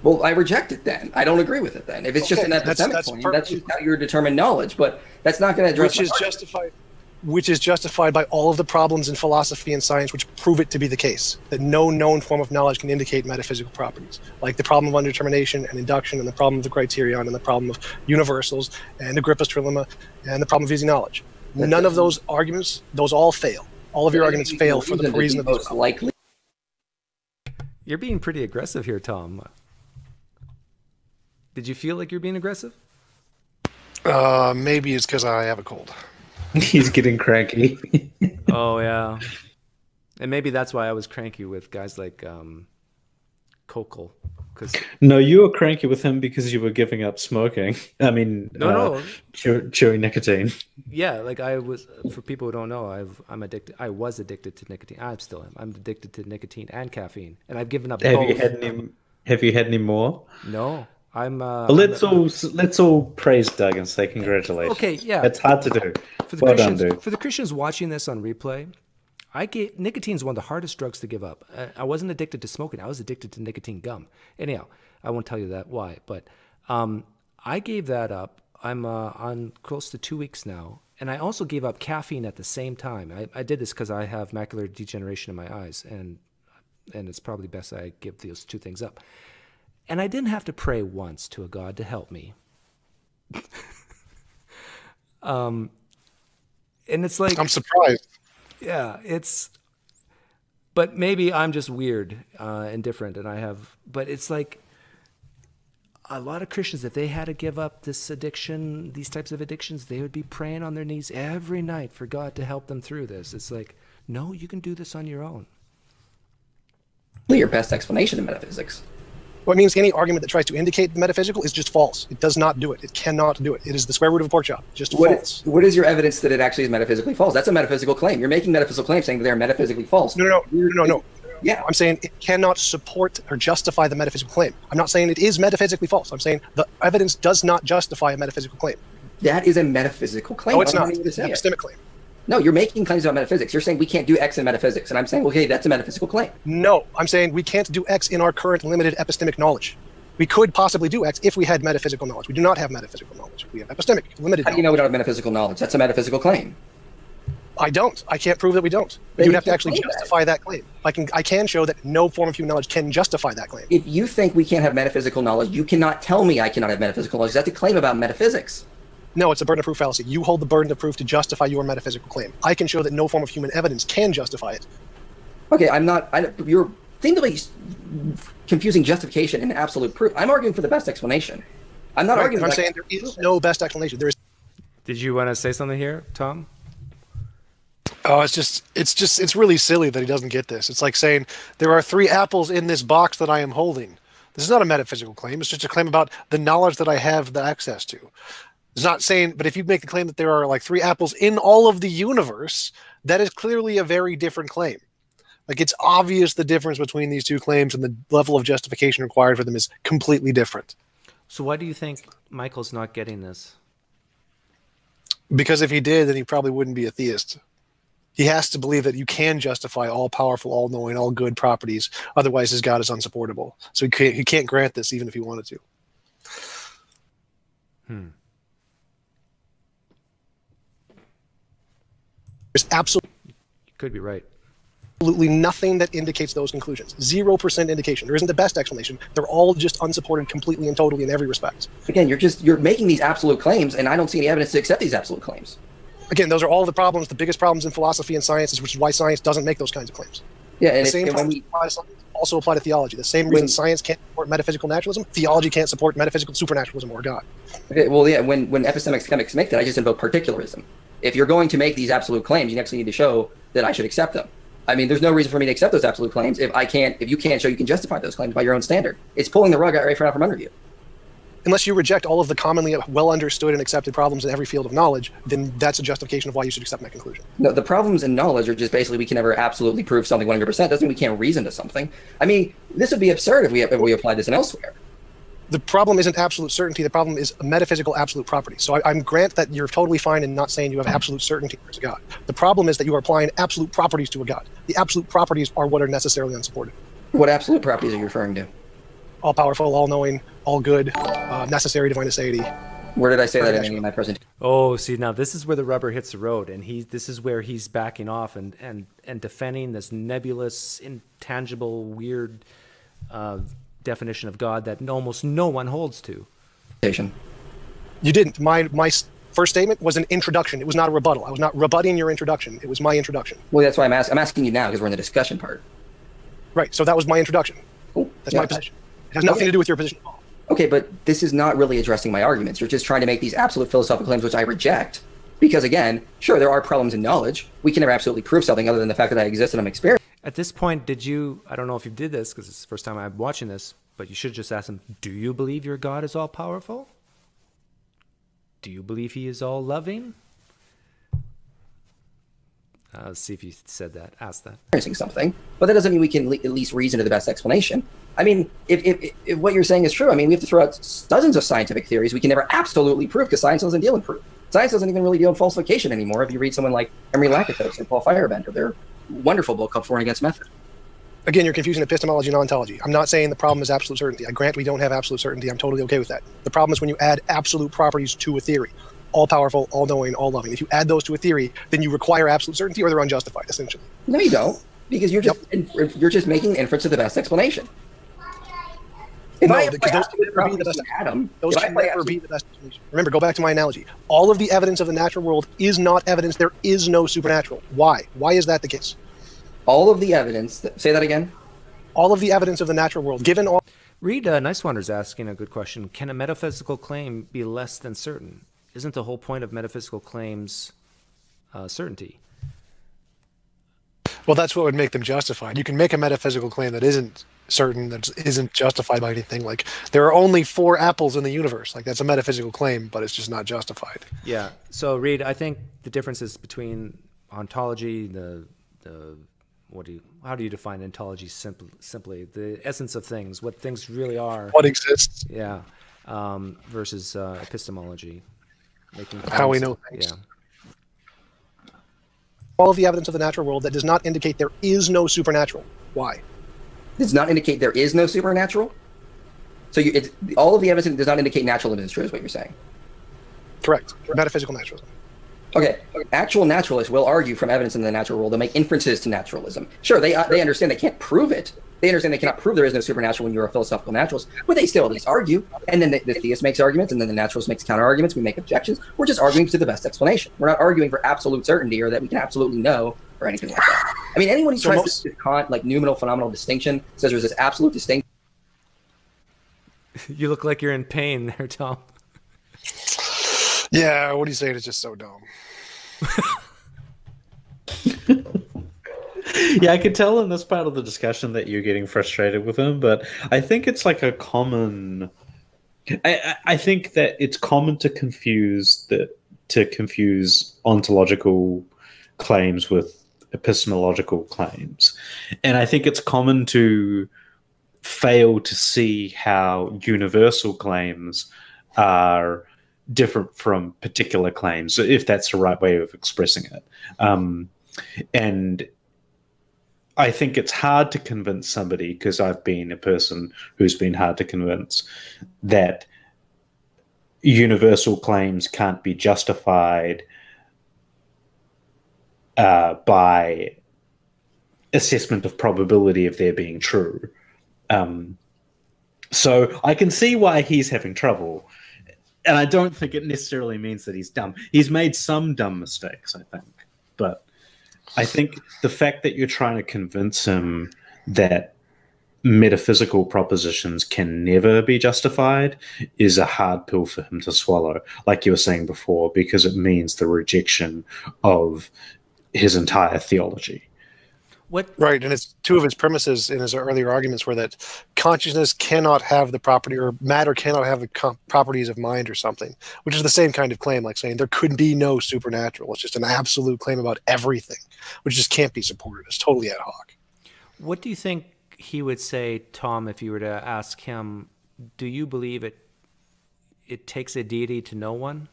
Well, I reject it then. I don't agree with it then. If it's just an epistemic claim, that's just how you're determined knowledge, but that's not going to address which is justified by all of the problems in philosophy and science which prove it to be the case, that no known form of knowledge can indicate metaphysical properties, like the problem of undetermination and induction and the problem of the criterion and the problem of universals and Agrippa's trilemma and the problem of easy knowledge. None of those arguments, those all fail. All of your arguments fail for the reason of most likely. You're being pretty aggressive here, Tom. Did you feel like you're being aggressive? Maybe it's because I have a cold. He's getting cranky. Oh, yeah. And maybe that's why I was cranky with guys like Kokel. No, you were cranky with him because you were giving up smoking. I mean, chewing nicotine. Yeah, like I was, for people who don't know, I'm addicted. I was addicted to nicotine. I still am. I'm addicted to nicotine and caffeine, and I've given up both. Have you had any more? No. Let's all praise Doug and say congratulations. Okay, yeah, it's hard to do. Well done, dude. For the Christians watching this on replay, nicotine's one of the hardest drugs to give up. I wasn't addicted to smoking; I was addicted to nicotine gum. Anyhow, I won't tell you that why, but I gave that up. I'm on close to 2 weeks now, and I also gave up caffeine at the same time. I did this because I have macular degeneration in my eyes, and it's probably best I give those two things up. And I didn't have to pray once to a God to help me. And it's like... I'm surprised. Yeah, it's... But maybe I'm just weird and different, and I have. But it's like a lot of Christians, if they had to give up this addiction, these types of addictions, they would be praying on their knees every night for God to help them through this. It's like, no, you can do this on your own. Your best explanation of metaphysics. Well, it means any argument that tries to indicate the metaphysical is just false. It does not do it. It cannot do it. It is the square root of a pork chop. Just false. What is your evidence that it actually is metaphysically false? That's a metaphysical claim. You're making metaphysical claims saying that they're metaphysically false. No. Yeah. I'm saying it cannot support or justify the metaphysical claim. I'm not saying it is metaphysically false. I'm saying the evidence does not justify a metaphysical claim. That is a metaphysical claim. No, it's not. It's an epistemic claim. No, you're making claims about metaphysics. You're saying we can't do X in metaphysics. And I'm saying, okay, that's a metaphysical claim. No, I'm saying we can't do X in our current limited epistemic knowledge. We could possibly do X if we had metaphysical knowledge. We do not have metaphysical knowledge. We have epistemic, limited knowledge. How do you know we don't have metaphysical knowledge? That's a metaphysical claim. I don't. I can't prove that we don't. But you would have to actually justify that claim. I can show that no form of human knowledge can justify that claim. If you think we can't have metaphysical knowledge, you cannot tell me I cannot have metaphysical knowledge. That's a claim about metaphysics. No, it's a burden of proof fallacy. You hold the burden of proof to justify your metaphysical claim. I can show that no form of human evidence can justify it. Okay, I'm not. You're thinly confusing justification and absolute proof. I'm arguing for the best explanation. I'm not arguing. I'm saying there is no best explanation. There is. Did you want to say something here, Tom? Oh, it's really silly that he doesn't get this. It's like saying there are 3 apples in this box that I am holding. This is not a metaphysical claim. It's just a claim about the knowledge that I have the access to. It's not saying, but if you make the claim that there are like 3 apples in all of the universe, that is clearly a very different claim. Like, it's obvious the difference between these 2 claims, and the level of justification required for them is completely different. So why do you think Michael's not getting this? Because if he did, then he probably wouldn't be a theist. He has to believe that you can justify all-powerful, all-knowing, all-good properties. Otherwise, his God is unsupportable. So he can't grant this even if he wanted to. There's absolutely nothing that indicates those conclusions. 0% indication. There isn't the best explanation. They're all just unsupported completely and totally in every respect. Again, you're making these absolute claims, and I don't see any evidence to accept these absolute claims. Again, those are all the problems, the biggest problems in philosophy and sciences, which is why science doesn't make those kinds of claims. Yeah, and the same problems apply to science, also apply to theology. The same reason science can't support metaphysical naturalism, theology can't support metaphysical supernaturalism or God. Okay, well, yeah, when epistemic academics make that, I just invoke particularism. If you're going to make these absolute claims, you actually need to show that I should accept them. I mean, there's no reason for me to accept those absolute claims if you can't show you can justify those claims by your own standard. It's pulling the rug out right from under you. Unless you reject all of the commonly well understood and accepted problems in every field of knowledge, then that's a justification of why you should accept my conclusion. No, the problems in knowledge are just basically we can never absolutely prove something 100%. Doesn't mean we can't reason to something. I mean, this would be absurd if we applied this in elsewhere. The problem isn't absolute certainty. The problem is a metaphysical absolute property. So I grant that you're totally fine in not saying you have absolute certainty there's a God. The problem is that you are applying absolute properties to a God. The absolute properties are what are necessarily unsupported. What absolute properties are you referring to? All-powerful, all-knowing, all-good, necessary divine aseity. Where did I say that in my presentation? Oh, see, now this is where the rubber hits the road, and this is where he's backing off and defending this nebulous, intangible, weird definition of God that almost no one holds to. You didn't. My first statement was an introduction. It was not a rebuttal. I was not rebutting your introduction. It was my introduction. Well, that's why I'm asking you now, because we're in the discussion part. Right. So that was my introduction. Cool. That's my position. It has nothing to do with your position at all. Okay, but this is not really addressing my arguments. You're just trying to make these absolute philosophical claims, which I reject. Because again, sure, there are problems in knowledge. We can never absolutely prove something other than the fact that I exist and I'm experienced. At this point, did you, I don't know if you did this because it's the first time I'm watching this, but you should just ask him, do you believe your God is all powerful? Do you believe he is all loving? Let's see if you said that, ask that. Experiencing something, but that doesn't mean we can at least reason to the best explanation. I mean, if what you're saying is true, I mean, we have to throw out dozens of scientific theories we can never absolutely prove because science doesn't deal in proof. Science doesn't even really deal in falsification anymore. If you read someone like Imre Lakatos or Paul Feyerabend, they're wonderful book called For and Against Method. Again, you're confusing epistemology and ontology. I'm not saying the problem is absolute certainty. I grant we don't have absolute certainty. I'm totally okay with that. The problem is when you add absolute properties to a theory. All-powerful, all-knowing, all-loving. If you add those to a theory, then you require absolute certainty or they're unjustified, essentially. No, you don't, because you're just making inference of the best explanation. Those can never be the best explanation. Remember, go back to my analogy. All of the evidence of the natural world is not evidence. There is no supernatural. Why? Why is that the case? all of the evidence. Say that again. All of the evidence of the natural world, given all. Reed Nicewander's asking a good question. Can a metaphysical claim be less than certain? Isn't the whole point of metaphysical claims certainty? Well, that's what would make them justified. You can make a metaphysical claim that isn't certain, that isn't justified by anything. Like, there are only 4 apples in the universe. Like, that's a metaphysical claim, but it's just not justified. Yeah. So, Reed, I think the difference is between ontology, how do you define ontology simply? The essence of things, what things really are. What exists. Yeah. Versus epistemology. How we know things. Yeah. All of the evidence of the natural world that does not indicate there is no supernatural. Why? Does not indicate there is no supernatural? So it's all of the evidence does not indicate naturalism is true, is what you're saying. Correct. Metaphysical naturalism. Okay. Actual naturalists will argue from evidence in the natural world. They'll make inferences to naturalism. Sure, they understand they can't prove it. They understand they cannot prove there is no supernatural when you're a philosophical naturalist, but they still at least argue. And then the theist makes arguments, and then the naturalist makes counter-arguments. We make objections. We're just arguing to the best explanation. We're not arguing for absolute certainty or that we can absolutely know or anything like that. I mean, anyone who tries to do Kant, like noumenal phenomenal distinction, says there's this absolute distinction. You look like you're in pain there, Tom. Yeah, what he's saying is just so dumb. Yeah, I could tell in this part of the discussion that you're getting frustrated with him, but I think it's like a common. I think that it's common to confuse ontological claims with epistemological claims, and I think it's common to fail to see how universal claims are different from particular claims, if that's the right way of expressing it. And I think it's hard to convince somebody, because I've been a person who's been hard to convince, that universal claims can't be justified by assessment of probability of their being true. So I can see why he's having trouble. And I don't think it necessarily means that he's dumb. He's made some dumb mistakes, I think, but I think the fact that you're trying to convince him that metaphysical propositions can never be justified is a hard pill for him to swallow, like you were saying before, because it means the rejection of his entire theology. What? Right, and it's 2 of his premises in his earlier arguments were that consciousness cannot have the property, or matter cannot have the properties of mind or something, which is the same kind of claim, like saying there could be no supernatural. It's just an absolute claim about everything, which just can't be supported. It's totally ad hoc. What do you think he would say, Tom, if you were to ask him, do you believe it takes a deity to know one?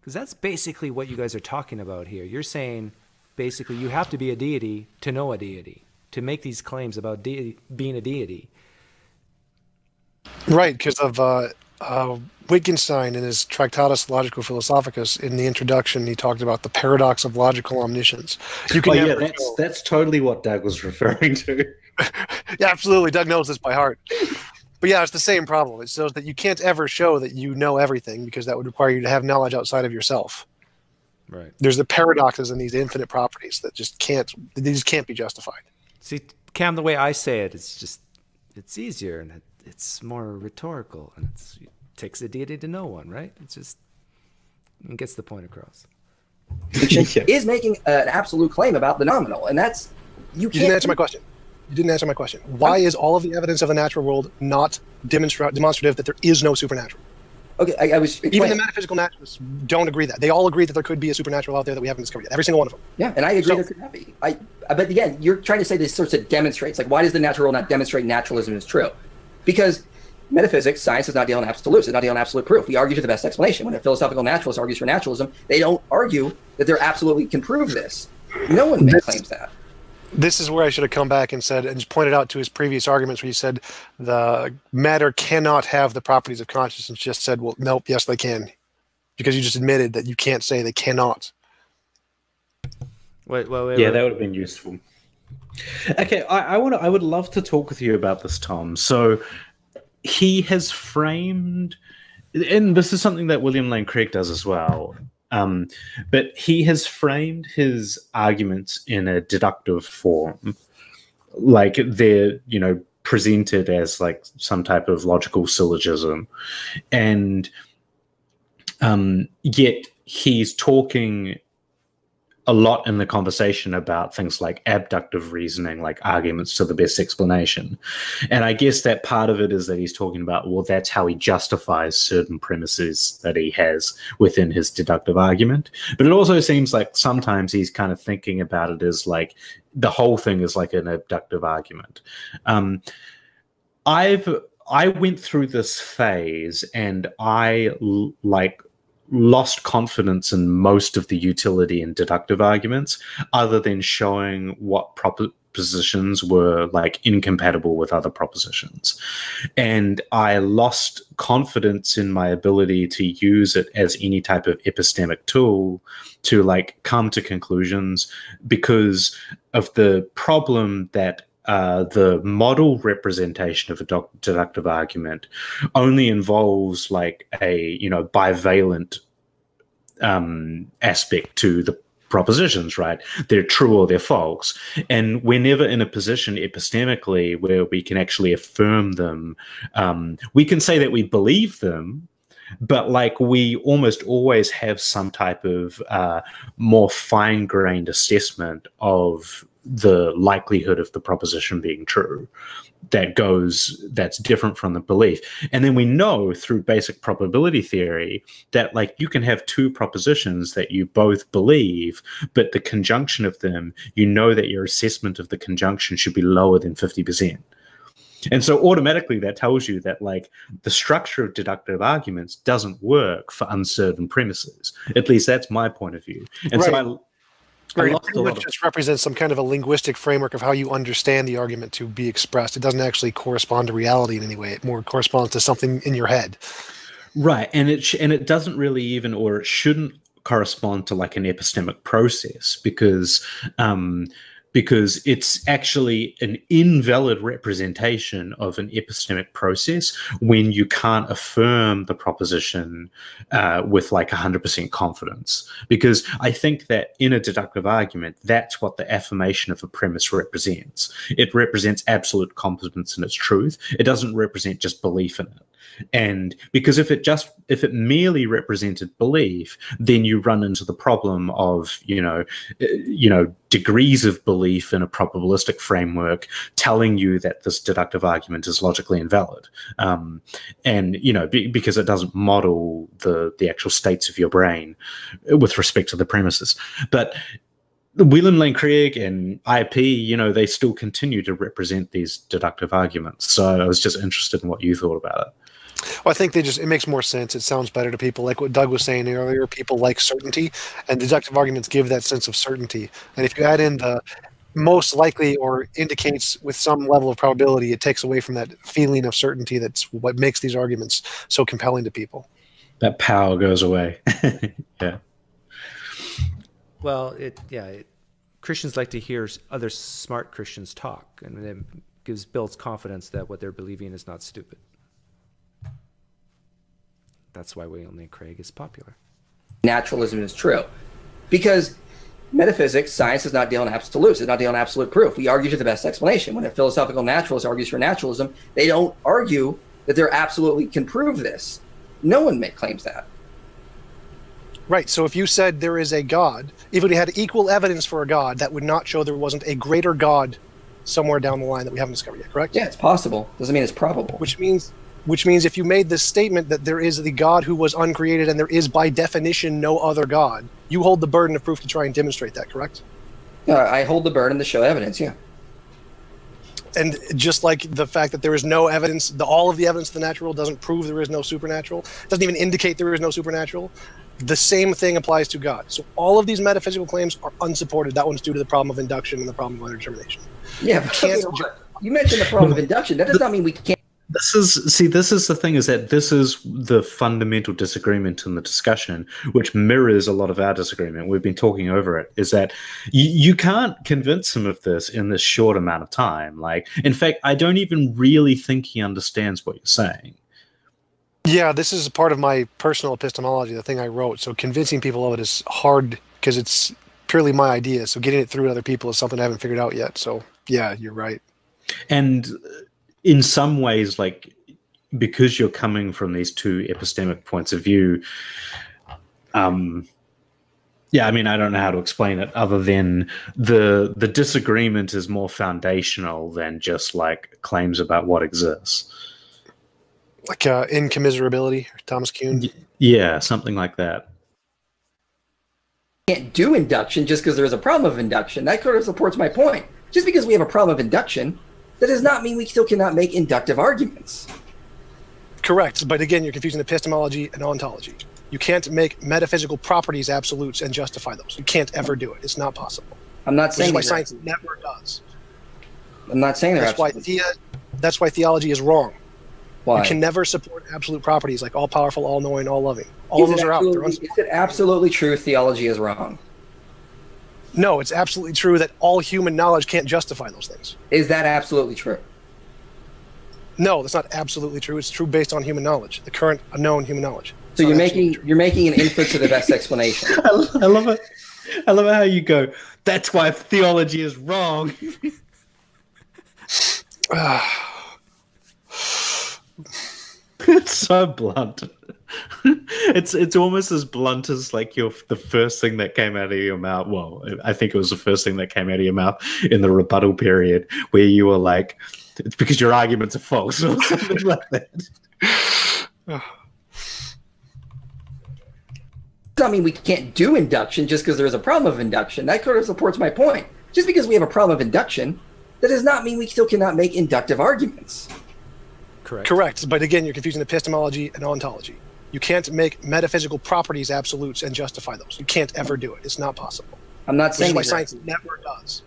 Because that's basically what you guys are talking about here. You're saying, basically, you have to be a deity to know a deity, to make these claims about being a deity. Right, because of Wittgenstein in his Tractatus Logico-Philosophicus, in the introduction, he talked about the paradox of logical omniscience. You can that's totally what Doug was referring to. Yeah, absolutely. Doug knows this by heart. But yeah, it's the same problem. It's so that you can't ever show that you know everything, because that would require you to have knowledge outside of yourself. Right. There's the paradoxes in these infinite properties that just can't be justified. See, Cam, the way I say it, it's easier and it's more rhetorical, and it takes a deity to know one, right? It gets the point across. Yeah. Is making an absolute claim about the nominal, and that's you didn't answer my question. You didn't answer my question. Why is all of the evidence of the natural world not demonstrative that there is no supernatural? Okay, I was explaining. Even the metaphysical naturalists don't agree that. They all agree that there could be a supernatural out there that we haven't discovered yet. Every single one of them. Yeah, and I agree there could not be. But again, you're trying to say this sort of demonstrates. Like, why does the natural not demonstrate naturalism is true? Because metaphysics, science does not deal in absolutes. It's not deal in absolute proof. We argue to the best explanation. When a philosophical naturalist argues for naturalism, they don't argue that they absolutely can prove this. No one claims that. This is where I should have come back and said, and just pointed out to his previous arguments where he said the matter cannot have the properties of consciousness, just said, well, nope, yes, they can. Because you just admitted that you can't say they cannot. Wait. Yeah, that would have been useful. Okay, I would love to talk with you about this, Tom. So he has framed, and this is something that William Lane Craig does as well, But he has framed his arguments in a deductive form. Like they're, you know, presented as like some type of logical syllogism. And yet he's talking a lot in the conversation about things like abductive reasoning, like arguments to the best explanation. And I guess that part of it is that he's talking about, well, that's how he justifies certain premises that he has within his deductive argument. But it also seems like sometimes he's kind of thinking about it as like the whole thing is like an abductive argument. I went through this phase and I like lost confidence in most of the utility in deductive arguments, other than showing what propositions were like incompatible with other propositions. And I lost confidence in my ability to use it as any type of epistemic tool to like come to conclusions, because of the problem that the model representation of a deductive argument only involves like a, you know, bivalent aspect to the propositions, right? They're true or they're false. And we're never in a position epistemically where we can actually affirm them. We can say that we believe them, but like we almost always have some type of more fine-grained assessment of the likelihood of the proposition being true that goes, that's different from the belief. And then we know through basic probability theory that like you can have two propositions that you both believe, but the conjunction of them, you know that your assessment of the conjunction should be lower than 50%. And so automatically that tells you that like the structure of deductive arguments doesn't work for uncertain premises. At least that's my point of view. And right. So it pretty much just represents some kind of a linguistic framework of how you understand the argument to be expressed. It doesn't actually correspond to reality in any way. It more corresponds to something in your head. Right, and it doesn't really even, or it shouldn't correspond to like an epistemic process, because it's actually an invalid representation of an epistemic process when you can't affirm the proposition with like 100% confidence. Because I think that in a deductive argument, that's what the affirmation of a premise represents. It represents absolute confidence in its truth. It doesn't represent just belief in it. And because if it merely represented belief, then you run into the problem of, you know, degrees of belief in a probabilistic framework telling you that this deductive argument is logically invalid. And, you know, because it doesn't model the actual states of your brain with respect to the premises. But William Lane Craig and IP, you know, they still continue to represent these deductive arguments. So I was just interested in what you thought about it. Well, I think it makes more sense. It sounds better to people. Like what Doug was saying earlier, people like certainty, and deductive arguments give that sense of certainty. And if you add in the most likely or indicates with some level of probability, it takes away from that feeling of certainty. That's what makes these arguments so compelling to people. That power goes away. Yeah. Well, Christians like to hear other smart Christians talk, and it builds confidence that what they're believing is not stupid. That's why William Lane Craig is popular. Naturalism is true. Because metaphysics, science does not deal in absolutes. It's not dealing in absolute proof. We argue to the best explanation. When a philosophical naturalist argues for naturalism, they don't argue that they absolutely can prove this. No one claims that. Right. So if you said there is a God, if we had equal evidence for a God, that would not show there wasn't a greater God somewhere down the line that we haven't discovered yet, correct? Yeah, it's possible. Doesn't mean it's probable. Which means if you made this statement that there is the God who was uncreated and there is by definition no other God, you hold the burden of proof to try and demonstrate that, correct? I hold the burden to show evidence, yeah. And just like the fact that there is no evidence, all of the evidence of the natural doesn't prove there is no supernatural, doesn't even indicate there is no supernatural, the same thing applies to God. So all of these metaphysical claims are unsupported. That one's due to the problem of induction and the problem of underdetermination. Yeah, but you mentioned the problem of induction. That does not mean we can't. This is the thing, is that this is the fundamental disagreement in the discussion, which mirrors a lot of our disagreement. We've been talking over it, is that you can't convince him of this in this short amount of time. Like, in fact, I don't even really think he understands what you're saying. Yeah, this is part of my personal epistemology, the thing I wrote. So convincing people of it is hard because it's purely my idea. So getting it through to other people is something I haven't figured out yet. So yeah, you're right. And in some ways, like, because you're coming from these two epistemic points of view, yeah, I mean, I don't know how to explain it other than the disagreement is more foundational than just like claims about what exists. Like incommiserability, Thomas Kuhn? Yeah, something like that. Can't do induction just because there's a problem of induction. That sort of supports my point. Just because we have a problem of induction, that does not mean we still cannot make inductive arguments. Correct, but again, you're confusing epistemology and ontology. You can't make metaphysical properties absolutes and justify those. You can't ever do it. It's not possible. I'm not saying that's why science never does. I'm not saying that's why theology is wrong. Why? You can never support absolute properties like all powerful, all knowing, all loving. All of those are out there. Is it absolutely true theology is wrong? No, it's absolutely true that all human knowledge can't justify those things. Is that absolutely true? No, that's not absolutely true. It's true based on human knowledge, the current known human knowledge. So you're making an inference to the best explanation. I love it. I love how you go, that's why theology is wrong. It's so blunt. It's almost as blunt as like the first thing that came out of your mouth. Well, I think it was the first thing that came out of your mouth in the rebuttal period where you were like, it's because your arguments are false or something like that. I mean, we can't do induction just because there's a problem of induction. That sort of supports my point. Just because we have a problem of induction, that does not mean we still cannot make inductive arguments. Correct. Correct, but again, you're confusing epistemology and ontology. You can't make metaphysical properties absolutes and justify those. You can't ever do it. It's not possible. I'm not saying that's why science never does.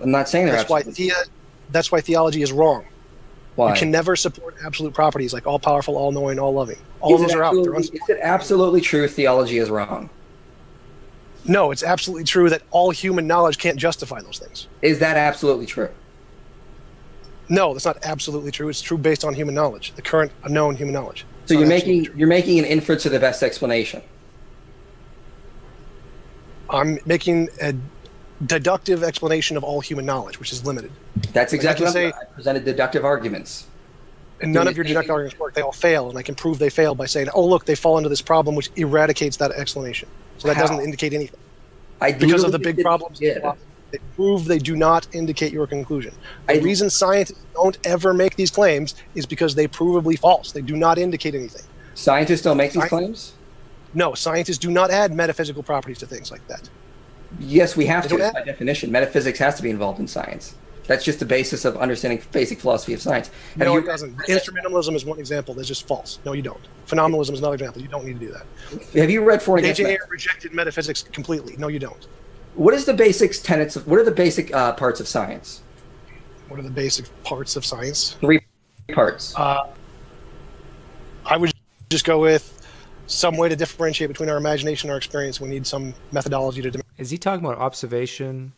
I'm not saying that's why theology is wrong. Why? You can never support absolute properties like all powerful, all knowing, all loving. All of those are out there. Is it absolutely true theology is wrong? No, it's absolutely true that all human knowledge can't justify those things. Is that absolutely true? No, that's not absolutely true. It's true based on human knowledge, the current known human knowledge. So you're making an inference to the best explanation. I'm making a deductive explanation of all human knowledge, which is limited. That's exactly what I presented, deductive arguments. And none of your deductive arguments work. They all fail, and I can prove they fail by saying, oh, look, they fall into this problem, which eradicates that explanation. So that doesn't indicate anything. Because of the big problems, they prove they do not indicate your conclusion. The reason scientists don't ever make these claims is because they provably false. They do not indicate anything. Scientists don't make these claims? No, scientists do not add metaphysical properties to things like that. Yes, we have to, by definition. Metaphysics has to be involved in science. That's just the basis of understanding basic philosophy of science. No, it doesn't. Instrumentalism is one example. That's just false. No, you don't. Phenomenalism is another example. You don't need to do that. Have you read For and Against Metaphysics? Rejected metaphysics completely. No, you don't. What is the basic tenets of? What are the basic parts of science? What are the basic parts of science? Three parts. I would just go with some way to differentiate between our imagination and our experience. We need some methodology to. Is he talking about observation,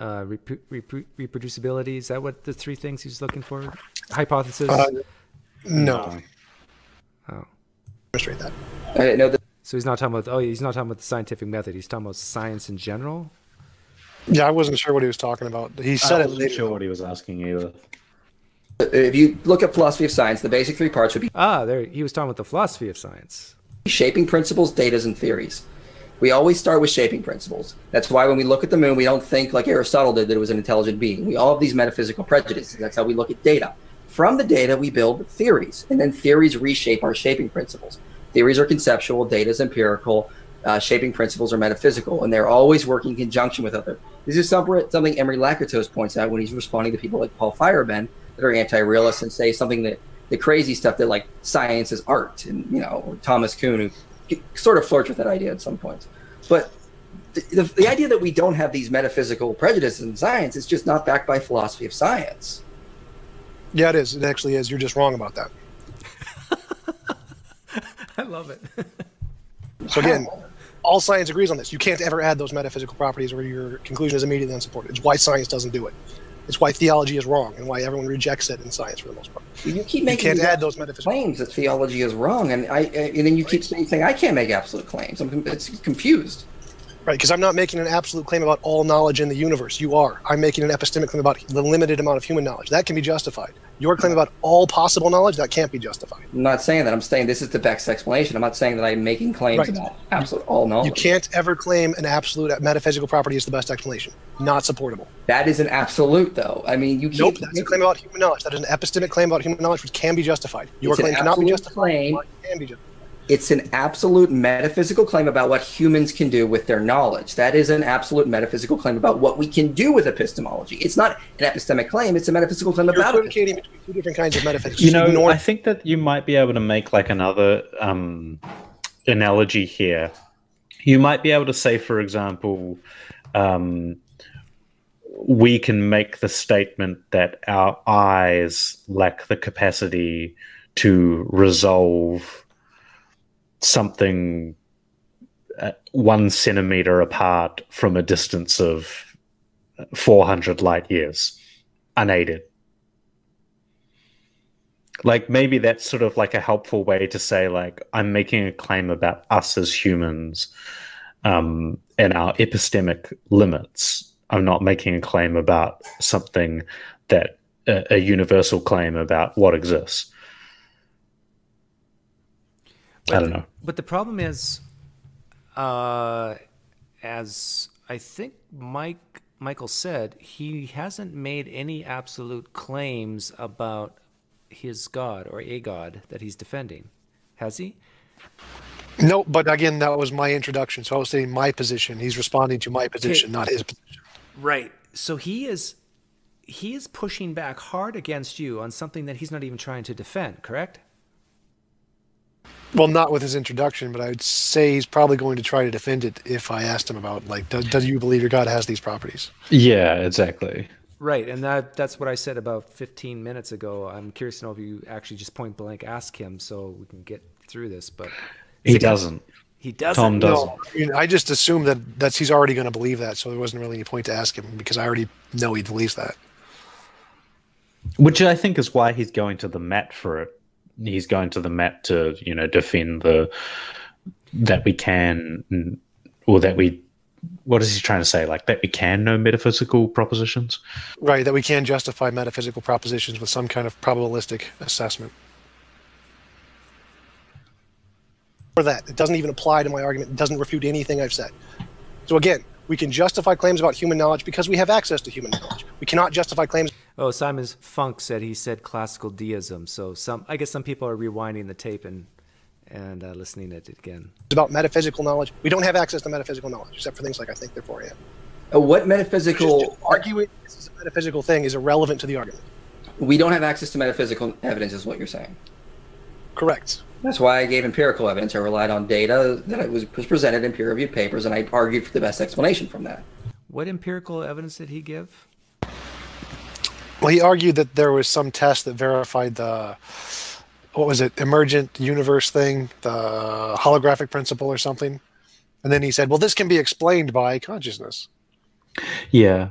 reproducibility? Is that what the three things he's looking for? Hypothesis? No. Oh. Illustrate that. No, so he's not talking about. Oh, he's not talking about the scientific method. He's talking about science in general. Yeah, I wasn't sure what he was talking about. He said it later. I wasn't sure what he was asking either. If you look at philosophy of science, the basic three parts would be there. He was talking about the philosophy of science. Shaping principles, data, and theories. We always start with shaping principles. That's why when we look at the moon, we don't think like Aristotle did that it was an intelligent being. We all have these metaphysical prejudices. That's how we look at data. From the data, we build theories, and then theories reshape our shaping principles. Theories are conceptual, data is empirical, shaping principles are metaphysical, and they're always working in conjunction with other. This is something Imre Lakatos points out when he's responding to people like Paul Feyerabend that are anti-realists and say something that the crazy stuff that like science is art, and you know, or Thomas Kuhn, who sort of flirts with that idea at some points. But the idea that we don't have these metaphysical prejudices in science is just not backed by philosophy of science. Yeah, it is. It actually is. You're just wrong about that. I love it. So again, all science agrees on this. You can't ever add those metaphysical properties or your conclusion is immediately unsupported. It's why science doesn't do it. It's why theology is wrong and why everyone rejects it in science for the most part. You keep making those metaphysical claims that theology is wrong, and then you keep saying I can't make absolute claims. It's confused. Right, because I'm not making an absolute claim about all knowledge in the universe. You are. I'm making an epistemic claim about the limited amount of human knowledge. That can be justified. Your claim about all possible knowledge, that can't be justified. I'm not saying that. I'm saying this is the best explanation. I'm not saying that I'm making claims about absolute all knowledge. You can't ever claim an absolute metaphysical property is the best explanation. Not supportable. That is an absolute, though. I mean, you can't. Nope, that's a claim about human knowledge. That is an epistemic claim about human knowledge, which can be justified. Your claim cannot be justified. Can be justified. It's an absolute metaphysical claim about what humans can do with their knowledge. That is an absolute metaphysical claim about what we can do with epistemology. It's not an epistemic claim. It's a metaphysical claim about it. Between two different kinds of metaphysics. You know, I think that you might be able to make like another analogy here. You might be able to say, for example, we can make the statement that our eyes lack the capacity to resolve something 1 centimeter apart from a distance of 400 light years unaided. Like, maybe that's sort of like a helpful way to say, like, I'm making a claim about us as humans and our epistemic limits. I'm not making a claim about something that a universal claim about what exists. But I don't know. But the problem is, as I think Michael said, he hasn't made any absolute claims about his God or a God that he's defending, has he? No, but again, that was my introduction. So I was saying my position. He's responding to my position, not his position. Right. So he is pushing back hard against you on something that he's not even trying to defend, correct? Well, not with his introduction, but I would say he's probably going to try to defend it if I asked him about, like, do you believe your God has these properties? Yeah, exactly. Right, and that's what I said about 15 minutes ago. I'm curious to know if you actually just point blank ask him so we can get through this. But he doesn't. He doesn't. Tom doesn't. No, I mean, I just assume that he's already going to believe that, so there wasn't really any point to ask him because I already know he believes that. Which I think is why he's going to the mat for it. He's going to the mat to, you know, defend the what is he trying to say? Like, that we can know metaphysical propositions? Right, that we can justify metaphysical propositions with some kind of probabilistic assessment. For that, it doesn't even apply to my argument. It doesn't refute anything I've said. So again, we can justify claims about human knowledge because we have access to human knowledge. We cannot justify claims. Oh, Simon Funk said he said classical deism. So I guess some people are rewinding the tape and listening to it again. It's about metaphysical knowledge. We don't have access to metaphysical knowledge except for things like I think therefore I am. What metaphysical? Just arguing this is a metaphysical thing is irrelevant to the argument. We don't have access to metaphysical evidence, is what you're saying. Correct. That's why I gave empirical evidence. I relied on data that was presented in peer-reviewed papers, and I argued for the best explanation from that. What empirical evidence did he give? Well, he argued that there was some test that verified the, what was it, emergent universe thing, the holographic principle or something. And then he said, well, this can be explained by consciousness. Yeah.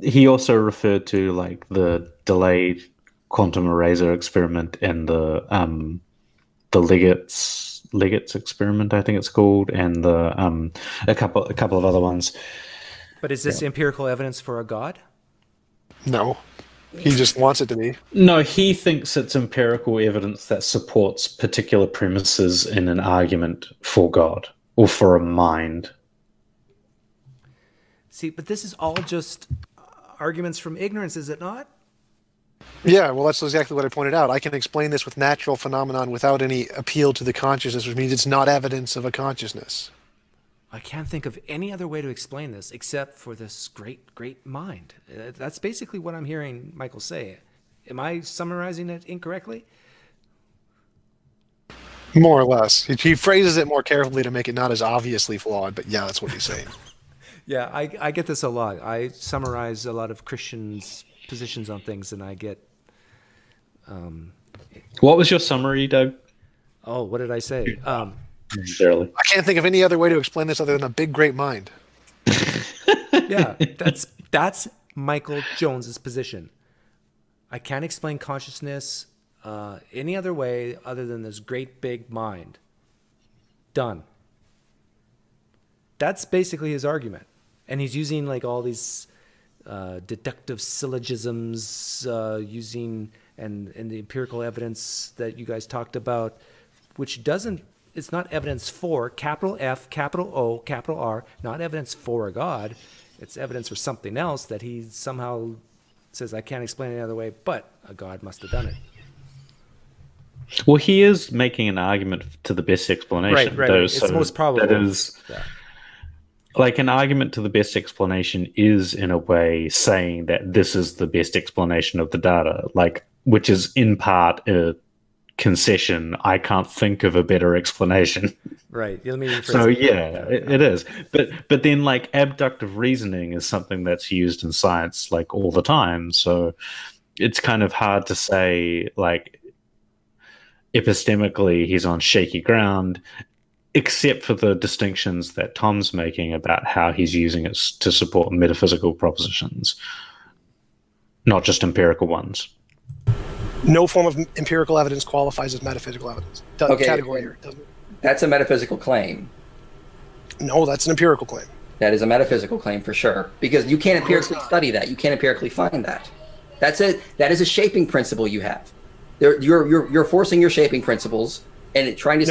He also referred to, like, the delayed quantum eraser experiment and the Liggett's experiment, I think it's called, and the a couple of other ones. But is this empirical evidence for a God? No, he just wants it to be. No, he thinks it's empirical evidence that supports particular premises in an argument for God or for a mind. See, but this is all just arguments from ignorance, is it not? Yeah, well, that's exactly what I pointed out. I can explain this with natural phenomenon without any appeal to the consciousness, which means it's not evidence of a consciousness. I can't think of any other way to explain this except for this great, great mind. That's basically what I'm hearing Michael say. Am I summarizing it incorrectly? More or less. He phrases it more carefully to make it not as obviously flawed, but yeah, that's what he's saying. Yeah, I get this a lot. I summarize a lot of Christians' positions on things, and I get what was your summary, Doug? Oh, what did I say? I can't think of any other way to explain this other than a big great mind. Yeah, that's Michael Jones's position. I can't explain consciousness any other way other than this great big mind. Done. That's basically his argument. And he's using like all these deductive syllogisms, and the empirical evidence that you guys talked about, which doesn't, it's not evidence for, capital F, capital O, capital R, not evidence for a God. It's evidence for something else that he somehow says, I can't explain it any other way, but a God must have done it. Well, he is making an argument to the best explanation. Right, right. It's most probable. That is, yeah. Like, an argument to the best explanation is, in a way, saying that this is the best explanation of the data, like, which is in part a concession. I can't think of a better explanation. Right. So, yeah, it is. But then, like, abductive reasoning is something that's used in science, like, all the time. So it's kind of hard to say, like, epistemically he's on shaky ground, except for the distinctions that Tom's making about how he's using it to support metaphysical propositions, not just empirical ones. No form of empirical evidence qualifies as metaphysical evidence. Category here, doesn't it? That's a metaphysical claim. No, that's an empirical claim. That is a metaphysical claim for sure, because you can't empirically study that. You can't empirically find that. That's it. That is a shaping principle you have. You're forcing your shaping principles and trying to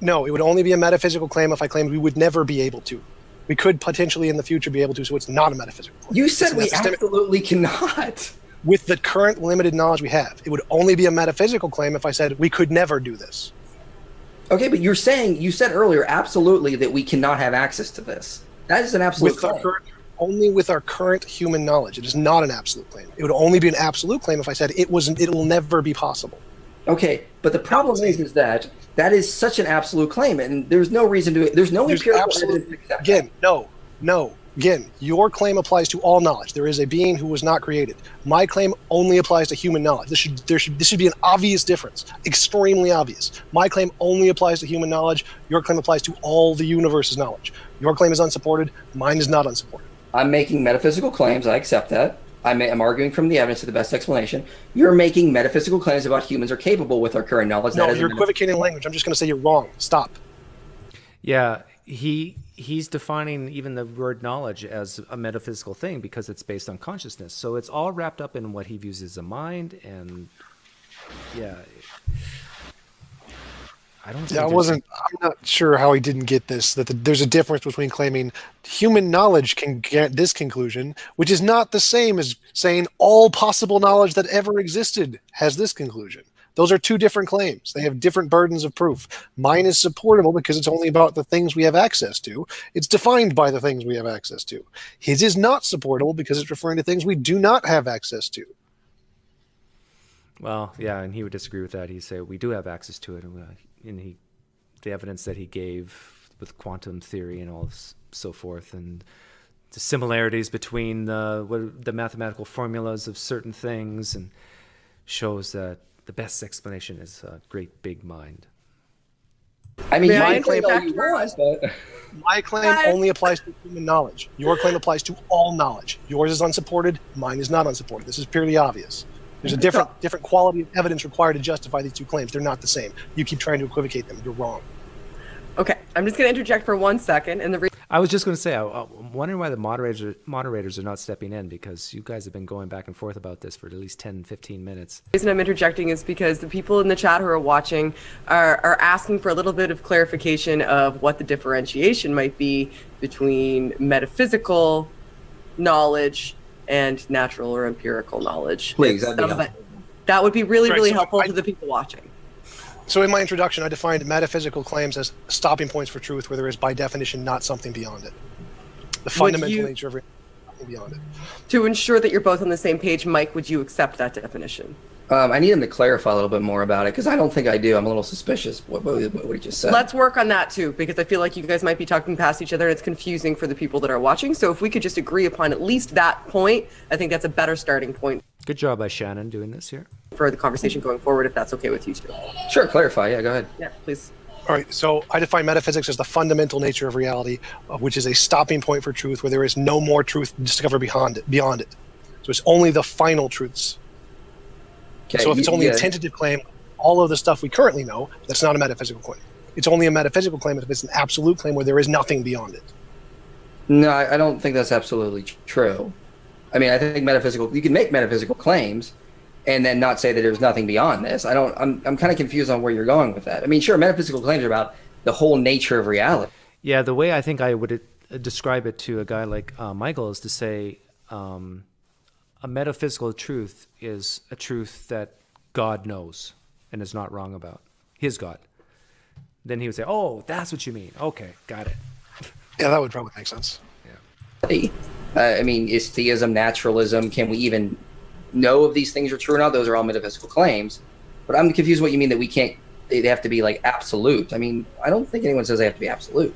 No, it would only be a metaphysical claim if I claimed we would never be able to. We could potentially in the future be able to, so it's not a metaphysical claim. You said we absolutely cannot. With the current limited knowledge we have, it would only be a metaphysical claim if I said we could never do this. Okay, but you're saying, you said earlier absolutely that we cannot have access to this. That is an absolute claim. Only with our current human knowledge. It is not an absolute claim. It would only be an absolute claim if I said it wasn't, it will never be possible. Okay, but the problem is that that is such an absolute claim, and there's no reason to. There's no empirical evidence to accept. Again, again, your claim applies to all knowledge. There is a being who was not created. My claim only applies to human knowledge. This should be an obvious difference, extremely obvious. My claim only applies to human knowledge. Your claim applies to all the universe's knowledge. Your claim is unsupported. Mine is not unsupported. I'm making metaphysical claims. I accept that. I'm arguing from the evidence to the best explanation. You're making metaphysical claims about humans are capable with our current knowledge. No, you're equivocating in language. I'm just going to say you're wrong. Stop. Yeah, he's defining even the word knowledge as a metaphysical thing because it's based on consciousness. So it's all wrapped up in what he views as a mind, and yeah. I'm not sure how he didn't get this. That there's a difference between claiming human knowledge can get this conclusion, which is not the same as saying all possible knowledge that ever existed has this conclusion. Those are two different claims. They have different burdens of proof. Mine is supportable because it's only about the things we have access to. It's defined by the things we have access to. His is not supportable because it's referring to things we do not have access to. Well, yeah, and he would disagree with that. He'd say we do have access to it, and the evidence that he gave with quantum theory and all so forth, and the similarities between the mathematical formulas of certain things, and shows that the best explanation is a great big mind. I mean, my claim, my claim only applies to human knowledge. Your claim applies to all knowledge. Yours is unsupported. Mine is not unsupported. This is purely obvious. There's a different quality of evidence required to justify these two claims. They're not the same. You keep trying to equivocate them. You're wrong. Okay, I'm just going to interject for 1 second. And I was just going to say, I'm wondering why the moderators are not stepping in, because you guys have been going back and forth about this for at least 10, 15 minutes. The reason I'm interjecting is because the people in the chat who are watching are asking for a little bit of clarification of what the differentiation might be between metaphysical knowledge and natural or empirical knowledge. Please, that would be really, really helpful to the people watching. So in my introduction, I defined metaphysical claims as stopping points for truth where there is, by definition, not something beyond it. The fundamental nature of it is nothing beyond it. To ensure that you're both on the same page, Mike, would you accept that definition? I need him to clarify a little bit more about it, because I don't think I do. I'm a little suspicious what he just said. Let's work on that too, because I feel like you guys might be talking past each other and it's confusing for the people that are watching. So if we could just agree upon at least that point, I think that's a better starting point. Good job by Shannon doing this here. For the conversation going forward, if that's okay with you two. Sure, clarify. Yeah, go ahead. Yeah, please. All right, so I define metaphysics as the fundamental nature of reality, which is a stopping point for truth where there is no more truth discovered beyond it. So it's only the final truths. Okay, so if it's only a tentative claim, all of the stuff we currently know, that's not a metaphysical claim. It's only a metaphysical claim if it's an absolute claim where there is nothing beyond it. No, I don't think that's absolutely true. I mean, I think metaphysical, you can make metaphysical claims and then not say that there's nothing beyond this. I'm kind of confused on where you're going with that. I mean, sure, metaphysical claims are about the whole nature of reality. Yeah, the way I think I would describe it to a guy like Michael is to say a metaphysical truth is a truth that God knows and is not wrong about, his God. Then he would say, oh, that's what you mean. Okay, got it. Yeah, that would probably make sense. Yeah. I mean, is theism, naturalism, can we even know if these things are true or not? Those are all metaphysical claims. But I'm confused what you mean that we can't, they have to be like absolute. I mean, I don't think anyone says they have to be absolute.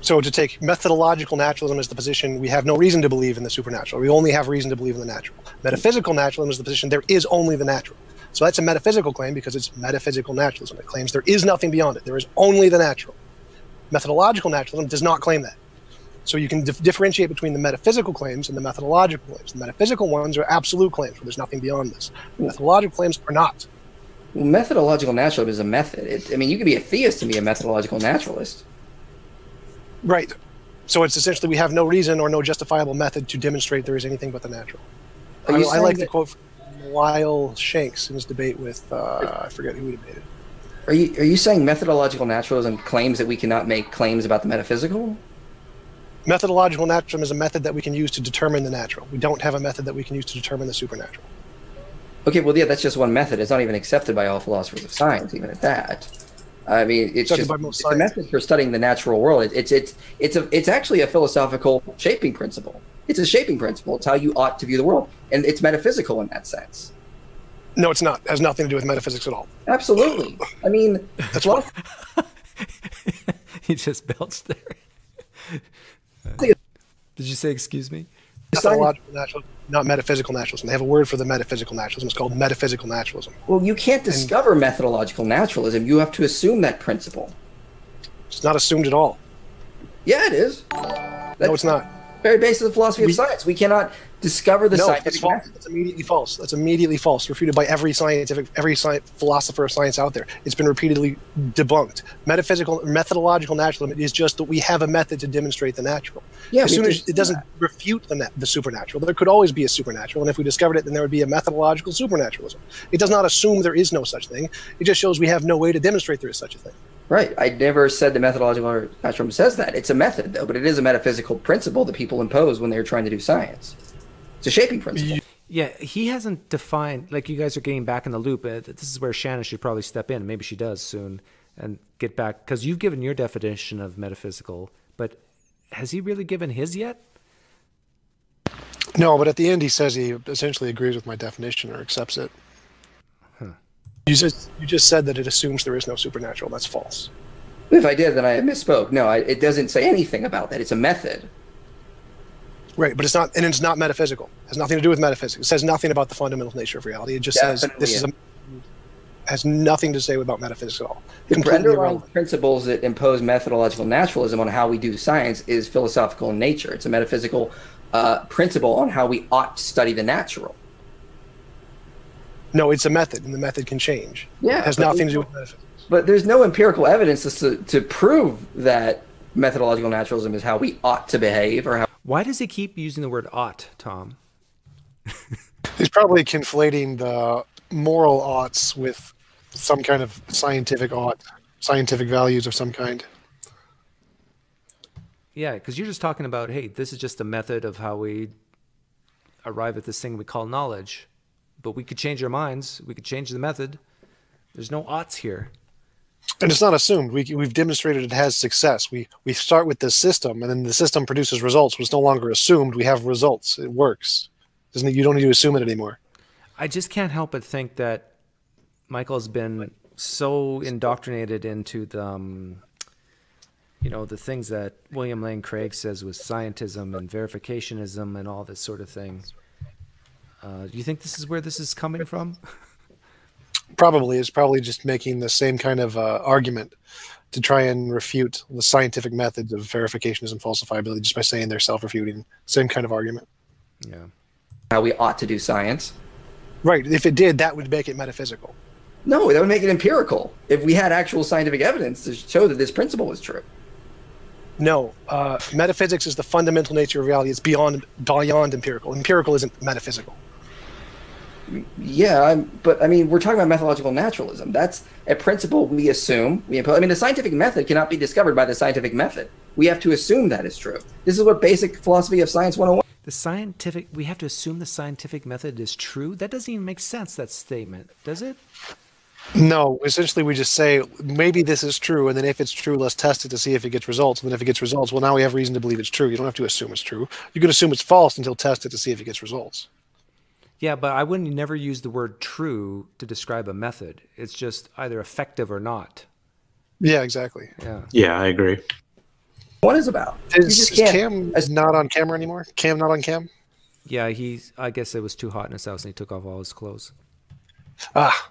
So to take methodological naturalism as the position, we have no reason to believe in the supernatural. We only have reason to believe in the natural. Metaphysical naturalism is the position there is only the natural. So that's a metaphysical claim because it's metaphysical naturalism. It claims there is nothing beyond it. There is only the natural. Methodological naturalism does not claim that. So you can differentiate between the metaphysical claims and the methodological claims. The metaphysical ones are absolute claims where there's nothing beyond this. The methodological claims are not. Well, methodological naturalism is a method. I mean, you can be a theist and be a methodological naturalist. Right. So it's essentially we have no reason or no justifiable method to demonstrate there is anything but the natural. I like the quote from Lyle Shanks in his debate with, I forget who debated. Are you saying methodological naturalism claims that we cannot make claims about the metaphysical? Methodological naturalism is a method that we can use to determine the natural. We don't have a method that we can use to determine the supernatural. Okay, well, yeah, that's just one method. It's not even accepted by all philosophers of science, even at that. I mean, it's just it's a method for studying the natural world. It's actually a philosophical shaping principle. It's a shaping principle. It's how you ought to view the world, and it's metaphysical in that sense. No, it's not. It has nothing to do with metaphysics at all. Absolutely. I mean, that's what he just belched there. Did you say, excuse me? Methodological naturalism, not metaphysical naturalism. They have a word for the metaphysical naturalism. It's called metaphysical naturalism. Well, you can't discover methodological naturalism. You have to assume that principle. It's not assumed at all. Yeah, it is. No, it's not. Very basis of the philosophy of science. We cannot discover the scientific method. That's immediately false. That's immediately false. Refuted by every philosopher of science out there. It's been repeatedly debunked. Methodological naturalism is just that we have a method to demonstrate the natural. Yeah, as soon as it doesn't refute the supernatural, there could always be a supernatural, and if we discovered it, then there would be a methodological supernaturalism. It does not assume there is no such thing. It just shows we have no way to demonstrate there is such a thing. Right. I never said the methodological naturalism says that. It's a method, though, but it is a metaphysical principle that people impose when they're trying to do science. It's a shaping principle. Yeah, he hasn't defined, like you guys are getting back in the loop. This is where Shannon should probably step in. Maybe she does soon and get back, because you've given your definition of metaphysical, but has he really given his yet? No, but at the end he says he essentially agrees with my definition or accepts it. You just said that it assumes there is no supernatural. That's false. If I did, then I misspoke. No, it doesn't say anything about that. It's a method. Right, but it's not, and it's not metaphysical. It has nothing to do with metaphysics. It says nothing about the fundamental nature of reality. It just has nothing to say about metaphysics at all. The underlying principles that impose methodological naturalism on how we do science is philosophical in nature. It's a metaphysical principle on how we ought to study the natural. No, it's a method, and the method can change. Yeah, it has nothing to do with metaphysics. But there's no empirical evidence to prove that methodological naturalism is how we ought to behave or how. Why does he keep using the word "ought," Tom? He's probably conflating the moral oughts with some kind of scientific ought, scientific values of some kind. Yeah, because you're just talking about, hey, this is just a method of how we arrive at this thing we call knowledge. But we could change our minds. We could change the method. There's no oughts here. And it's not assumed. We've demonstrated it has success. We start with this system, and then the system produces results. It's no longer assumed. We have results. It works. You don't need to assume it anymore. I just can't help but think that Michael's been so indoctrinated into the, you know, the things that William Lane Craig says was scientism and verificationism and all this sort of thing. Do you think this is where this is coming from? Probably. It's probably just making the same kind of argument to try and refute the scientific methods of verificationism, falsifiability, just by saying they're self-refuting. Same kind of argument. Yeah. How we ought to do science. Right. If it did, that would make it metaphysical. No, that would make it empirical. If we had actual scientific evidence to show that this principle was true. No, metaphysics is the fundamental nature of reality. It's beyond empirical. Empirical isn't metaphysical. Yeah, but I mean, we're talking about methodological naturalism. That's a principle we assume. We impose. I mean, the scientific method cannot be discovered by the scientific method. We have to assume that is true. This is what basic philosophy of science 101. We have to assume the scientific method is true? That doesn't even make sense, that statement, does it? No, essentially we just say, maybe this is true, and then if it's true, let's test it to see if it gets results. And then if it gets results, well, now we have reason to believe it's true. You don't have to assume it's true. You can assume it's false until test it to see if it gets results. Yeah, but I wouldn't never use the word true to describe a method. It's just either effective or not. Yeah, exactly. Yeah, I agree. What is about? Is Cam not on camera anymore? Cam not on cam? Yeah, I guess it was too hot in his house and he took off all his clothes. Ah.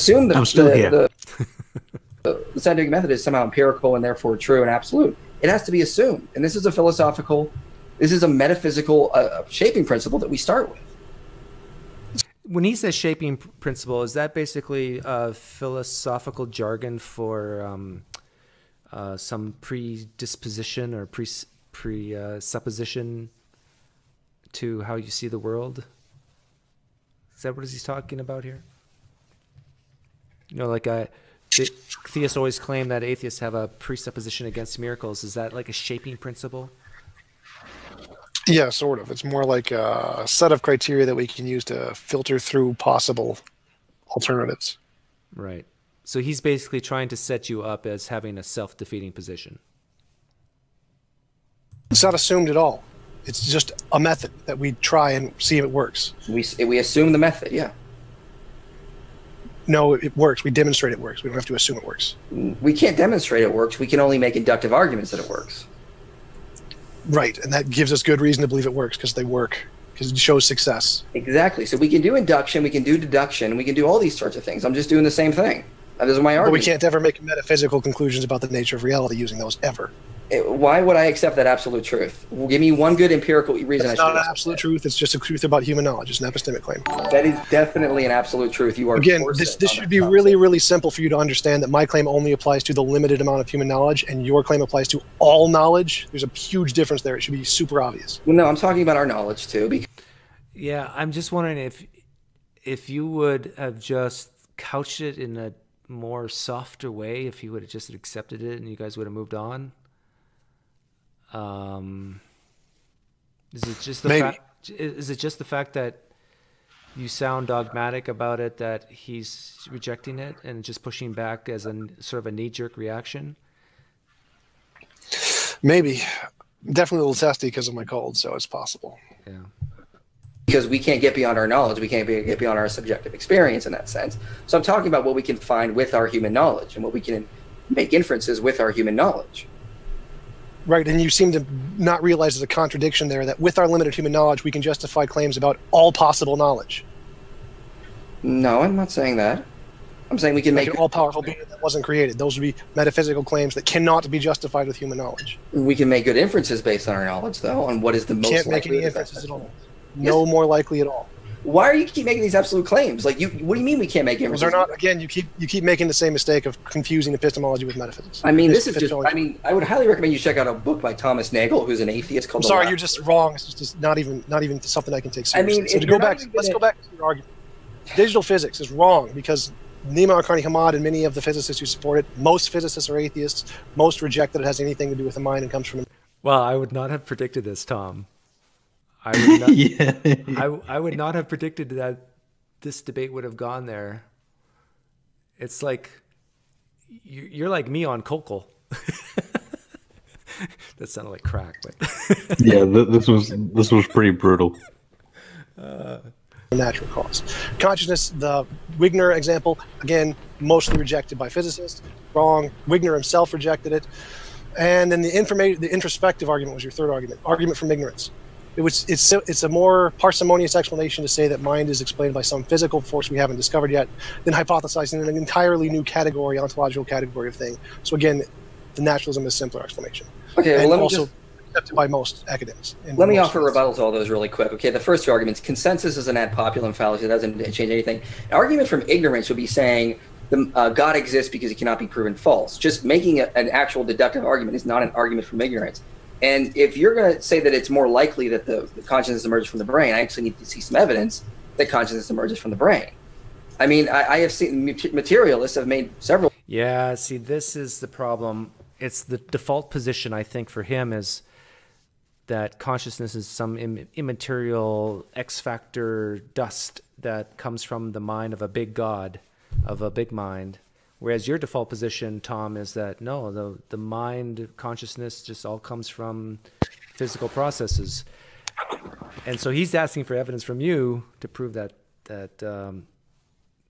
Assume that I'm still here. The scientific method is somehow empirical and therefore true and absolute. It has to be assumed. And this is a philosophical, this is a metaphysical shaping principle that we start with. When he says shaping principle, is that basically a philosophical jargon for some predisposition or presupposition to how you see the world? Is that what he's talking about here? You know, like theists always claim that atheists have a presupposition against miracles. Is that like a shaping principle? Yeah, sort of. It's more like a set of criteria that we can use to filter through possible alternatives. Right. So he's basically trying to set you up as having a self-defeating position. It's not assumed at all. It's just a method that we try and see if it works. We assume the method, yeah. No, it works. We demonstrate it works. We don't have to assume it works. We can't demonstrate it works. We can only make inductive arguments that it works. Right, and that gives us good reason to believe it works because they work, because it shows success. Exactly. So we can do induction, we can do deduction, we can do all these sorts of things. I'm just doing the same thing. Those are my arguments. But we can't ever make metaphysical conclusions about the nature of reality using those ever. Why would I accept that absolute truth? Well, give me one good empirical reason. It's not an absolute truth. It's just a truth about human knowledge. It's an epistemic claim. That is definitely an absolute truth. You are again. This should be really, really simple for you to understand that my claim only applies to the limited amount of human knowledge, and your claim applies to all knowledge. There's a huge difference there. It should be super obvious. Well, no, I'm talking about our knowledge too. Because yeah, I'm just wondering if you would have just couched it in a more softer way, if you would have just accepted it, and you guys would have moved on. Is it just the fact that you sound dogmatic about it, that he's rejecting it and just pushing back as a sort of a knee-jerk reaction? Maybe. Definitely a little testy because of my cold, so it's possible. Yeah. Because we can't get beyond our knowledge. We can't get beyond our subjective experience in that sense. So I'm talking about what we can find with our human knowledge and what we can make inferences with our human knowledge. Right, and you seem to not realize there's a contradiction there, that with our limited human knowledge, we can justify claims about all possible knowledge. No, I'm not saying that. I'm saying we can make an all-powerful being that wasn't created. Those would be metaphysical claims that cannot be justified with human knowledge. We can make good inferences based on our knowledge, though, on what is the most likely. Can't make any inferences at all. No more likely at all. Why are you keep making these absolute claims? Like, what do you mean we can't make inferences? They're not. Again, you keep making the same mistake of confusing epistemology with metaphysics. I mean, this is just. I mean, I would highly recommend you check out a book by Thomas Nagel, who's an atheist. Called. I'm sorry, you're just wrong. It's just not even something I can take seriously. I mean, so to go back, let's go back to your argument. Digital physics is wrong because Nima Arkani-Hamed and many of the physicists who support it, most physicists are atheists. Most reject that it has anything to do with the mind and comes from. Well, I would not have predicted this, Tom. I would not, yeah. I would not have predicted that this debate would have gone there. It's like, you're like me on Kokol. That sounded like crack, but yeah, this was pretty brutal. Natural cause. Consciousness, the Wigner example, again, mostly rejected by physicists. Wrong. Wigner himself rejected it. And then the introspective argument was your third argument, argument from ignorance. It's a more parsimonious explanation to say that mind is explained by some physical force we haven't discovered yet than hypothesizing an entirely new category, ontological category of thing. So again, the naturalism is a simpler explanation. Okay, well, let me also, accepted by most academics. Let me offer rebuttals to all those really quick. Okay, the first two arguments, consensus is an ad populum fallacy. That doesn't change anything. An argument from ignorance would be saying God exists because it cannot be proven false. Just making an actual deductive argument is not an argument from ignorance. And if you're going to say that it's more likely that the consciousness emerges from the brain, I actually need to see some evidence that consciousness emerges from the brain. I mean, I have seen materialists have made several. Yeah, see, this is the problem. It's the default position, I think, for him is that consciousness is some immaterial X factor dust that comes from the mind of a big God, of a big mind. Whereas your default position, Tom, is that no, the mind, consciousness just all comes from physical processes. And so he's asking for evidence from you to prove that, that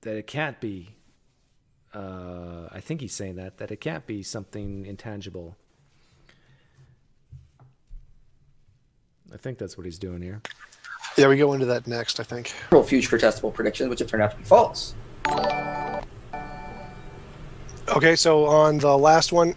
it can't be, I think he's saying that, that it can't be something intangible. I think that's what he's doing here. Yeah, we go into that next, I think. Future testable predictions, which have turned out to be false. Okay, so on the last one,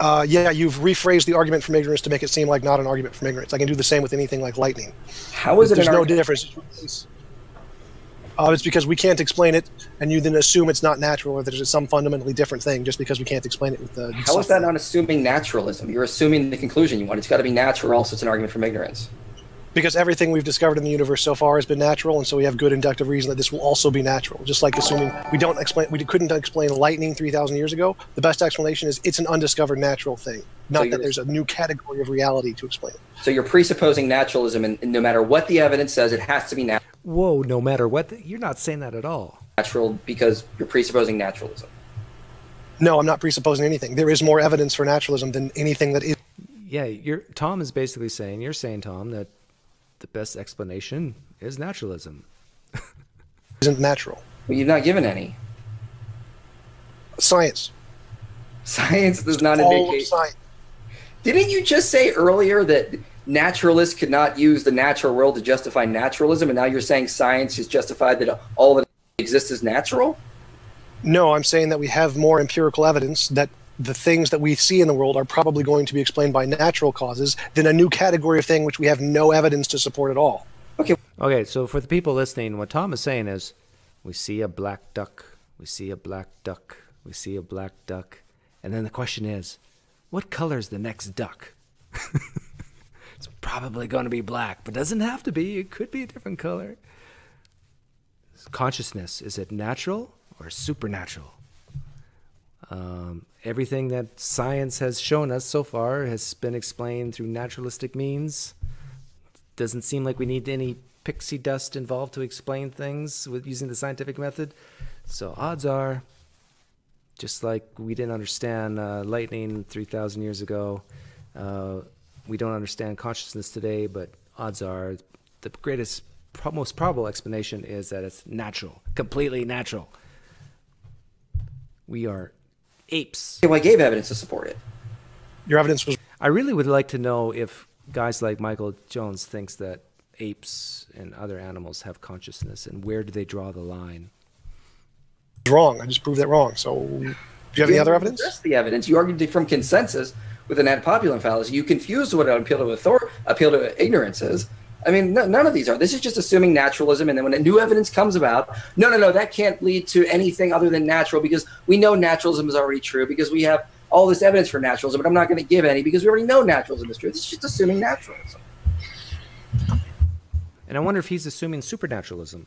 yeah, you've rephrased the argument from ignorance to make it seem like not an argument from ignorance. I can do the same with anything like lightning. How is it? There's no difference. It's because we can't explain it, and you then assume it's not natural, or that it's some fundamentally different thing just because we can't explain it with the. How is that not assuming naturalism? You're assuming the conclusion you want. It's got to be natural, or else it's an argument from ignorance. Because everything we've discovered in the universe so far has been natural, and so we have good inductive reason that this will also be natural. Just like assuming we couldn't explain lightning 3,000 years ago. The best explanation is it's an undiscovered natural thing, not that there's a new category of reality to explain it. So you're presupposing naturalism, and no matter what the evidence says, it has to be natural. Whoa! No matter what, you're not saying that at all. Natural, because you're presupposing naturalism. No, I'm not presupposing anything. There is more evidence for naturalism than anything that is. Yeah, Tom is basically saying Tom that. The best explanation is naturalism. Isn't natural. Well, you've not given any. Science. Science does not indicate. Didn't you just say earlier that naturalists could not use the natural world to justify naturalism, and now you're saying science has justified that all that exists is natural? No, I'm saying that we have more empirical evidence that the things that we see in the world are probably going to be explained by natural causes than a new category of thing which we have no evidence to support at all. Okay. Okay, so for the people listening, what Tom is saying is, we see a black duck, we see a black duck, we see a black duck, and then the question is, what color is the next duck? It's probably going to be black, but doesn't have to be. It could be a different color. Consciousness, is it natural or supernatural? Everything that science has shown us so far has been explained through naturalistic means. Doesn't seem like we need any pixie dust involved to explain things with using the scientific method. So odds are, just like we didn't understand lightning 3,000 years ago, we don't understand consciousness today, but odds are the greatest, most probable explanation is that it's natural, completely natural. We are apes. Well, I gave evidence to support it. Your evidence was. I really would like to know if guys like Michael Jones thinks that apes and other animals have consciousness, and where do they draw the line? Wrong. I just proved that wrong. So, do you have any other evidence? That's the evidence. You argued from consensus with an ad populum fallacy. You confused what an appeal to ignorance is. I mean, no, none of these are. This is just assuming naturalism, and then when a new evidence comes about, no, that can't lead to anything other than natural because we know naturalism is already true because we have all this evidence for naturalism, but I'm not going to give any because we already know naturalism is true. This is just assuming naturalism. And I wonder if he's assuming supernaturalism.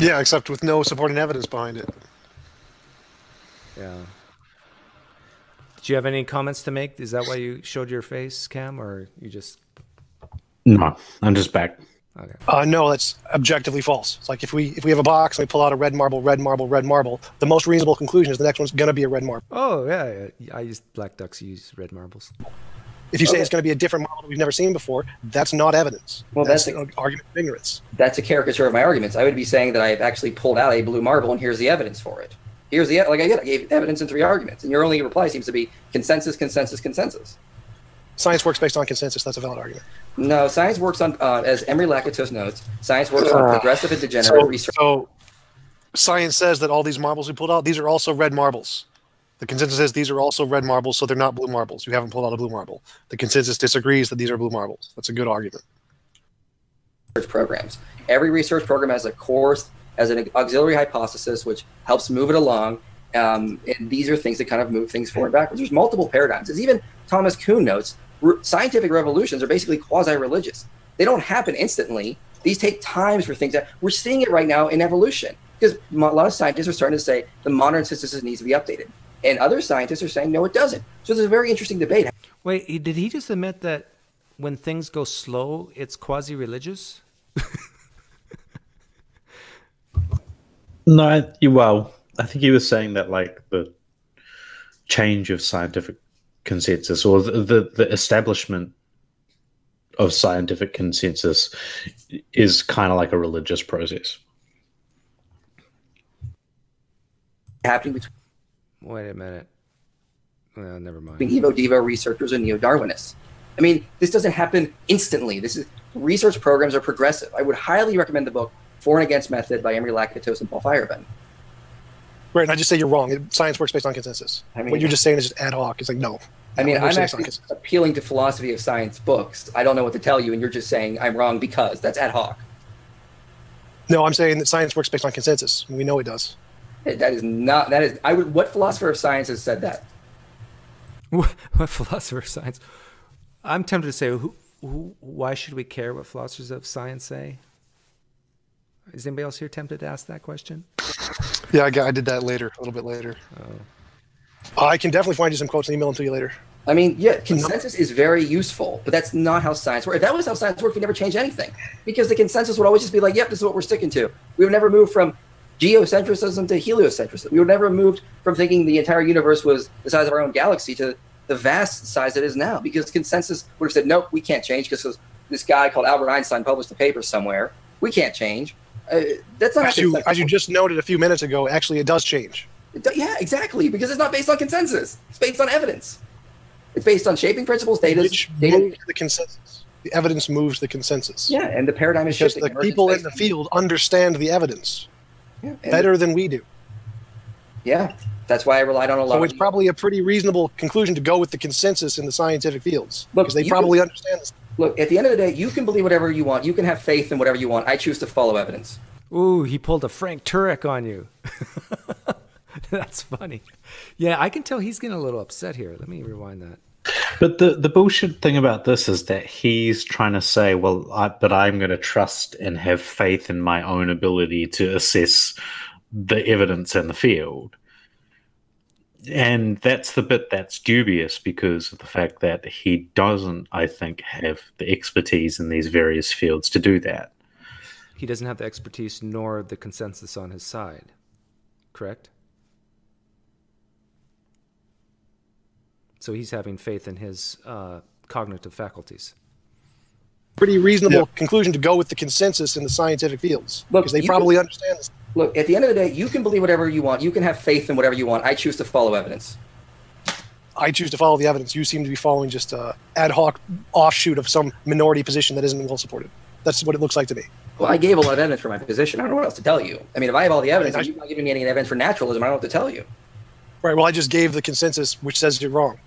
Yeah, except with no supporting evidence behind it. Yeah. Do you have any comments to make? Is that why you showed your face, Cam, or you just? No, I'm just back. Okay. No, that's objectively false. It's like if we have a box and we pull out a red marble, red marble, red marble, the most reasonable conclusion is the next one's going to be a red marble. Oh yeah. I used black ducks use red marbles. If you say it's going to be a different marble we've never seen before, that's not evidence. Well, that's an argument of ignorance. That's a caricature of my arguments. I would be saying that I have actually pulled out a blue marble and here's the evidence for it. Here's the, like I gave evidence in three arguments, and your only reply seems to be consensus, consensus, consensus. science works based on consensus. That's a valid argument. No, science works on, as Imre Lakatos notes, science works on progressive and degenerate research. So science says that all these marbles we pulled out, these are also red marbles. The consensus says these are also red marbles, so they're not blue marbles. You haven't pulled out a blue marble. The consensus disagrees that these are blue marbles. That's a good argument. Programs. Every research program has a course, as an auxiliary hypothesis, which helps move it along. And these are things that kind of move things forward and backwards. There's multiple paradigms. As even Thomas Kuhn notes, scientific revolutions are basically quasi-religious. They don't happen instantly. These take times for things that we're seeing it right now in evolution, because a lot of scientists are starting to say the modern synthesis needs to be updated. And other scientists are saying, no, it doesn't. So there's a very interesting debate. Wait, did he just admit that when things go slow, it's quasi-religious? No, well, I think he was saying that like the change of scientific consensus, or the establishment of scientific consensus, is kind of like a religious process. Happening between. Wait a minute. No, never mind. Evo Devo researchers and neo-Darwinists. I mean, this doesn't happen instantly. This is research programs are progressive. I would highly recommend the book For and Against Method by Imre Lakatos and Paul Feyerabend. Right, and I just say you're wrong. Science works based on consensus. I mean, what you're just saying is just ad hoc. It's like, no. I mean, I'm actually appealing to philosophy of science books. I don't know what to tell you, and you're just saying I'm wrong because that's ad hoc. No, I'm saying that science works based on consensus. We know it does. That is not, that is, I would, what philosopher of science has said that? What philosopher of science? I'm tempted to say, why should we care what philosophers of science say? Is anybody else here tempted to ask that question? Yeah, I did that later, a little bit later. Oh. I can definitely find you some quotes and email them to you later. I mean, yeah, consensus is very useful, but that's not how science works. If that was how science worked, we never changed anything, because the consensus would always just be like, yep, this is what we're sticking to. We would never move from geocentrism to heliocentrism. We were never moved from thinking the entire universe was the size of our own galaxy to the vast size it is now, because consensus would have said, nope, we can't change because this guy called Albert Einstein published a paper somewhere. We can't change. That's not as you just noted a few minutes ago, actually, it does change. Yeah, exactly, because it's not based on consensus. It's based on evidence. It's based on shaping principles, data. Which moves the consensus. The evidence moves the consensus. Yeah, and the paradigm is shifting. The people in the field understand the evidence. Yeah, better than we do. Yeah, that's why I relied on a lot. So it's probably a pretty reasonable conclusion to go with the consensus in the scientific fields, because they probably understand this. Look, at the end of the day, you can believe whatever you want. You can have faith in whatever you want. I choose to follow evidence. Ooh, he pulled a Frank Turek on you. That's funny. Yeah, I can tell he's getting a little upset here. Let me rewind that. But the bullshit thing about this is that he's trying to say, well, but I'm going to trust and have faith in my own ability to assess the evidence in the field. And that's the bit that's dubious, because of the fact that he doesn't, I think, have the expertise in these various fields to do that. He doesn't have the expertise nor the consensus on his side, correct? So he's having faith in his cognitive faculties. Pretty reasonable conclusion to go with the consensus in the scientific fields, because they probably understand this. Look, at the end of the day, you can believe whatever you want. You can have faith in whatever you want. I choose to follow evidence. I choose to follow the evidence. You seem to be following just an ad hoc offshoot of some minority position that isn't well supported. That's what it looks like to me. Well, I gave a lot of evidence for my position. I don't know what else to tell you. I mean, if I have all the evidence, and you're not giving me any evidence for naturalism, I don't know what to tell you. Right, well, I just gave the consensus, which says you're wrong.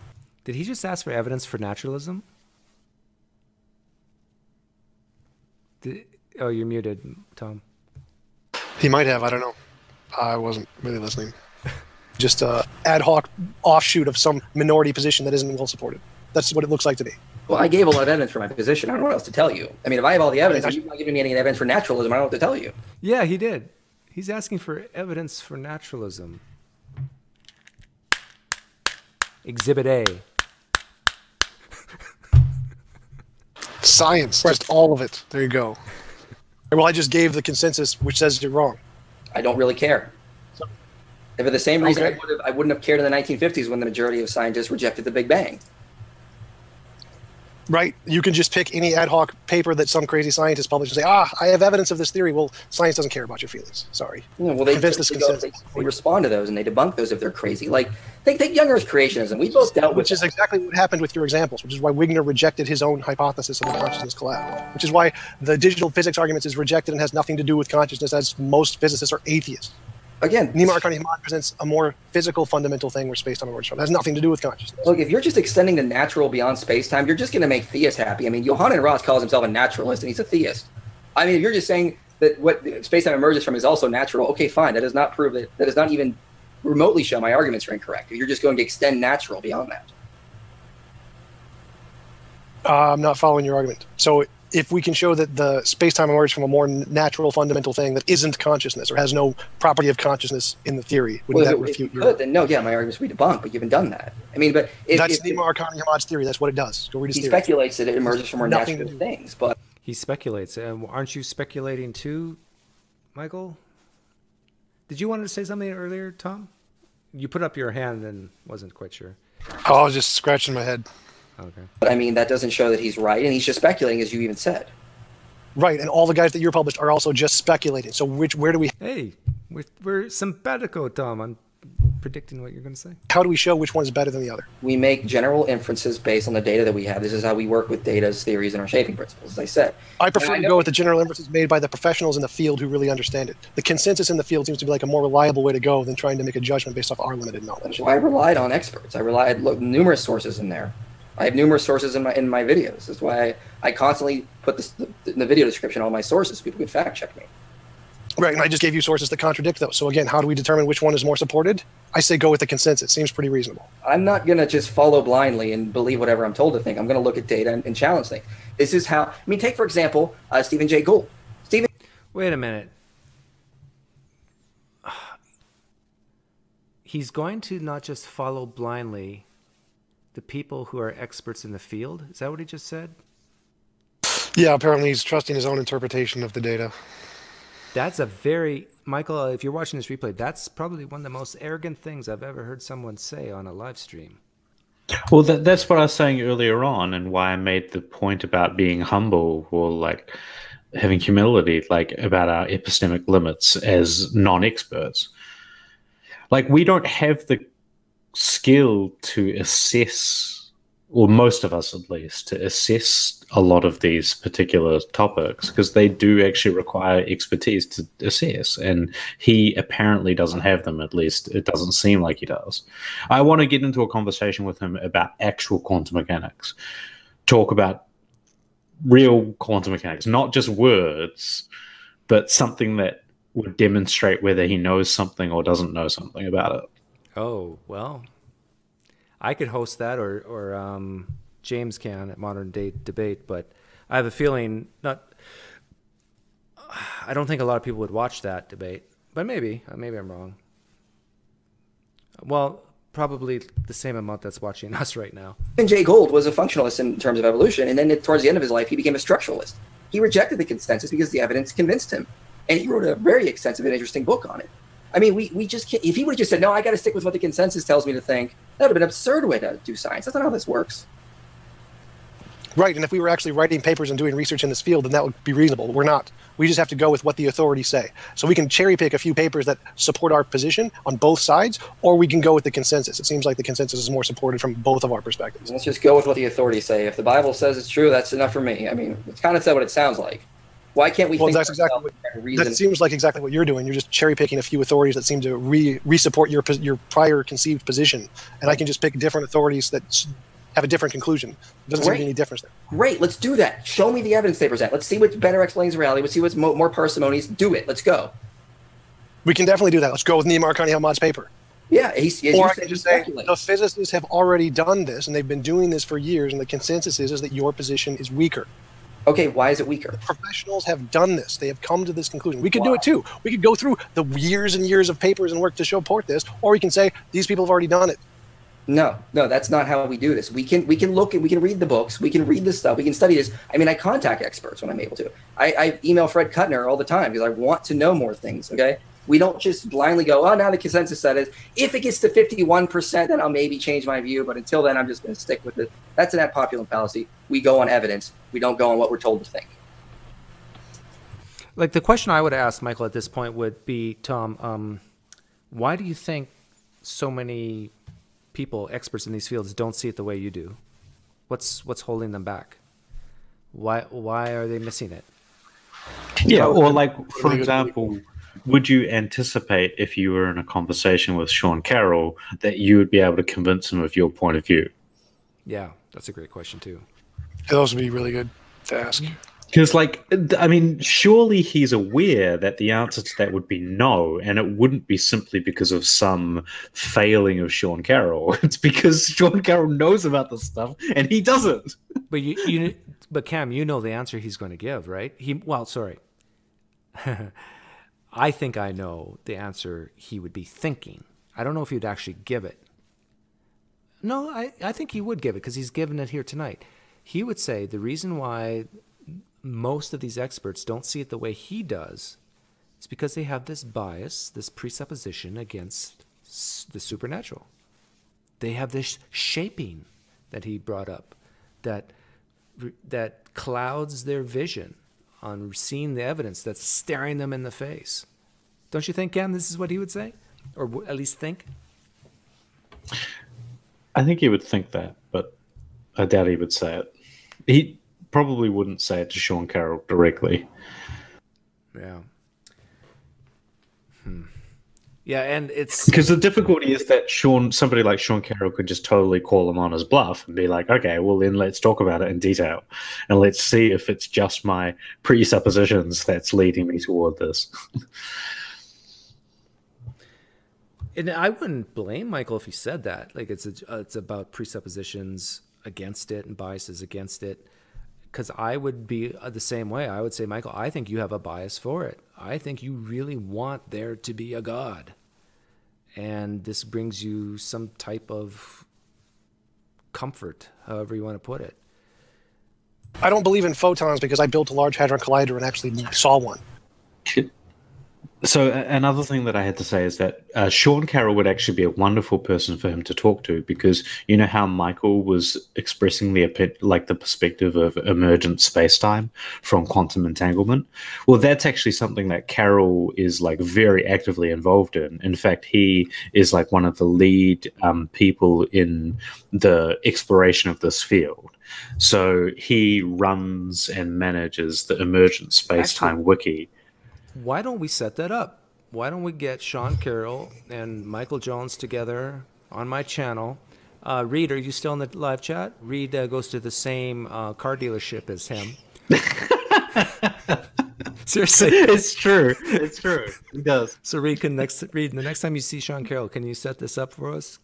Did he just ask for evidence for naturalism? Oh, you're muted, Tom. He might have, I don't know. I wasn't really listening. Just an ad hoc offshoot of some minority position that isn't well supported. That's what it looks like to me. Well, I gave a lot of evidence for my position. I don't know what else to tell you. I mean, if I have all the evidence, and you're not giving me any evidence for naturalism, I don't know what to tell you. Yeah, he did. He's asking for evidence for naturalism. Exhibit A. Science, just all of it. There you go. Well, I just gave the consensus, which says you're wrong. I don't really care. So, and for the same reason, I wouldn't have cared in the 1950s when the majority of scientists rejected the Big Bang. Right? You can just pick any ad hoc paper that some crazy scientist published and say, ah, I have evidence of this theory. Well, science doesn't care about your feelings. Sorry. Yeah, well, they respond to those and they debunk those if they're crazy. Like, take Younger's creationism. We both dealt with Which is exactly what happened with your examples, which is why Wigner rejected his own hypothesis of the consciousness collapse, which is why the digital physics arguments is rejected and has nothing to do with consciousness, as most physicists are atheists. Again, Nima Arkani-Hamed presents a more physical fundamental thing where space-time emerges from. It has nothing to do with consciousness. Look, if you're just extending the natural beyond space-time, you're just going to make theists happy. I mean, Johann Ross calls himself a naturalist, and he's a theist. I mean, if you're just saying that what space-time emerges from is also natural, okay, fine. That does not prove that. That does not even remotely show my arguments are incorrect. If you're just going to extend natural beyond that. I'm not following your argument. So if we can show that the space-time emerges from a more natural fundamental thing that isn't consciousness or has no property of consciousness in the theory, would that refute your argument? Then no, yeah, my argument's debunked, but you haven't done that. I mean, but that's Nima Arkani-Hamed's theory. That's what it does. Go read his theory. He speculates that it emerges from more natural things, but he speculates. Aren't you speculating too, Michael? Did you want to say something earlier, Tom? You put up your hand and wasn't quite sure. Oh, I was just scratching my head. Okay. But I mean, that doesn't show that he's right, and he's just speculating, as you even said. Right, and all the guys that you're published are also just speculating. So where do we... Hey, we're simpatico, Tom. I'm predicting what you're going to say. How do we show which one's better than the other? We make general inferences based on the data that we have. This is how we work with data, theories, and our shaping principles, as I said. I prefer to go with the general inferences made by the professionals in the field who really understand it. The consensus in the field seems to be like a more reliable way to go than trying to make a judgment based off our limited knowledge. Well, I relied on experts. I relied on numerous sources in there. I have numerous sources in my videos. That's why I constantly put in the video description all my sources. People can fact check me. Right, and I just gave you sources that contradict those. So again, how do we determine which one is more supported? I say go with the consensus. Seems pretty reasonable. I'm not going to just follow blindly and believe whatever I'm told to think. I'm going to look at data and challenge things. This is how, I mean, take for example, Stephen Jay Gould. Stephen. Wait a minute. He's going to not just follow blindly the people who are experts in the field? Is that what he just said? Yeah, apparently he's trusting his own interpretation of the data. That's a very... Michael, if you're watching this replay, that's probably one of the most arrogant things I've ever heard someone say on a live stream. Well, that's what I was saying earlier on, and why I made the point about being humble, or like having humility, like about our epistemic limits as non-experts. Like, we don't have the skill to assess, or most of us at least, to assess a lot of these particular topics, because they do actually require expertise to assess, and he apparently doesn't have them. At least it doesn't seem like he does. I want to get into a conversation with him about actual quantum mechanics, talk about real quantum mechanics, not just words, but something that would demonstrate whether he knows something or doesn't know something about it. Oh, well, I could host that, or James can at Modern Day Debate, but I have a feeling I don't think a lot of people would watch that debate, but maybe I'm wrong. Well, probably the same amount that's watching us right now. And Jay Gould was a functionalist in terms of evolution, and then towards the end of his life, he became a structuralist. He rejected the consensus because the evidence convinced him, and he wrote a very extensive and interesting book on it. I mean, we just can't. If he would have just said, no, I got to stick with what the consensus tells me to think, that would have been an absurd way to do science. That's not how this works. Right, and if we were actually writing papers and doing research in this field, then that would be reasonable. We're not. We just have to go with what the authorities say. So we can cherry pick a few papers that support our position on both sides, or we can go with the consensus. It seems like the consensus is more supported from both of our perspectives. Let's just go with what the authorities say. If the Bible says it's true, that's enough for me. I mean, it's kind of what it sounds like. Why can't we think that's exactly what, that seems like exactly what you're doing. You're just cherry-picking a few authorities that seem to re-support your prior conceived position. And I can just pick different authorities that have a different conclusion. It doesn't seem to be any difference there. Great. Let's do that. Show me the evidence they present. Let's see what better explains reality. Let's see what's more parsimonious. Do it. Let's go. We can definitely do that. Let's go with Nima Arkani-Hamed's paper. Yeah, or I can just say the physicists have already done this, and they've been doing this for years, and the consensus is that your position is weaker. Okay, why is it weaker? The professionals have done this. They have come to this conclusion. We could do it too. We could go through the years and years of papers and work to support this, or we can say these people have already done it. No, that's not how we do this. We can look and we can read the books. We can read this stuff. We can study this. I mean, I contact experts when I'm able to. I email Fred Kuttner all the time because I want to know more things. Okay, We don't just blindly go, oh, now the consensus says, if it gets to 51%, then I'll maybe change my view. But until then, I'm just going to stick with it. That's an ad populum fallacy. We go on evidence. We don't go on what we're told to think. Like, the question I would ask, Michael, at this point would be, Tom, why do you think so many people, experts in these fields, don't see it the way you do? What's holding them back? Why are they missing it? Yeah, or like, for example, would you anticipate if you were in a conversation with Sean Carroll that you would be able to convince him of your point of view? Yeah, that's a great question too. Those would be really good to ask. Because, like, I mean, surely he's aware that the answer to that would be no, and it wouldn't be simply because of some failing of Sean Carroll. It's because Sean Carroll knows about this stuff, and he doesn't. But but Cam, you know the answer he's going to give, right? Well, sorry. I think I know the answer he would be thinking. I don't know if he'd actually give it. No, I think he would give it because he's given it here tonight. He would say the reason why most of these experts don't see it the way he does is because they have this bias, this presupposition against the supernatural. They have this shaping that he brought up that clouds their vision on seeing the evidence that's staring them in the face. Don't you think, Cam, this is what he would say? Or at least think? I think he would think that, but I doubt he would say it. He probably wouldn't say it to Sean Carroll directly. Yeah. Yeah, and it's... because the difficulty is that somebody like Sean Carroll could just totally call him on his bluff and be like, okay, well then let's talk about it in detail and let's see if it's just my presuppositions that's leading me toward this. And I wouldn't blame Michael if he said that. Like, it's about presuppositions against it and biases against it. Because I would be the same way. I would say, Michael, I think you have a bias for it. I think you really want there to be a God. And this brings you some type of comfort, however you want to put it. I don't believe in photons because I built a Large Hadron Collider and actually saw one. So another thing that I had to say is that Sean Carroll would actually be a wonderful person for him to talk to, because you know how Michael was expressing the perspective of emergent spacetime from quantum entanglement? Well, that's actually something that Carroll is like very actively involved in. In fact, he is like one of the lead people in the exploration of this field. So he runs and manages the emergent spacetime wiki. Why don't we set that up? Why don't we get Sean Carroll and Michael Jones together on my channel? Reed, are you still in the live chat? Reed goes to the same car dealership as him. Seriously. It's true. It's true. It does. So Reed, the next time you see Sean Carroll, can you set this up for us?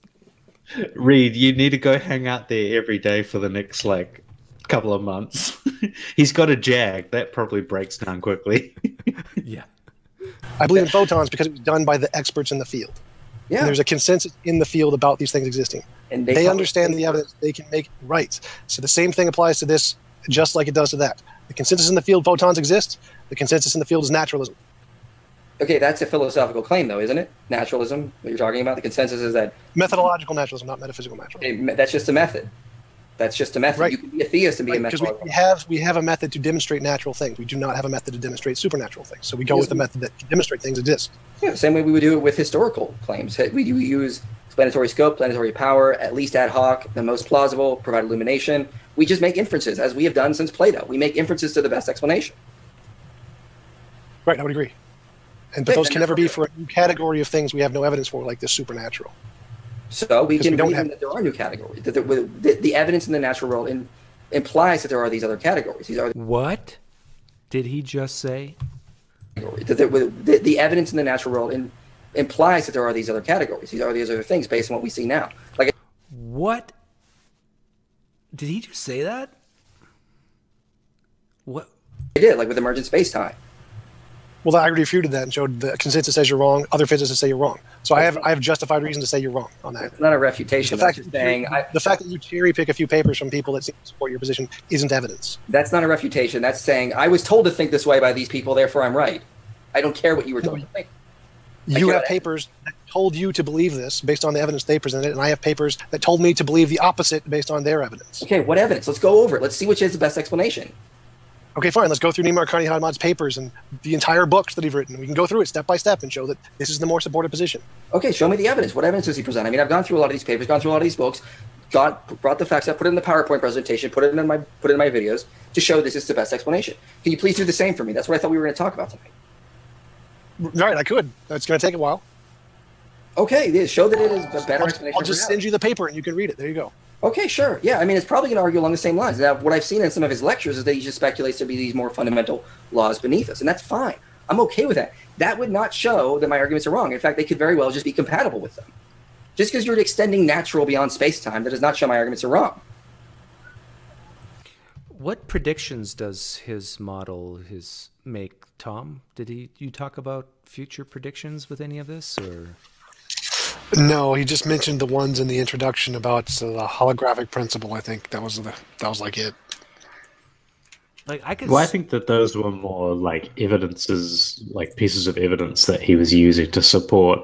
Reed, you need to go hang out there every day for the next, like, couple of months. He's got a Jag. That probably breaks down quickly. Yeah. I believe in photons because it was done by the experts in the field. Yeah. And there's a consensus in the field about these things existing. And they understand the evidence. They can make rights. So the same thing applies to this just like it does to that. The consensus in the field, photons exist. The consensus in the field is naturalism. Okay, that's a philosophical claim, though, isn't it? Naturalism, what you're talking about. The consensus is that... methodological naturalism, not metaphysical naturalism. That's just a method. That's just a method. Right. You can be a theist and be a method. Because we have a method to demonstrate natural things. We do not have a method to demonstrate supernatural things. So we go with the method that can demonstrate things exist. Yeah, same way we would do it with historical claims. We use explanatory scope, planetary power, at least ad hoc, the most plausible, provide illumination. We just make inferences, as we have done since Plato. We make inferences to the best explanation. Right, I would agree. And but those can never be for a new category of things we have no evidence for, like this supernatural. So we can believe that there are new categories. That the evidence in the natural world implies that there are these other categories. These are what did he just say? That the evidence in the natural world implies that there are these other categories. These are these other things based on what we see now. Like, what did he just say that? What he did, like with emergent space time. Well, I refuted that and showed the consensus says you're wrong. Other physicists say you're wrong. So I have justified reason to say you're wrong on that. It's not a refutation. The fact that you cherry pick a few papers from people that seem to support your position isn't evidence. That's not a refutation. That's saying I was told to think this way by these people, therefore I'm right. I don't care what you were told to think. You have papers that told you to believe this based on the evidence they presented, and I have papers that told me to believe the opposite based on their evidence. Okay, what evidence? Let's go over it. Let's see which is the best explanation. Okay, fine. Let's go through Nima Arkani-Hamed's papers and the entire books that he's written. We can go through it step by step and show that this is the more supported position. Okay, show me the evidence. What evidence does he present? I mean, I've gone through a lot of these papers, gone through a lot of these books, brought the facts up, put it in the PowerPoint presentation, put it in my videos to show this is the best explanation. Can you please do the same for me? That's what I thought we were going to talk about tonight. Right, I could. It's going to take a while. Okay, show that it is a better explanation. I'll just send you the paper and you can read it. There you go. Okay, sure. Yeah, I mean, it's probably going to argue along the same lines. Now, what I've seen in some of his lectures is that he just speculates there be these more fundamental laws beneath us, and that's fine. I'm okay with that. That would not show that my arguments are wrong. In fact, they could very well just be compatible with them. Just because you're extending natural beyond space-time, that does not show my arguments are wrong. What predictions does his model make, Tom? Did you talk about future predictions with any of this, or? No, he just mentioned the ones in the introduction about the holographic principle. I think that was like it. Like I think that those were more like evidences, like pieces of evidence that he was using to support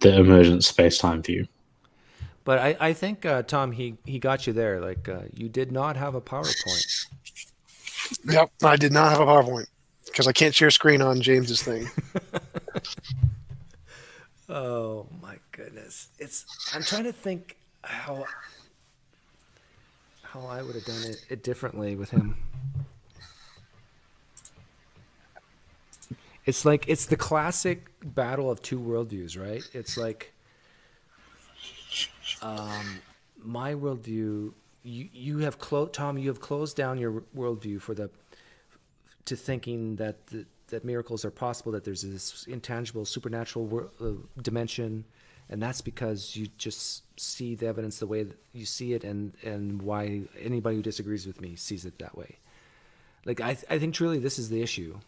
the emergent space-time view. But I think Tom, he got you there. Like you did not have a PowerPoint. Yep, I did not have a PowerPoint because I can't share screen on James's thing. Oh my goodness! I'm trying to think how I would have done it differently with him. It's like it's the classic battle of two worldviews, right? It's like my worldview. You have Tom. You have closed down your worldview to thinking that that miracles are possible, that there's this intangible supernatural world, dimension, and that's because you just see the evidence the way that you see it, and why anybody who disagrees with me sees it that way. Like I think truly this is the issue,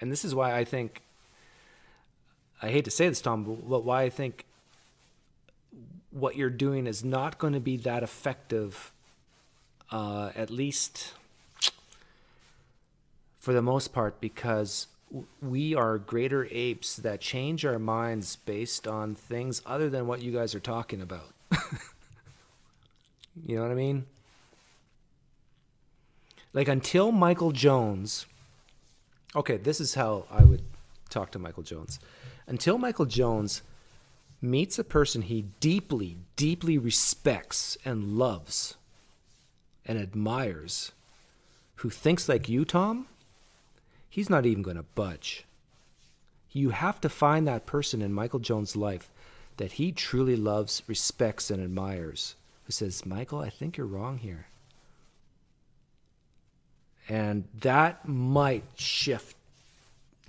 and this is why I think I hate to say this, Tom, but why I think what you're doing is not going to be that effective, at least for the most part, because we are greater apes that change our minds based on things other than what you guys are talking about. You know what I mean? Like until Michael Jones, okay, this is how I would talk to Michael Jones. Until Michael Jones meets a person he deeply, deeply respects and loves and admires, who thinks like you, Tom, he's not even going to budge. You have to find that person in Michael Jones' life that he truly loves, respects, and admires, who says, Michael, I think you're wrong here. And that might shift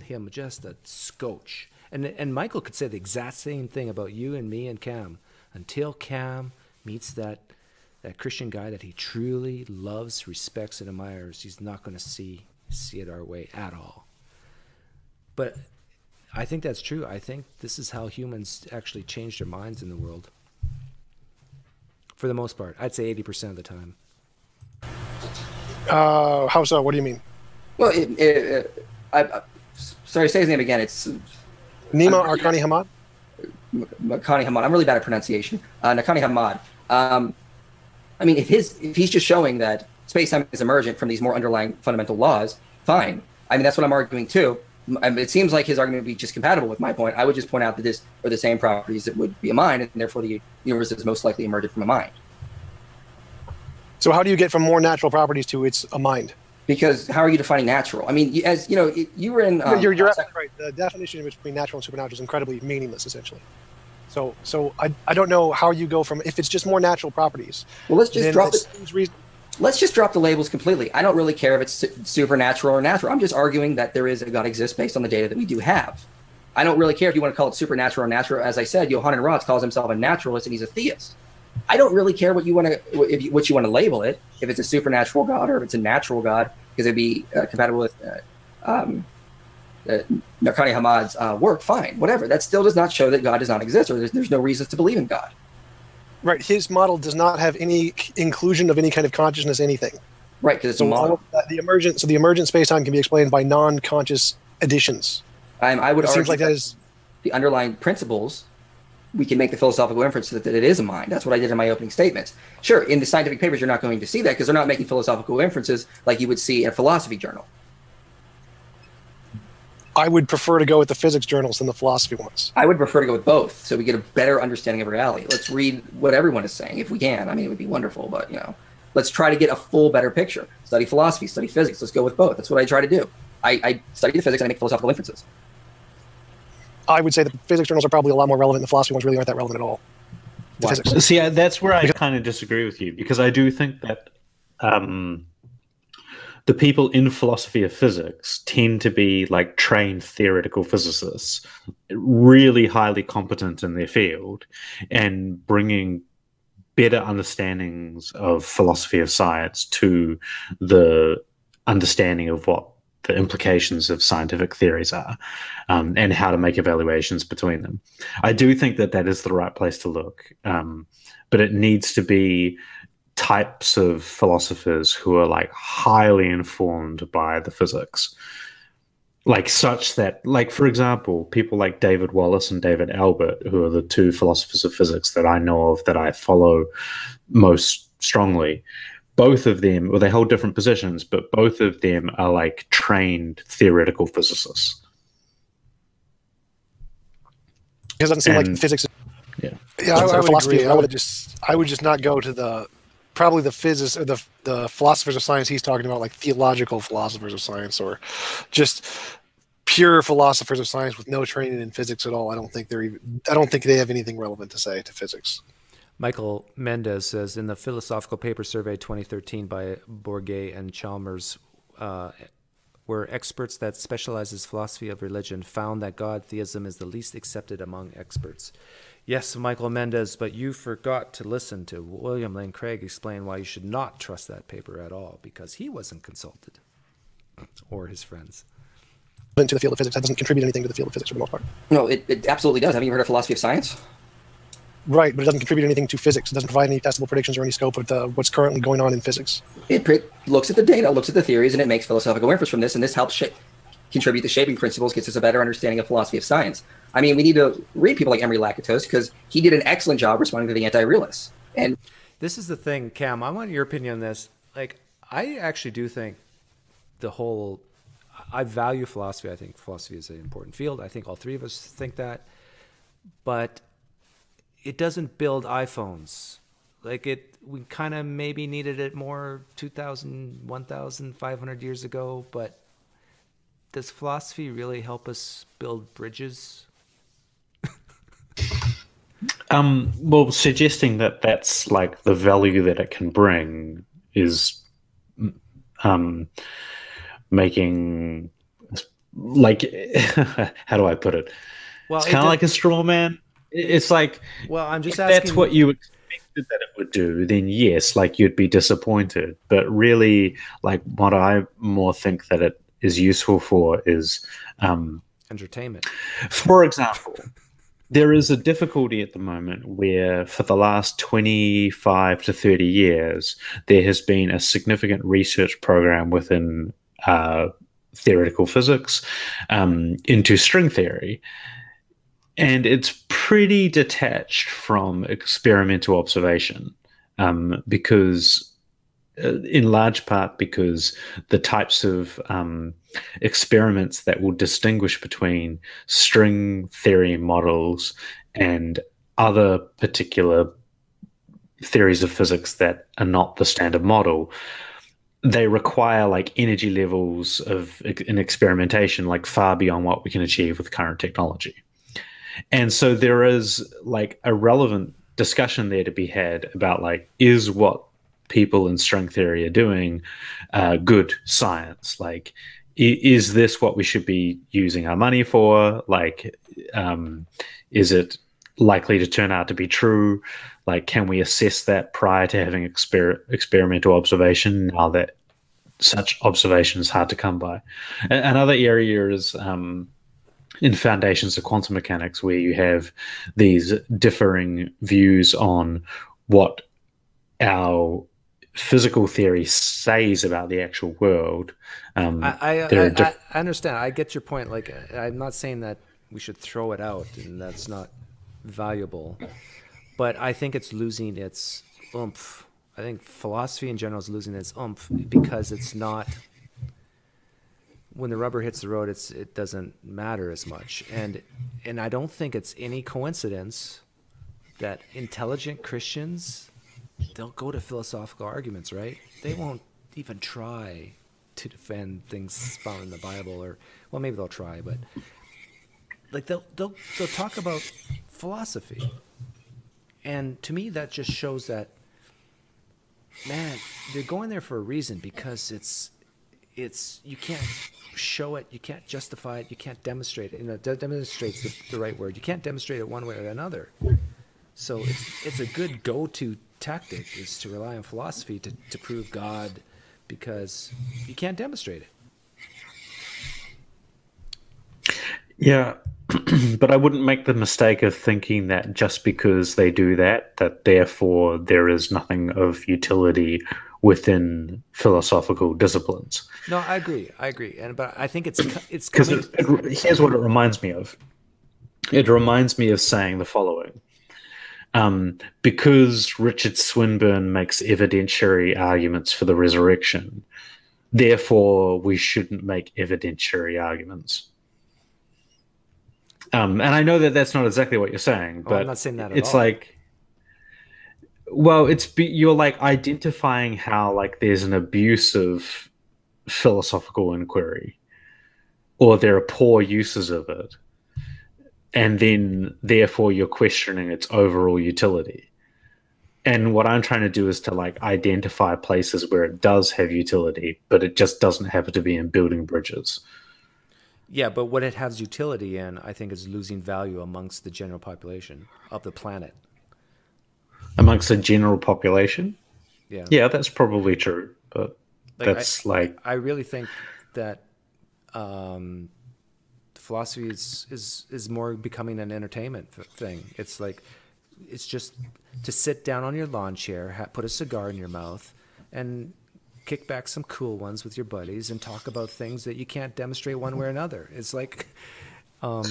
him just a scotch. And Michael could say the exact same thing about you and me and Cam, until Cam meets that Christian guy that he truly loves, respects, and admires. He's not going to see it our way at all. But I think that's true. I think this is how humans actually change their minds in the world. For the most part, I'd say 80% of the time. How so? What do you mean? Well, sorry, say his name again. It's Nima Arkani-Hamed? Arkani-Hamed. I'm really bad at pronunciation. Arkani-Hamed. I mean, if he's just showing that space-time is emergent from these more underlying fundamental laws, fine. I mean, that's what I'm arguing too. I mean, it seems like his argument would be just compatible with my point. I would just point out that this are the same properties that would be a mind, and therefore the universe is most likely emergent from a mind. So how do you get from more natural properties to it's a mind? Because how are you defining natural? I mean, as you know, you were in... you're right. The definition between natural and supernatural is incredibly meaningless, essentially. So I don't know how you go from... If it's just more natural properties... Well, let's just drop it... Let's just drop the labels completely. I don't really care if it's supernatural or natural. I'm just arguing that there is a God exists based on the data that we do have. I don't really care if you want to call it supernatural or natural. As I said, Johannes Rotz calls himself a naturalist and he's a theist. I don't really care what you want to label it, if it's a supernatural God or if it's a natural God, because it'd be compatible with Arkani-Hamed's work. Fine, whatever. That still does not show that God does not exist, or there's no reasons to believe in God. Right, his model does not have any inclusion of any kind of consciousness, anything. Right, because it's a model. So the emergent space-time can be explained by non-conscious additions. I would argue like that is the underlying principles. We can make the philosophical inference that it is a mind. That's what I did in my opening statements. Sure, in the scientific papers, you're not going to see that because they're not making philosophical inferences like you would see in a philosophy journal. I would prefer to go with the physics journals than the philosophy ones. I would prefer to go with both so we get a better understanding of reality. Let's read what everyone is saying if we can. I mean, it would be wonderful, but, you know, let's try to get a full, better picture. Study philosophy, study physics. Let's go with both. That's what I try to do. I study the physics and I make philosophical inferences. I would say the physics journals are probably a lot more relevant. The philosophy ones really aren't that relevant at all. See, that's where I kind of disagree with you, because I do think that the people in philosophy of physics tend to be like trained theoretical physicists, really highly competent in their field and bringing better understandings of philosophy of science to the understanding of what the implications of scientific theories are, and how to make evaluations between them. I do think that that is the right place to look, but it needs to be types of philosophers who are like highly informed by the physics, like such that, like, for example, people like David Wallace and David Albert, who are the two philosophers of physics that I know of that I follow most strongly. Both of them, well, they hold different positions, but both of them are like trained theoretical physicists. Because it doesn't seem like physics. Yeah, yeah, I would agree. I would just not go to the probably the physicists or the philosophers of science he's talking about, like theological philosophers of science, or just pure philosophers of science with no training in physics at all. I don't think they're even. I don't think they have anything relevant to say to physics. Michael Mendez says, in the Philosophical Paper Survey 2013 by Bourget and Chalmers, where experts that specialize in philosophy of religion found that God theism is the least accepted among experts. Yes, Michael Mendez, but you forgot to listen to William Lane Craig explain why you should not trust that paper at all, because he wasn't consulted, or his friends. Into the field of physics, that doesn't contribute anything to the field of physics for the most part. No, it absolutely does. Haven't you heard of philosophy of science? Right, but it doesn't contribute anything to physics. It doesn't provide any testable predictions or any scope of what's currently going on in physics. It looks at the data, looks at the theories, and it makes philosophical inference from this, and this helps contribute to shaping principles, gets us a better understanding of philosophy of science. I mean, we need to read people like Imre Lakatos because he did an excellent job responding to the anti-realists. And this is the thing, Cam, I want your opinion on this. Like, I actually do think I value philosophy. I think philosophy is an important field. I think all three of us think that. But it doesn't build iPhones. Like we kind of maybe needed it more 2,000, 1,500 years ago, but does philosophy really help us build bridges? Well, suggesting that that's like the value that it can bring is making, like, how do I put it? Well, it's kind of like a straw man. It's like, well, I'm just asking. If that's what you expected that it would do, then yes, like you'd be disappointed. But really, like what I more think that it is useful for is entertainment. For example, there is a difficulty at the moment where for the last 25 to 30 years, there has been a significant research program within theoretical physics into string theory. And it's pretty detached from experimental observation because, in large part, because the types of experiments that will distinguish between string theory models and other particular theories of physics that are not the standard model, they require like energy levels of in experimentation like far beyond what we can achieve with current technology. And so there is like a relevant discussion there to be had about like, is what people in string theory are doing good science? Like, is this what we should be using our money for? Like, is it likely to turn out to be true? Like, can we assess that prior to having experimental observation now that such observation is hard to come by? Another area is in foundations of quantum mechanics, where you have these differing views on what our physical theory says about the actual world. I understand. I get your point. Like, I'm not saying that we should throw it out and that's not valuable, but I think it's losing its oomph. I think philosophy in general is losing its oomph because it's not, when the rubber hits the road, it doesn't matter as much. And I don't think it's any coincidence that intelligent Christians, they'll go to philosophical arguments, right? They won't even try to defend things found in the Bible, or, well, maybe they'll try, but like they'll talk about philosophy. And to me, that just shows that, man, they're going there for a reason, because it's you can't show it, you can't justify it, you can't demonstrate it. You know, demonstrate's the right word. You can't demonstrate it one way or another. So it's a good go-to tactic is to rely on philosophy to prove God, because you can't demonstrate it. Yeah, but I wouldn't make the mistake of thinking that just because they do that, that therefore there is nothing of utility within philosophical disciplines. No, I agree. I agree. And but I think it's because here's what it reminds me of. It reminds me of saying the following. Because Richard Swinburne makes evidentiary arguments for the resurrection, therefore we shouldn't make evidentiary arguments. And I know that that's not exactly what you're saying, but I'm not saying that at all. It's like, well, you're like identifying how like there's an abuse of philosophical inquiry, or there are poor uses of it. And then, therefore, you're questioning its overall utility. And what I'm trying to do is to like identify places where it does have utility, but it just doesn't happen to be in building bridges. Yeah, but what it has utility in, I think, is losing value amongst the general population of the planet. Amongst the general population? Yeah. Yeah, that's probably true. But like, I really think that... philosophy is more becoming an entertainment thing. It's like, it's just to sit down on your lawn chair, put a cigar in your mouth, and kick back some cool ones with your buddies and talk about things that you can't demonstrate one way or another. It's like, I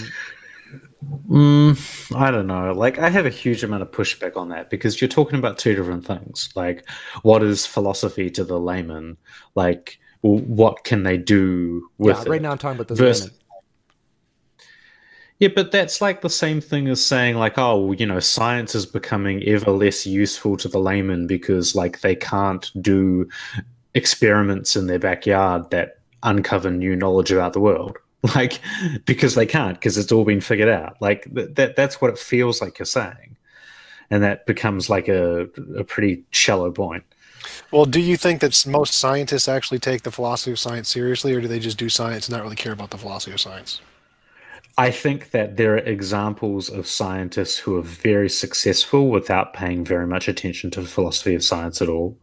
don't know. Like, I have a huge amount of pushback on that, because you're talking about two different things. Like, what is philosophy to the layman? Like, what can they do with it? Right now I'm talking about those laymen. Yeah, but that's like the same thing as saying like, oh, you know, science is becoming ever less useful to the layman because like they can't do experiments in their backyard that uncover new knowledge about the world. Like, because they can't, because it's all been figured out. Like that's what it feels like you're saying. And that becomes like a pretty shallow point. Well, do you think that most scientists actually take the philosophy of science seriously, or do they just do science and not really care about the philosophy of science? I think that there are examples of scientists who are very successful without paying very much attention to the philosophy of science at all.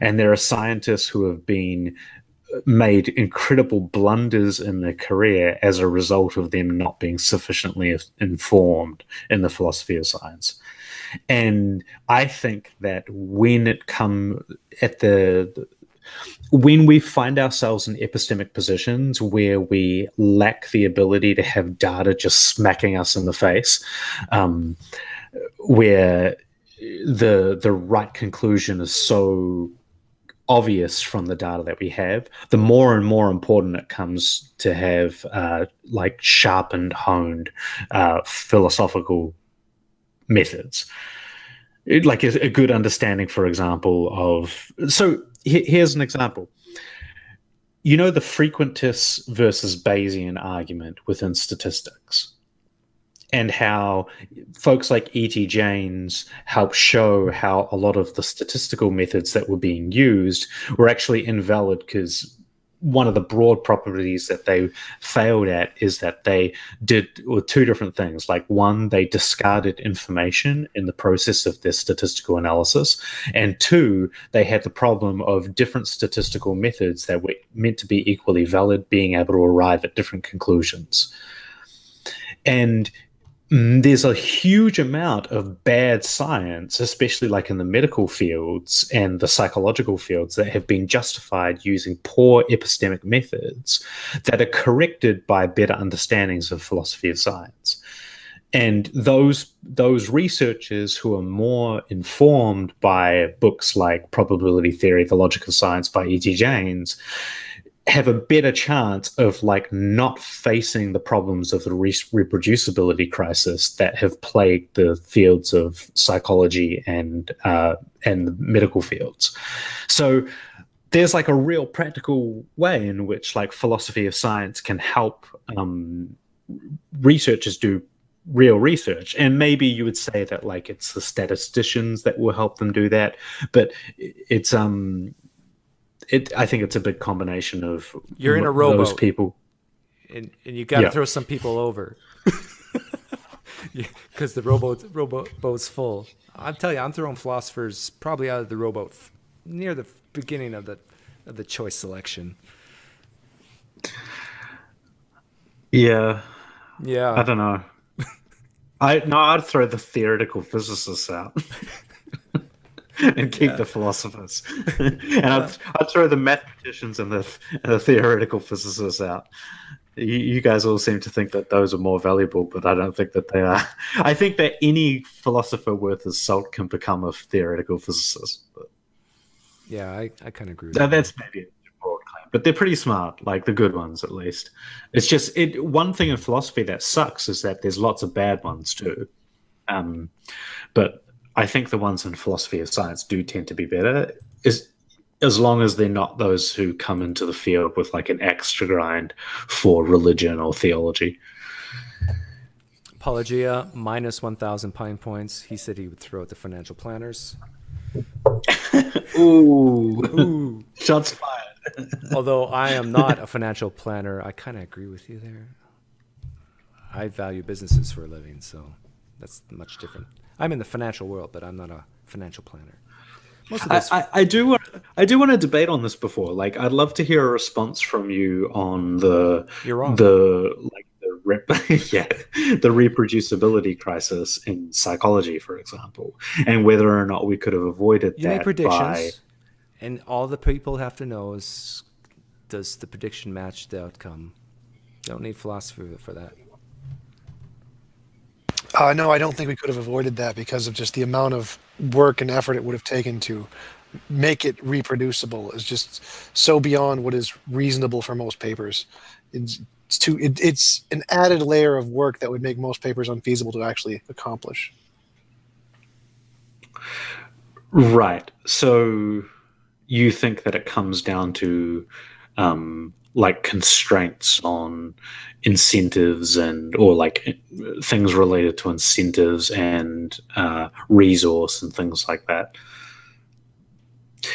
And there are scientists who have made incredible blunders in their career as a result of them not being sufficiently informed in the philosophy of science. And I think that when we find ourselves in epistemic positions where we lack the ability to have data just smacking us in the face, where the right conclusion is so obvious from the data that we have, the more and more important it comes to have like sharpened, honed philosophical methods. Like a good understanding, for example, of... So here's an example. You know the frequentist versus Bayesian argument within statistics, and how folks like E.T. Jaynes help show how a lot of the statistical methods that were being used were actually invalid because one of the broad properties that they failed at is that they did two different things. Like, one, they discarded information in the process of their statistical analysis. And two, they had the problem of different statistical methods that were meant to be equally valid being able to arrive at different conclusions. And there's a huge amount of bad science, especially like in the medical fields and the psychological fields, that have been justified using poor epistemic methods that are corrected by better understandings of philosophy of science. And those researchers who are more informed by books like Probability Theory, The Logic of Science by E.T. Jaynes, have a better chance of like not facing the problems of the reproducibility crisis that have plagued the fields of psychology and the medical fields. So there's like a real practical way in which like philosophy of science can help researchers do real research. And maybe you would say that like it's the statisticians that will help them do that, but it's I think it's a big combination of you're in a rowboat, those people, and you got to throw some people over because the rowboat's full. I'll tell you, I'm throwing philosophers probably out of the rowboat near the beginning of the choice selection. Yeah, yeah. I don't know. I'd throw the theoretical physicists out. And keep the philosophers, and I'd throw the mathematicians and the theoretical physicists out. You guys all seem to think that those are more valuable, but I don't think that they are. I think that any philosopher worth his salt can become a theoretical physicist. But yeah, I kind of agree with that. That's maybe a broad claim, but they're pretty smart, like the good ones at least. It's just one thing in philosophy that sucks is that there's lots of bad ones too, but I think the ones in philosophy of science do tend to be better, as long as they're not those who come into the field with like an axe to grind for religion or theology. Apologia, minus 1,000 pine points. He said he would throw out the financial planners. Ooh. Ooh. Shots fired. Although I am not a financial planner, I kind of agree with you there. I value businesses for a living, so that's much different. I'm in the financial world, but I'm not a financial planner. Most of this I do want to debate on this before. Like, I'd love to hear a response from you on the the reproducibility crisis in psychology, for example, and whether or not we could have avoided that. You make predictions, and all the people have to know is, does the prediction match the outcome? Don't need philosophy for that. No, I don't think we could have avoided that because of just the amount of work and effort it would have taken to make it reproducible is just so beyond what is reasonable for most papers. It's an added layer of work that would make most papers unfeasible to actually accomplish. Right. So you think that it comes down to like constraints on incentives and like things related to incentives and resource and things like that.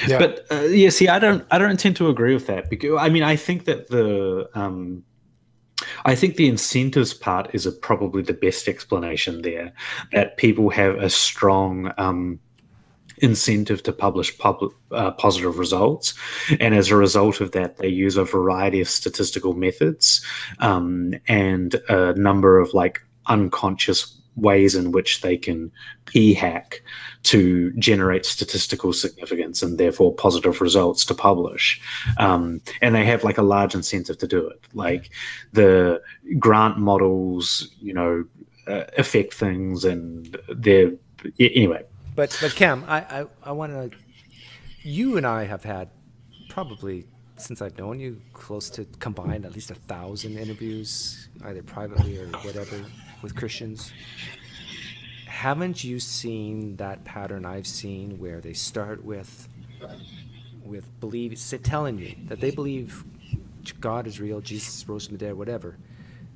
Yeah. But yeah, see, I don't tend to agree with that because I mean I think that the I think the incentives part is probably the best explanation there, that people have a strong incentive to publish positive results, and as a result of that they use a variety of statistical methods and a number of like unconscious ways in which they can p-hack to generate statistical significance and therefore positive results to publish, and they have like a large incentive to do it. Like the grant models, you know, affect things, and they're anyway. But Cam, I want to, you and I have had probably, since I've known you, close to combined at least 1,000 interviews, either privately or whatever, with Christians. Haven't you seen that pattern I've seen where they start with beliefs, telling you that they believe God is real, Jesus rose from the dead, whatever,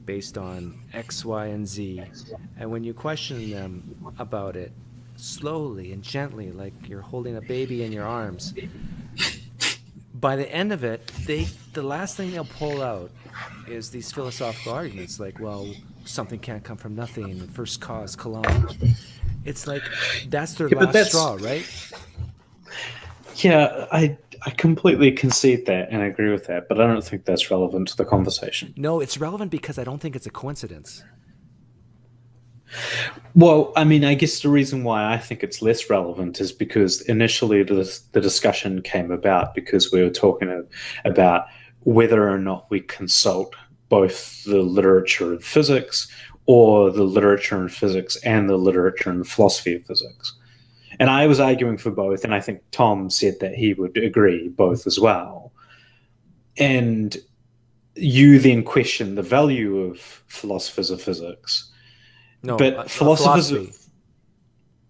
based on X, Y, and Z. And when you question them about it, slowly and gently, like you're holding a baby in your arms, by the end of it, the last thing they'll pull out is these philosophical arguments, like, well, something can't come from nothing, the first cause, Kalam. It's like that's their last straw, right? Yeah, I completely concede that and agree with that, but I don't think that's relevant to the conversation. No, it's relevant because I don't think it's a coincidence. Well, I mean, I guess the reason why I think it's less relevant is because initially the discussion came about because we were talking about whether or not we consult both the literature of physics or the literature in physics and the literature in philosophy of physics. And I was arguing for both, and I think Tom said that he would agree both as well. And you then question the value of philosophers of physics. No, but philosophers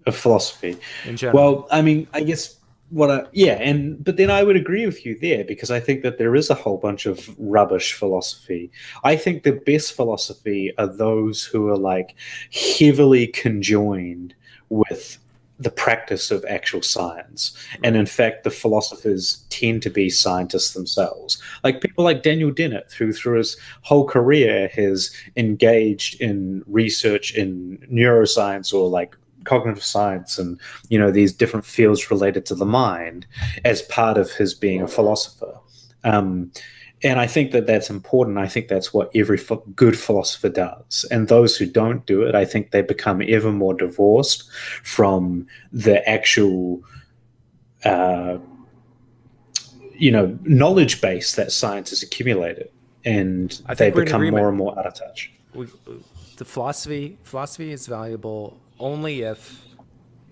of philosophy. In general. Well, I mean, I guess what I, yeah, and but then I would agree with you there, because I think that there is a whole bunch of rubbish philosophy. I think the best philosophy are those who are like heavily conjoined with the practice of actual science. And in fact, the philosophers tend to be scientists themselves. Like people like Daniel Dennett, who through his whole career has engaged in research in neuroscience or like cognitive science and, you know, these different fields related to the mind as part of his being a philosopher. And I think that that's important. I think that's what every good philosopher does. And those who don't do it, I think they become ever more divorced from the actual, you know, knowledge base that science has accumulated. And they become more and more out of touch. The philosophy is valuable only if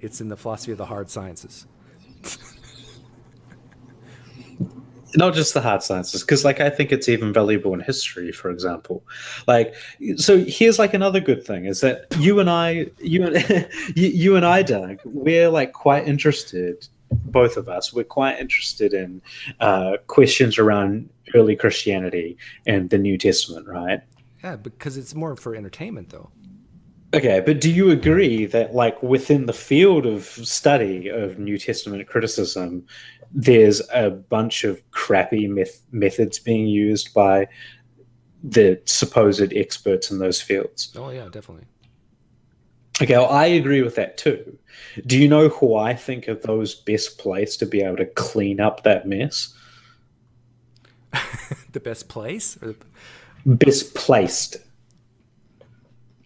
it's in the philosophy of the hard sciences. Not just the hard sciences, because like I think it's even valuable in history, for example. Like, so here's like another good thing is that you and I, Doug, we're like quite interested. Both of us, we're quite interested in questions around early Christianity and the New Testament, right? Yeah, because it's more for entertainment, though. Okay, but do you agree that like within the field of study of New Testament criticism, there's a bunch of crappy methods being used by the supposed experts in those fields? Oh, yeah, definitely. Okay, well, I agree with that too. Do you know who I think are those best placed to be able to clean up that mess? The best place? Or the... Best placed.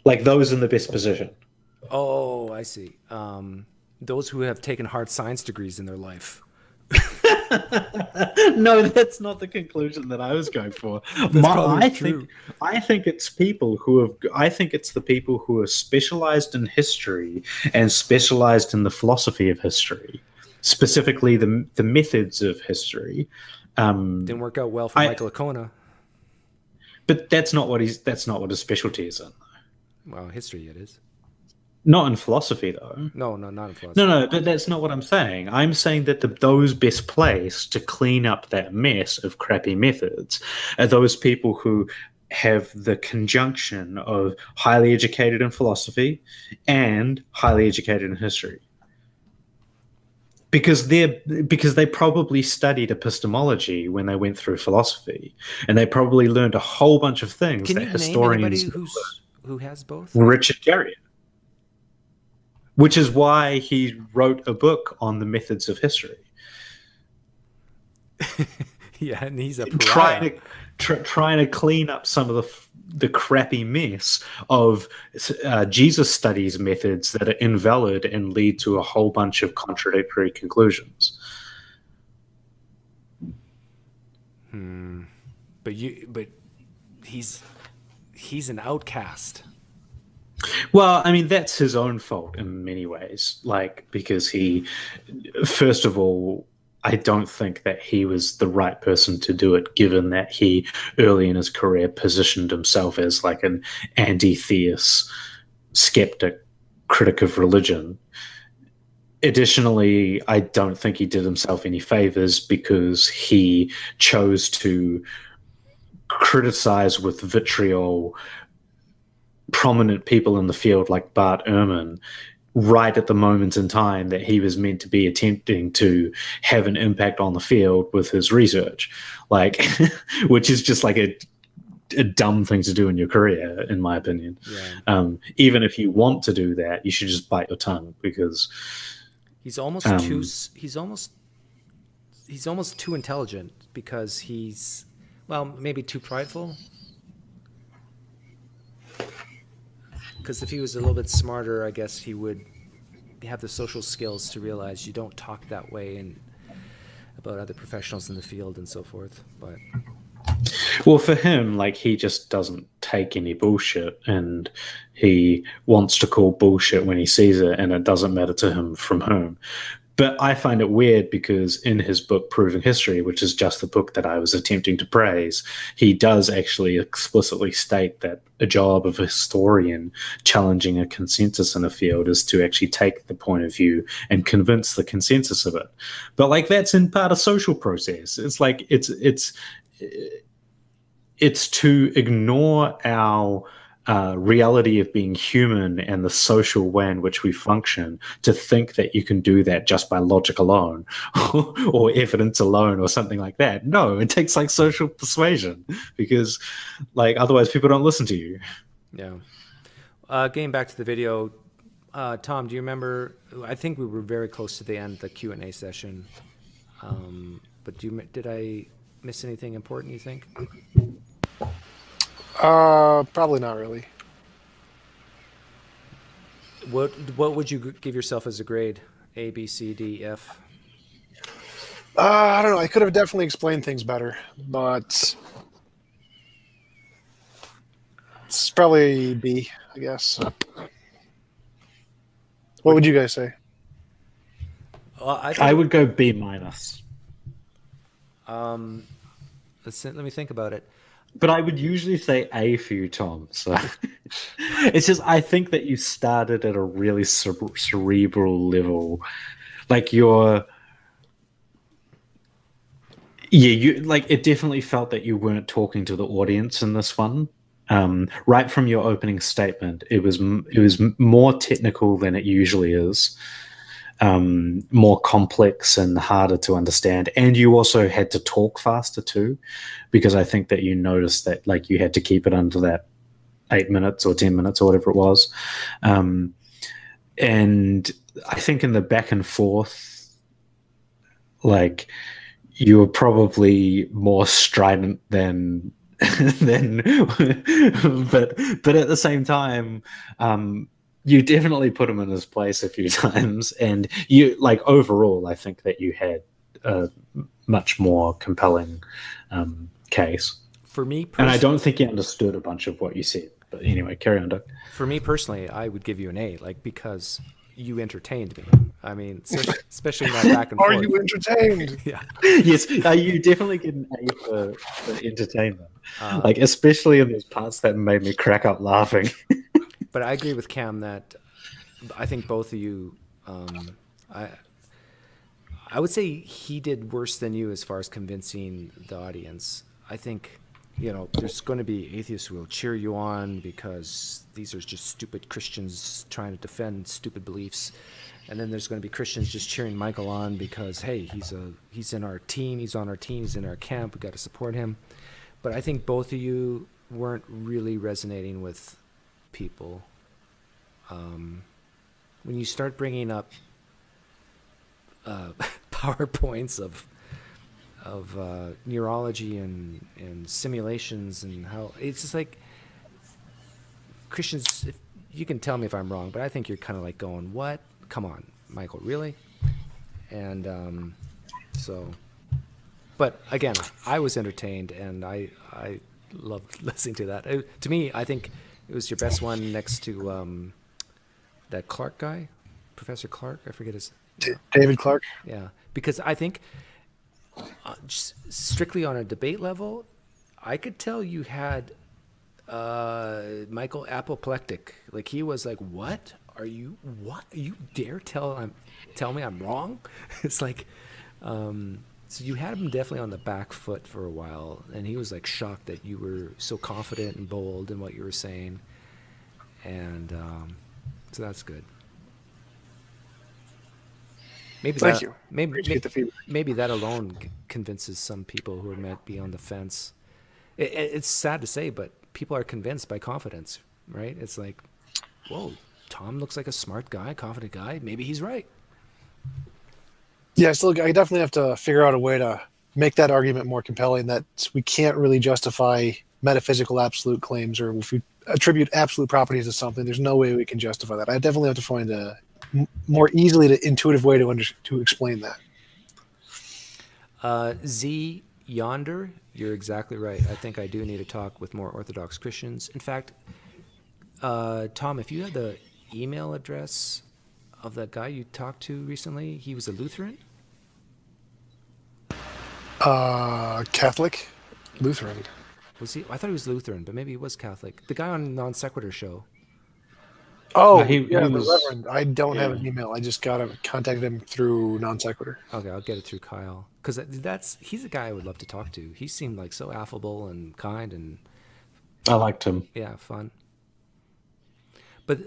Like those in the best position. Oh, I see. Those who have taken hard science degrees in their life. No, that's not the conclusion that I was going for. I think it's people who have. I think it's the people who are specialized in history and specialized in the philosophy of history, specifically the methods of history. Didn't work out well for Michael O'Connor. But that's not what he's. That's not what his specialty is in. Well, history it is. Not in philosophy, though. No, no, not in philosophy. No, no, but that's not what I'm saying. I'm saying that those best placed to clean up that mess of crappy methods are those people who have the conjunction of highly educated in philosophy and highly educated in history. Because they probably studied epistemology when they went through philosophy, and they probably learned a whole bunch of things that historians learn. Who has both? Richard Carrier. Which is why he wrote a book on the methods of history. Yeah, and he's a pariah. Trying to clean up some of the crappy mess of Jesus studies methods that are invalid and lead to a whole bunch of contradictory conclusions. Hmm. But he's an outcast. Well, I mean, that's his own fault in many ways, like, because he, first of all, I don't think that he was the right person to do it, given that he, early in his career, positioned himself as like an anti-theist, skeptic, critic of religion. Additionally, I don't think he did himself any favors because he chose to criticize with vitriol prominent people in the field like Bart Ehrman right at the moment in time that he was meant to be attempting to have an impact on the field with his research, like, which is just like a dumb thing to do in your career, in my opinion. Yeah. Even if you want to do that, you should just bite your tongue, because he's almost almost too intelligent, because he's, well, maybe too prideful. Because if he was a little bit smarter, I guess he would have the social skills to realize you don't talk that way and about other professionals in the field and so forth. But well, for him, like, he just doesn't take any bullshit, and he wants to call bullshit when he sees it, and it doesn't matter to him from whom. But I find it weird because in his book Proving History, which is just the book that I was attempting to praise, he does actually explicitly state that a job of a historian challenging a consensus in a field is to actually take the point of view and convince the consensus of it. But like, that's in part a social process. It's like it's to ignore our reality of being human and the social way in which we function, to think that you can do that just by logic alone or evidence alone or something like that. No, it takes like social persuasion, because like otherwise people don't listen to you. Yeah. Getting back to the video, Tom, do you remember, I think we were very close to the end of the Q&A session, but did I miss anything important, you think? Probably not really. What would you give yourself as a grade? A, B, C, D, F? I don't know. I could have definitely explained things better, but it's probably B, I guess. What would you guys say? I would go B minus. Let me think about it. But I would usually say A for you, Tom. So it's just, I think that you started at a really cerebral level. Like it definitely felt that you weren't talking to the audience in this one. Right from your opening statement, it was more technical than it usually is. More complex and harder to understand. And you also had to talk faster too, because I think that you noticed that like you had to keep it under that 8 minutes or 10 minutes or whatever it was. And I think in the back and forth, like, you were probably more strident than, but at the same time, you definitely put him in his place a few times, and you, like, overall, I think that you had a much more compelling case. For me personally, and I don't think you understood a bunch of what you said, but anyway, carry on, Doug. For me personally, I would give you an A, like, because you entertained me. I mean, especially my back and forth. Are you entertained? Yeah. Yes, you definitely get an A for entertainment, like, especially in those parts that made me crack up laughing. But I agree with Cam that I think both of you, I would say he did worse than you as far as convincing the audience. I think, you know, there's going to be atheists who will cheer you on because these are just stupid Christians trying to defend stupid beliefs. And then there's going to be Christians just cheering Michael on because, hey, he's in our team, he's on our team, he's in our camp, we've got to support him. But I think both of you weren't really resonating with people. When you start bringing up PowerPoints of neurology and simulations and how it's just like Christians, if, you can tell me if I'm wrong, but I think you're kind of like going, what? Come on, Michael, really? And so, but again, I was entertained and I loved listening to that. To me, I think it was your best one next to that Clark guy, Professor Clark. I forget his name. David Clark. Yeah, because I think just strictly on a debate level, I could tell you had Michael apoplectic. Like, he was like, "What are you? What you dare tell me I'm wrong?" It's like, so you had him definitely on the back foot for a while, and he was like shocked that you were so confident and bold in what you were saying. And so that's good. Maybe thank that, you. Maybe that alone convinces some people who might be on the fence. It's sad to say, but people are convinced by confidence, right? It's like, whoa, Tom looks like a smart guy, confident guy. Maybe he's right. Yeah, so look, I definitely have to figure out a way to make that argument more compelling, that we can't really justify metaphysical absolute claims, or if we attribute absolute properties to something, there's no way we can justify that. I definitely have to find a more easily to intuitive way to explain that. Z Yonder, you're exactly right. I think I do need to talk with more Orthodox Christians. In fact, Tom, if you had the email address of that guy you talked to recently, he was a Lutheran? Catholic? Lutheran. Was he? I thought he was Lutheran, but maybe he was Catholic. The guy on Non Sequitur Show. Oh, no, he was the Reverend. I don't have an email. I just contacted him through Non Sequitur. Okay, I'll get it through Kyle, because he's a guy I would love to talk to. He seemed like so affable and kind, and I liked him. Yeah, fun. But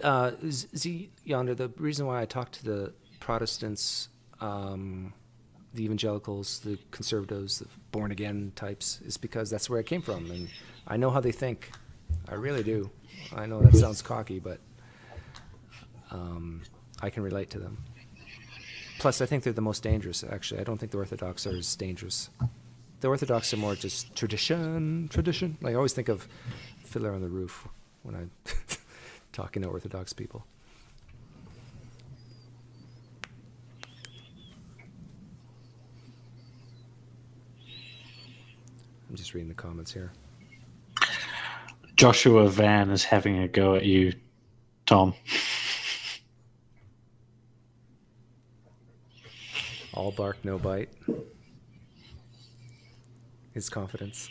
Z Yonder, the reason why I talked to the Protestants, the evangelicals, the conservatives, the born again types, is because that's where I came from, and I know how they think. I really do. I know that sounds cocky, but I can relate to them. Plus, I think they're the most dangerous, actually. I don't think the Orthodox are as dangerous. The Orthodox are more just tradition. Like, I always think of Fiddler on the Roof when I'm talking to Orthodox people. I'm just reading the comments here. Joshua Van is having a go at you, Tom. All bark, no bite. His confidence.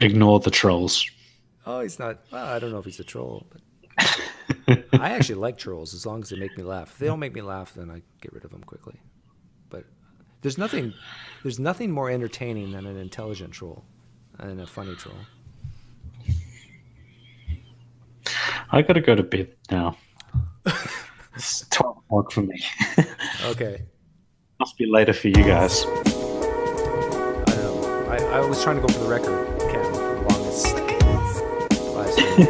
Ignore the trolls. Oh, he's not. Well, I don't know if he's a troll, but I actually like trolls as long as they make me laugh. If they don't make me laugh, then I get rid of them quickly. But there's nothing more entertaining than an intelligent troll and a funny troll. I gotta go to bed now. It's 12 o'clock for me. Okay. Must be later for you guys. I don't know. I was trying to go for the record, Cam, for the longest live stream.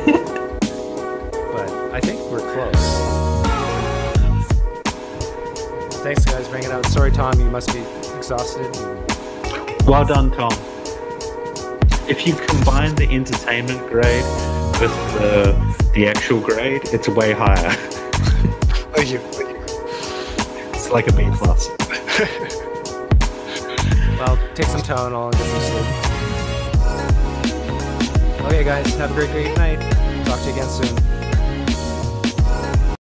But I think we're close. Thanks, guys, for hanging out. Sorry, Tom, you must be exhausted. Well done, Tom. If you combine the entertainment grade with the actual grade, it's way higher. Thank you. Thank you. It's like a B+. Well, take some Tylenol and get some sleep. Okay, guys, have a great night. Talk to you again soon.